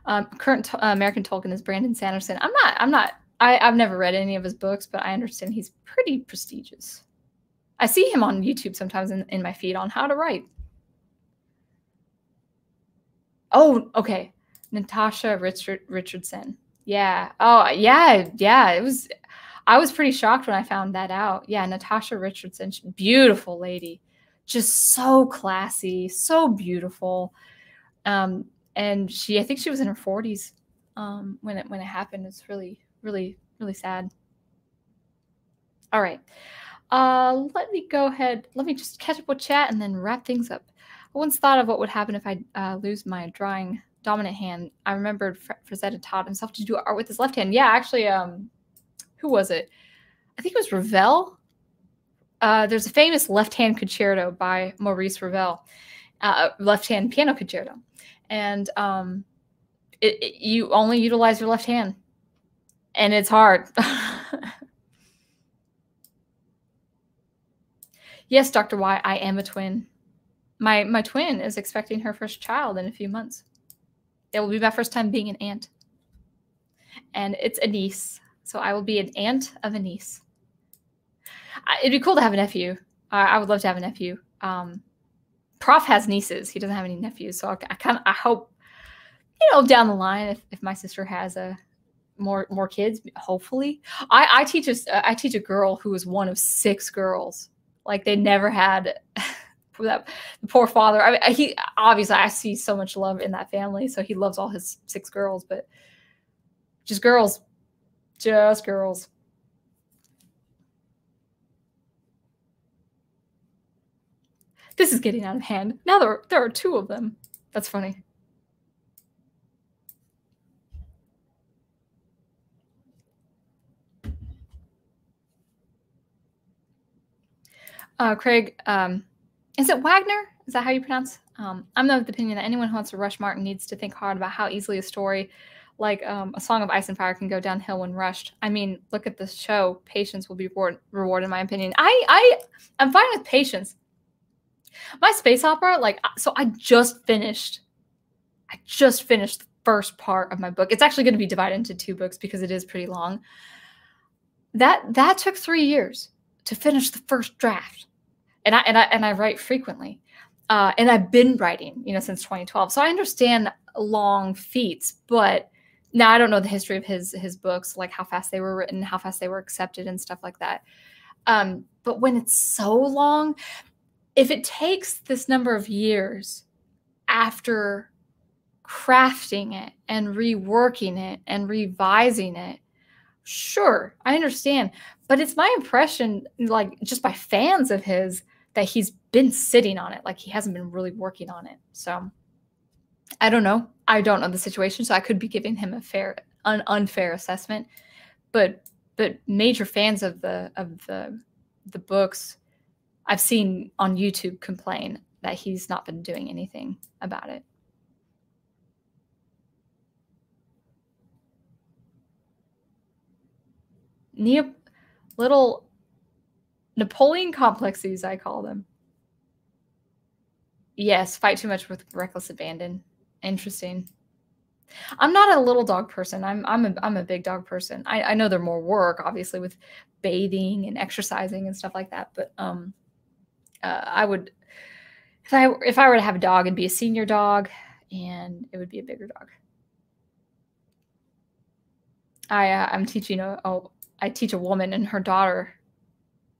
Um, current uh, American Tolkien is Brandon Sanderson. I'm not, I'm not, I, I've never read any of his books, but I understand he's pretty prestigious. I see him on YouTube sometimes in, in my feed on how to write. Oh, okay. Natasha Richard, Richardson. Yeah. Oh, yeah. Yeah. It was, I was pretty shocked when I found that out. Yeah. Natasha Richardson, beautiful lady, just so classy, so beautiful. Um, And she, I think she was in her forties um, when it when it happened. It's really, really, really sad. All right, uh, let me go ahead. Let me just catch up with chat and then wrap things up. I once thought of what would happen if I uh, lose my drawing dominant hand. I remembered Fr Frazetta taught himself to do art with his left hand. Yeah, actually, um, who was it? I think it was Ravel. Uh, there's a famous left hand concerto by Maurice Ravel, uh, left hand piano concerto. And um, it, it, you only utilize your left hand, and it's hard. Yes, Doctor Y, I am a twin. My my twin is expecting her first child in a few months. It will be my first time being an aunt, and it's a niece, so I will be an aunt of a niece. I, it'd be cool to have a nephew. I, I would love to have a nephew. Um, Prof has nieces. He doesn't have any nephews. So I, I kind of, I hope, you know, down the line, if, if my sister has a more, more kids, hopefully I, I teach, a, I teach a girl who was one of six girls. Like they never had that poor father. I mean, he obviously I see so much love in that family. So he loves all his six girls, but just girls, Just girls. This is getting out of hand. Now there are, there are two of them. That's funny. Uh, Craig, um, is it Wagner? Is that how you pronounce? Um, I'm of the opinion that anyone who wants to rush Martin needs to think hard about how easily a story like um, A Song of Ice and Fire can go downhill when rushed. I mean, look at this show. Patience will be reward, reward in my opinion. I, I, I'm fine with patience. My space opera, like, so I just finished, I just finished the first part of my book. It's actually going to be divided into two books because it is pretty long. That, that took three years to finish the first draft. And I, and I, and I write frequently. Uh, and I've been writing, you know, since twenty twelve. So I understand long feats, but now I don't know the history of his, his books, like how fast they were written, how fast they were accepted and stuff like that. Um, but when it's so long, if it takes this number of years after crafting it and reworking it and revising it, sure, I understand. But it's my impression, like just by fans of his, that he's been sitting on it. Like he hasn't been really working on it. So I don't know. I don't know the situation. So I could be giving him a fair, an unfair assessment. But but major fans of the of the the books I've seen on YouTube complain that he's not been doing anything about it. Neo, little Napoleon complexes, I call them. Yes, fight too much with reckless abandon. Interesting. I'm not a little dog person. I'm I'm a I'm a big dog person. I, I know they're more work, obviously, with bathing and exercising and stuff like that. But um, uh, I would if I if I were to have a dog, it'd be a senior dog, and it would be a bigger dog. I uh, I'm teaching a. a I teach a woman and her daughter,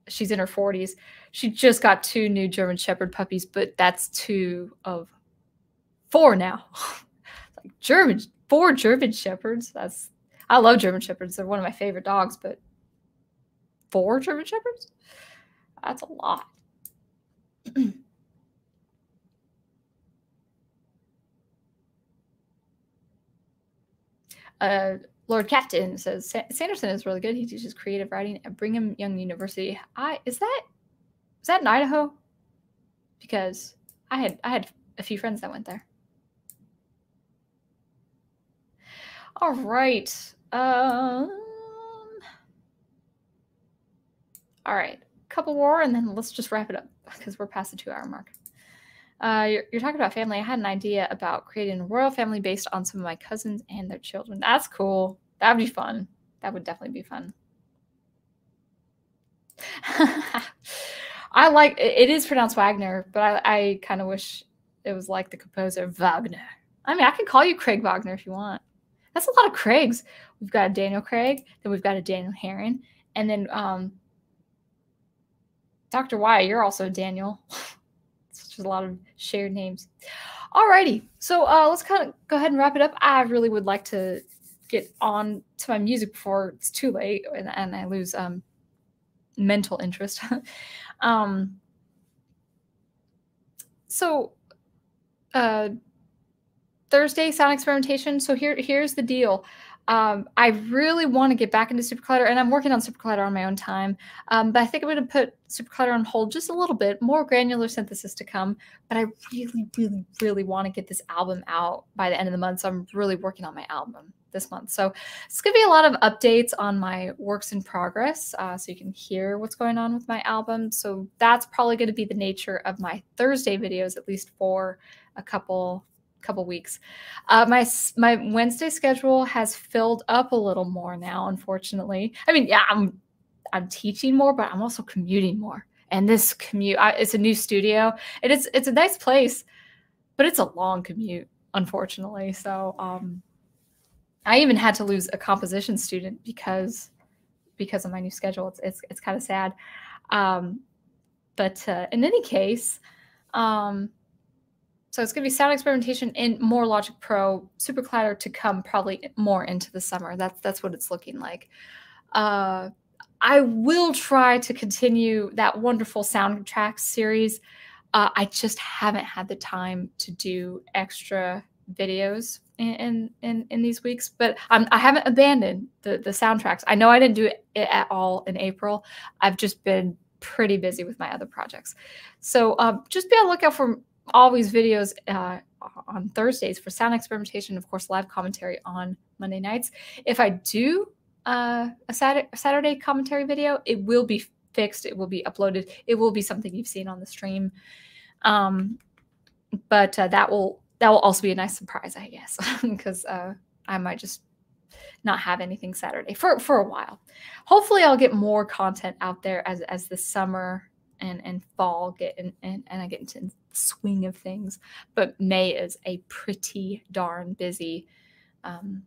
she's in her forties. She just got two new German Shepherd puppies, but that's two of four now. Like German, four German Shepherds. That's, I love German Shepherds. They're one of my favorite dogs, but four German Shepherds? That's a lot. uh, Lord Captain says, Sanderson is really good. He teaches creative writing at Brigham Young University. I, is that, is that in Idaho? Because I had, I had a few friends that went there. All right. Um, all right. Couple more, and then let's just wrap it up because we're past the two hour mark. Uh, you're, you're talking about family. I had an idea about creating a royal family based on some of my cousins and their children. That's cool. That would be fun. That would definitely be fun. I like, it is pronounced Wagner, but I, I kind of wish it was like the composer Wagner. I mean, I can call you Craig Wagner if you want. That's a lot of Craigs. We've got a Daniel Craig, then we've got a Daniel Herron, and then um, Doctor Y, you're also Daniel. There's a lot of shared names. Alrighty, so uh, let's kind of go ahead and wrap it up. I really would like to get on to my music before it's too late and, and I lose um, mental interest. um, so uh, Thursday sound experimentation. So here, here's the deal. Um, I really want to get back into Super Collider, and I'm working on Super Collider on my own time, um, but I think I'm going to put Super Collider on hold just a little bit, more granular synthesis to come, but I really, really, really want to get this album out by the end of the month, so I'm really working on my album this month. So it's going to be a lot of updates on my works in progress, uh, so you can hear what's going on with my album. So that's probably going to be the nature of my Thursday videos, at least for a couple couple weeks. Uh, my my Wednesday schedule has filled up a little more now, unfortunately. I mean, yeah, I'm I'm teaching more, but I'm also commuting more. And this commute, I, it's a new studio. It is it's a nice place, but it's a long commute, unfortunately. So um, I even had to lose a composition student because because of my new schedule. It's it's it's kind of sad. Um, but uh, in any case, um, So it's going to be sound experimentation and more Logic Pro, Super Collider to come probably more into the summer. That's that's what it's looking like. Uh, I will try to continue that wonderful soundtrack series. Uh, I just haven't had the time to do extra videos in in, in these weeks, but I'm, I haven't abandoned the, the soundtracks. I know I didn't do it at all in April. I've just been pretty busy with my other projects. So uh, just be on the lookout for always videos uh, on Thursdays for sound experimentation, of course, live commentary on Monday nights. If I do uh, a, Saturday, a Saturday commentary video, it will be fixed. It will be uploaded. It will be something you've seen on the stream. Um, but uh, that will that will also be a nice surprise, I guess, because uh, I might just not have anything Saturday for, for a while. Hopefully I'll get more content out there as, as the summer and, and fall get in, and, and I get into the swing of things. But May is a pretty darn busy um,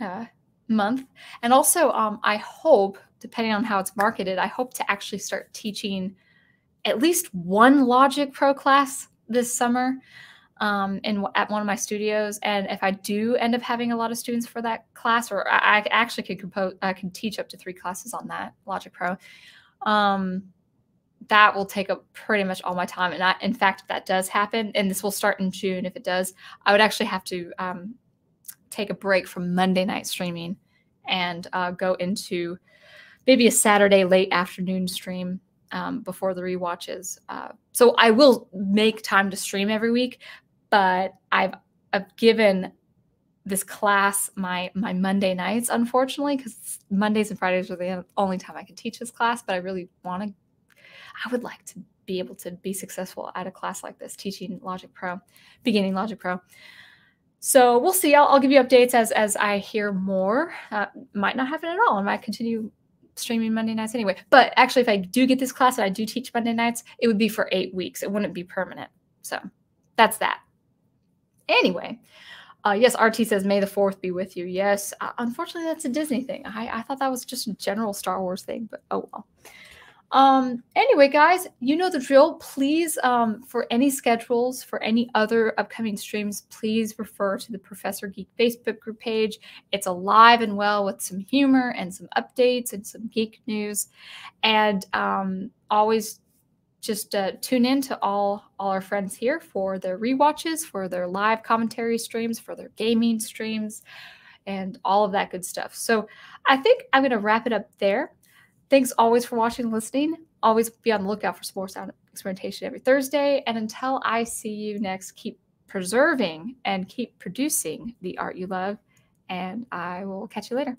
uh, month. And also um, I hope, depending on how it's marketed, I hope to actually start teaching at least one Logic Pro class this summer. Um, in, at one of my studios, and if I do end up having a lot of students for that class, or I, I actually could compose, I can teach up to three classes on that Logic Pro. Um, that will take up pretty much all my time. And I, in fact, if that does happen, and this will start in June, if it does, I would actually have to um, take a break from Monday night streaming and uh, go into maybe a Saturday late afternoon stream. Um, before the rewatches. Uh, so I will make time to stream every week, but I've, I've given this class my my Monday nights, unfortunately, because Mondays and Fridays are the only time I can teach this class, but I really want to, I would like to be able to be successful at a class like this, teaching Logic Pro, beginning Logic Pro. So we'll see. I'll, I'll give you updates as, as I hear more. Uh, might not happen at all. I might continue streaming Monday nights anyway. But actually, if I do get this class and I do teach Monday nights, it would be for eight weeks. It wouldn't be permanent. So that's that. Anyway, uh, yes, R T says, May the fourth be with you. Yes, uh, unfortunately, that's a Disney thing. I, I thought that was just a general Star Wars thing, but oh well. Um, anyway, guys, you know the drill. Please, um, for any schedules, for any other upcoming streams, please refer to the Professor Geek Facebook group page. It's alive and well with some humor and some updates and some geek news. And um, always just uh, tune in to all, all our friends here for their rewatches, for their live commentary streams, for their gaming streams, and all of that good stuff. So I think I'm going to wrap it up there. Thanks always for watching and listening. Always be on the lookout for some more sound experimentation every Thursday. And until I see you next, keep preserving and keep producing the art you love. And I will catch you later.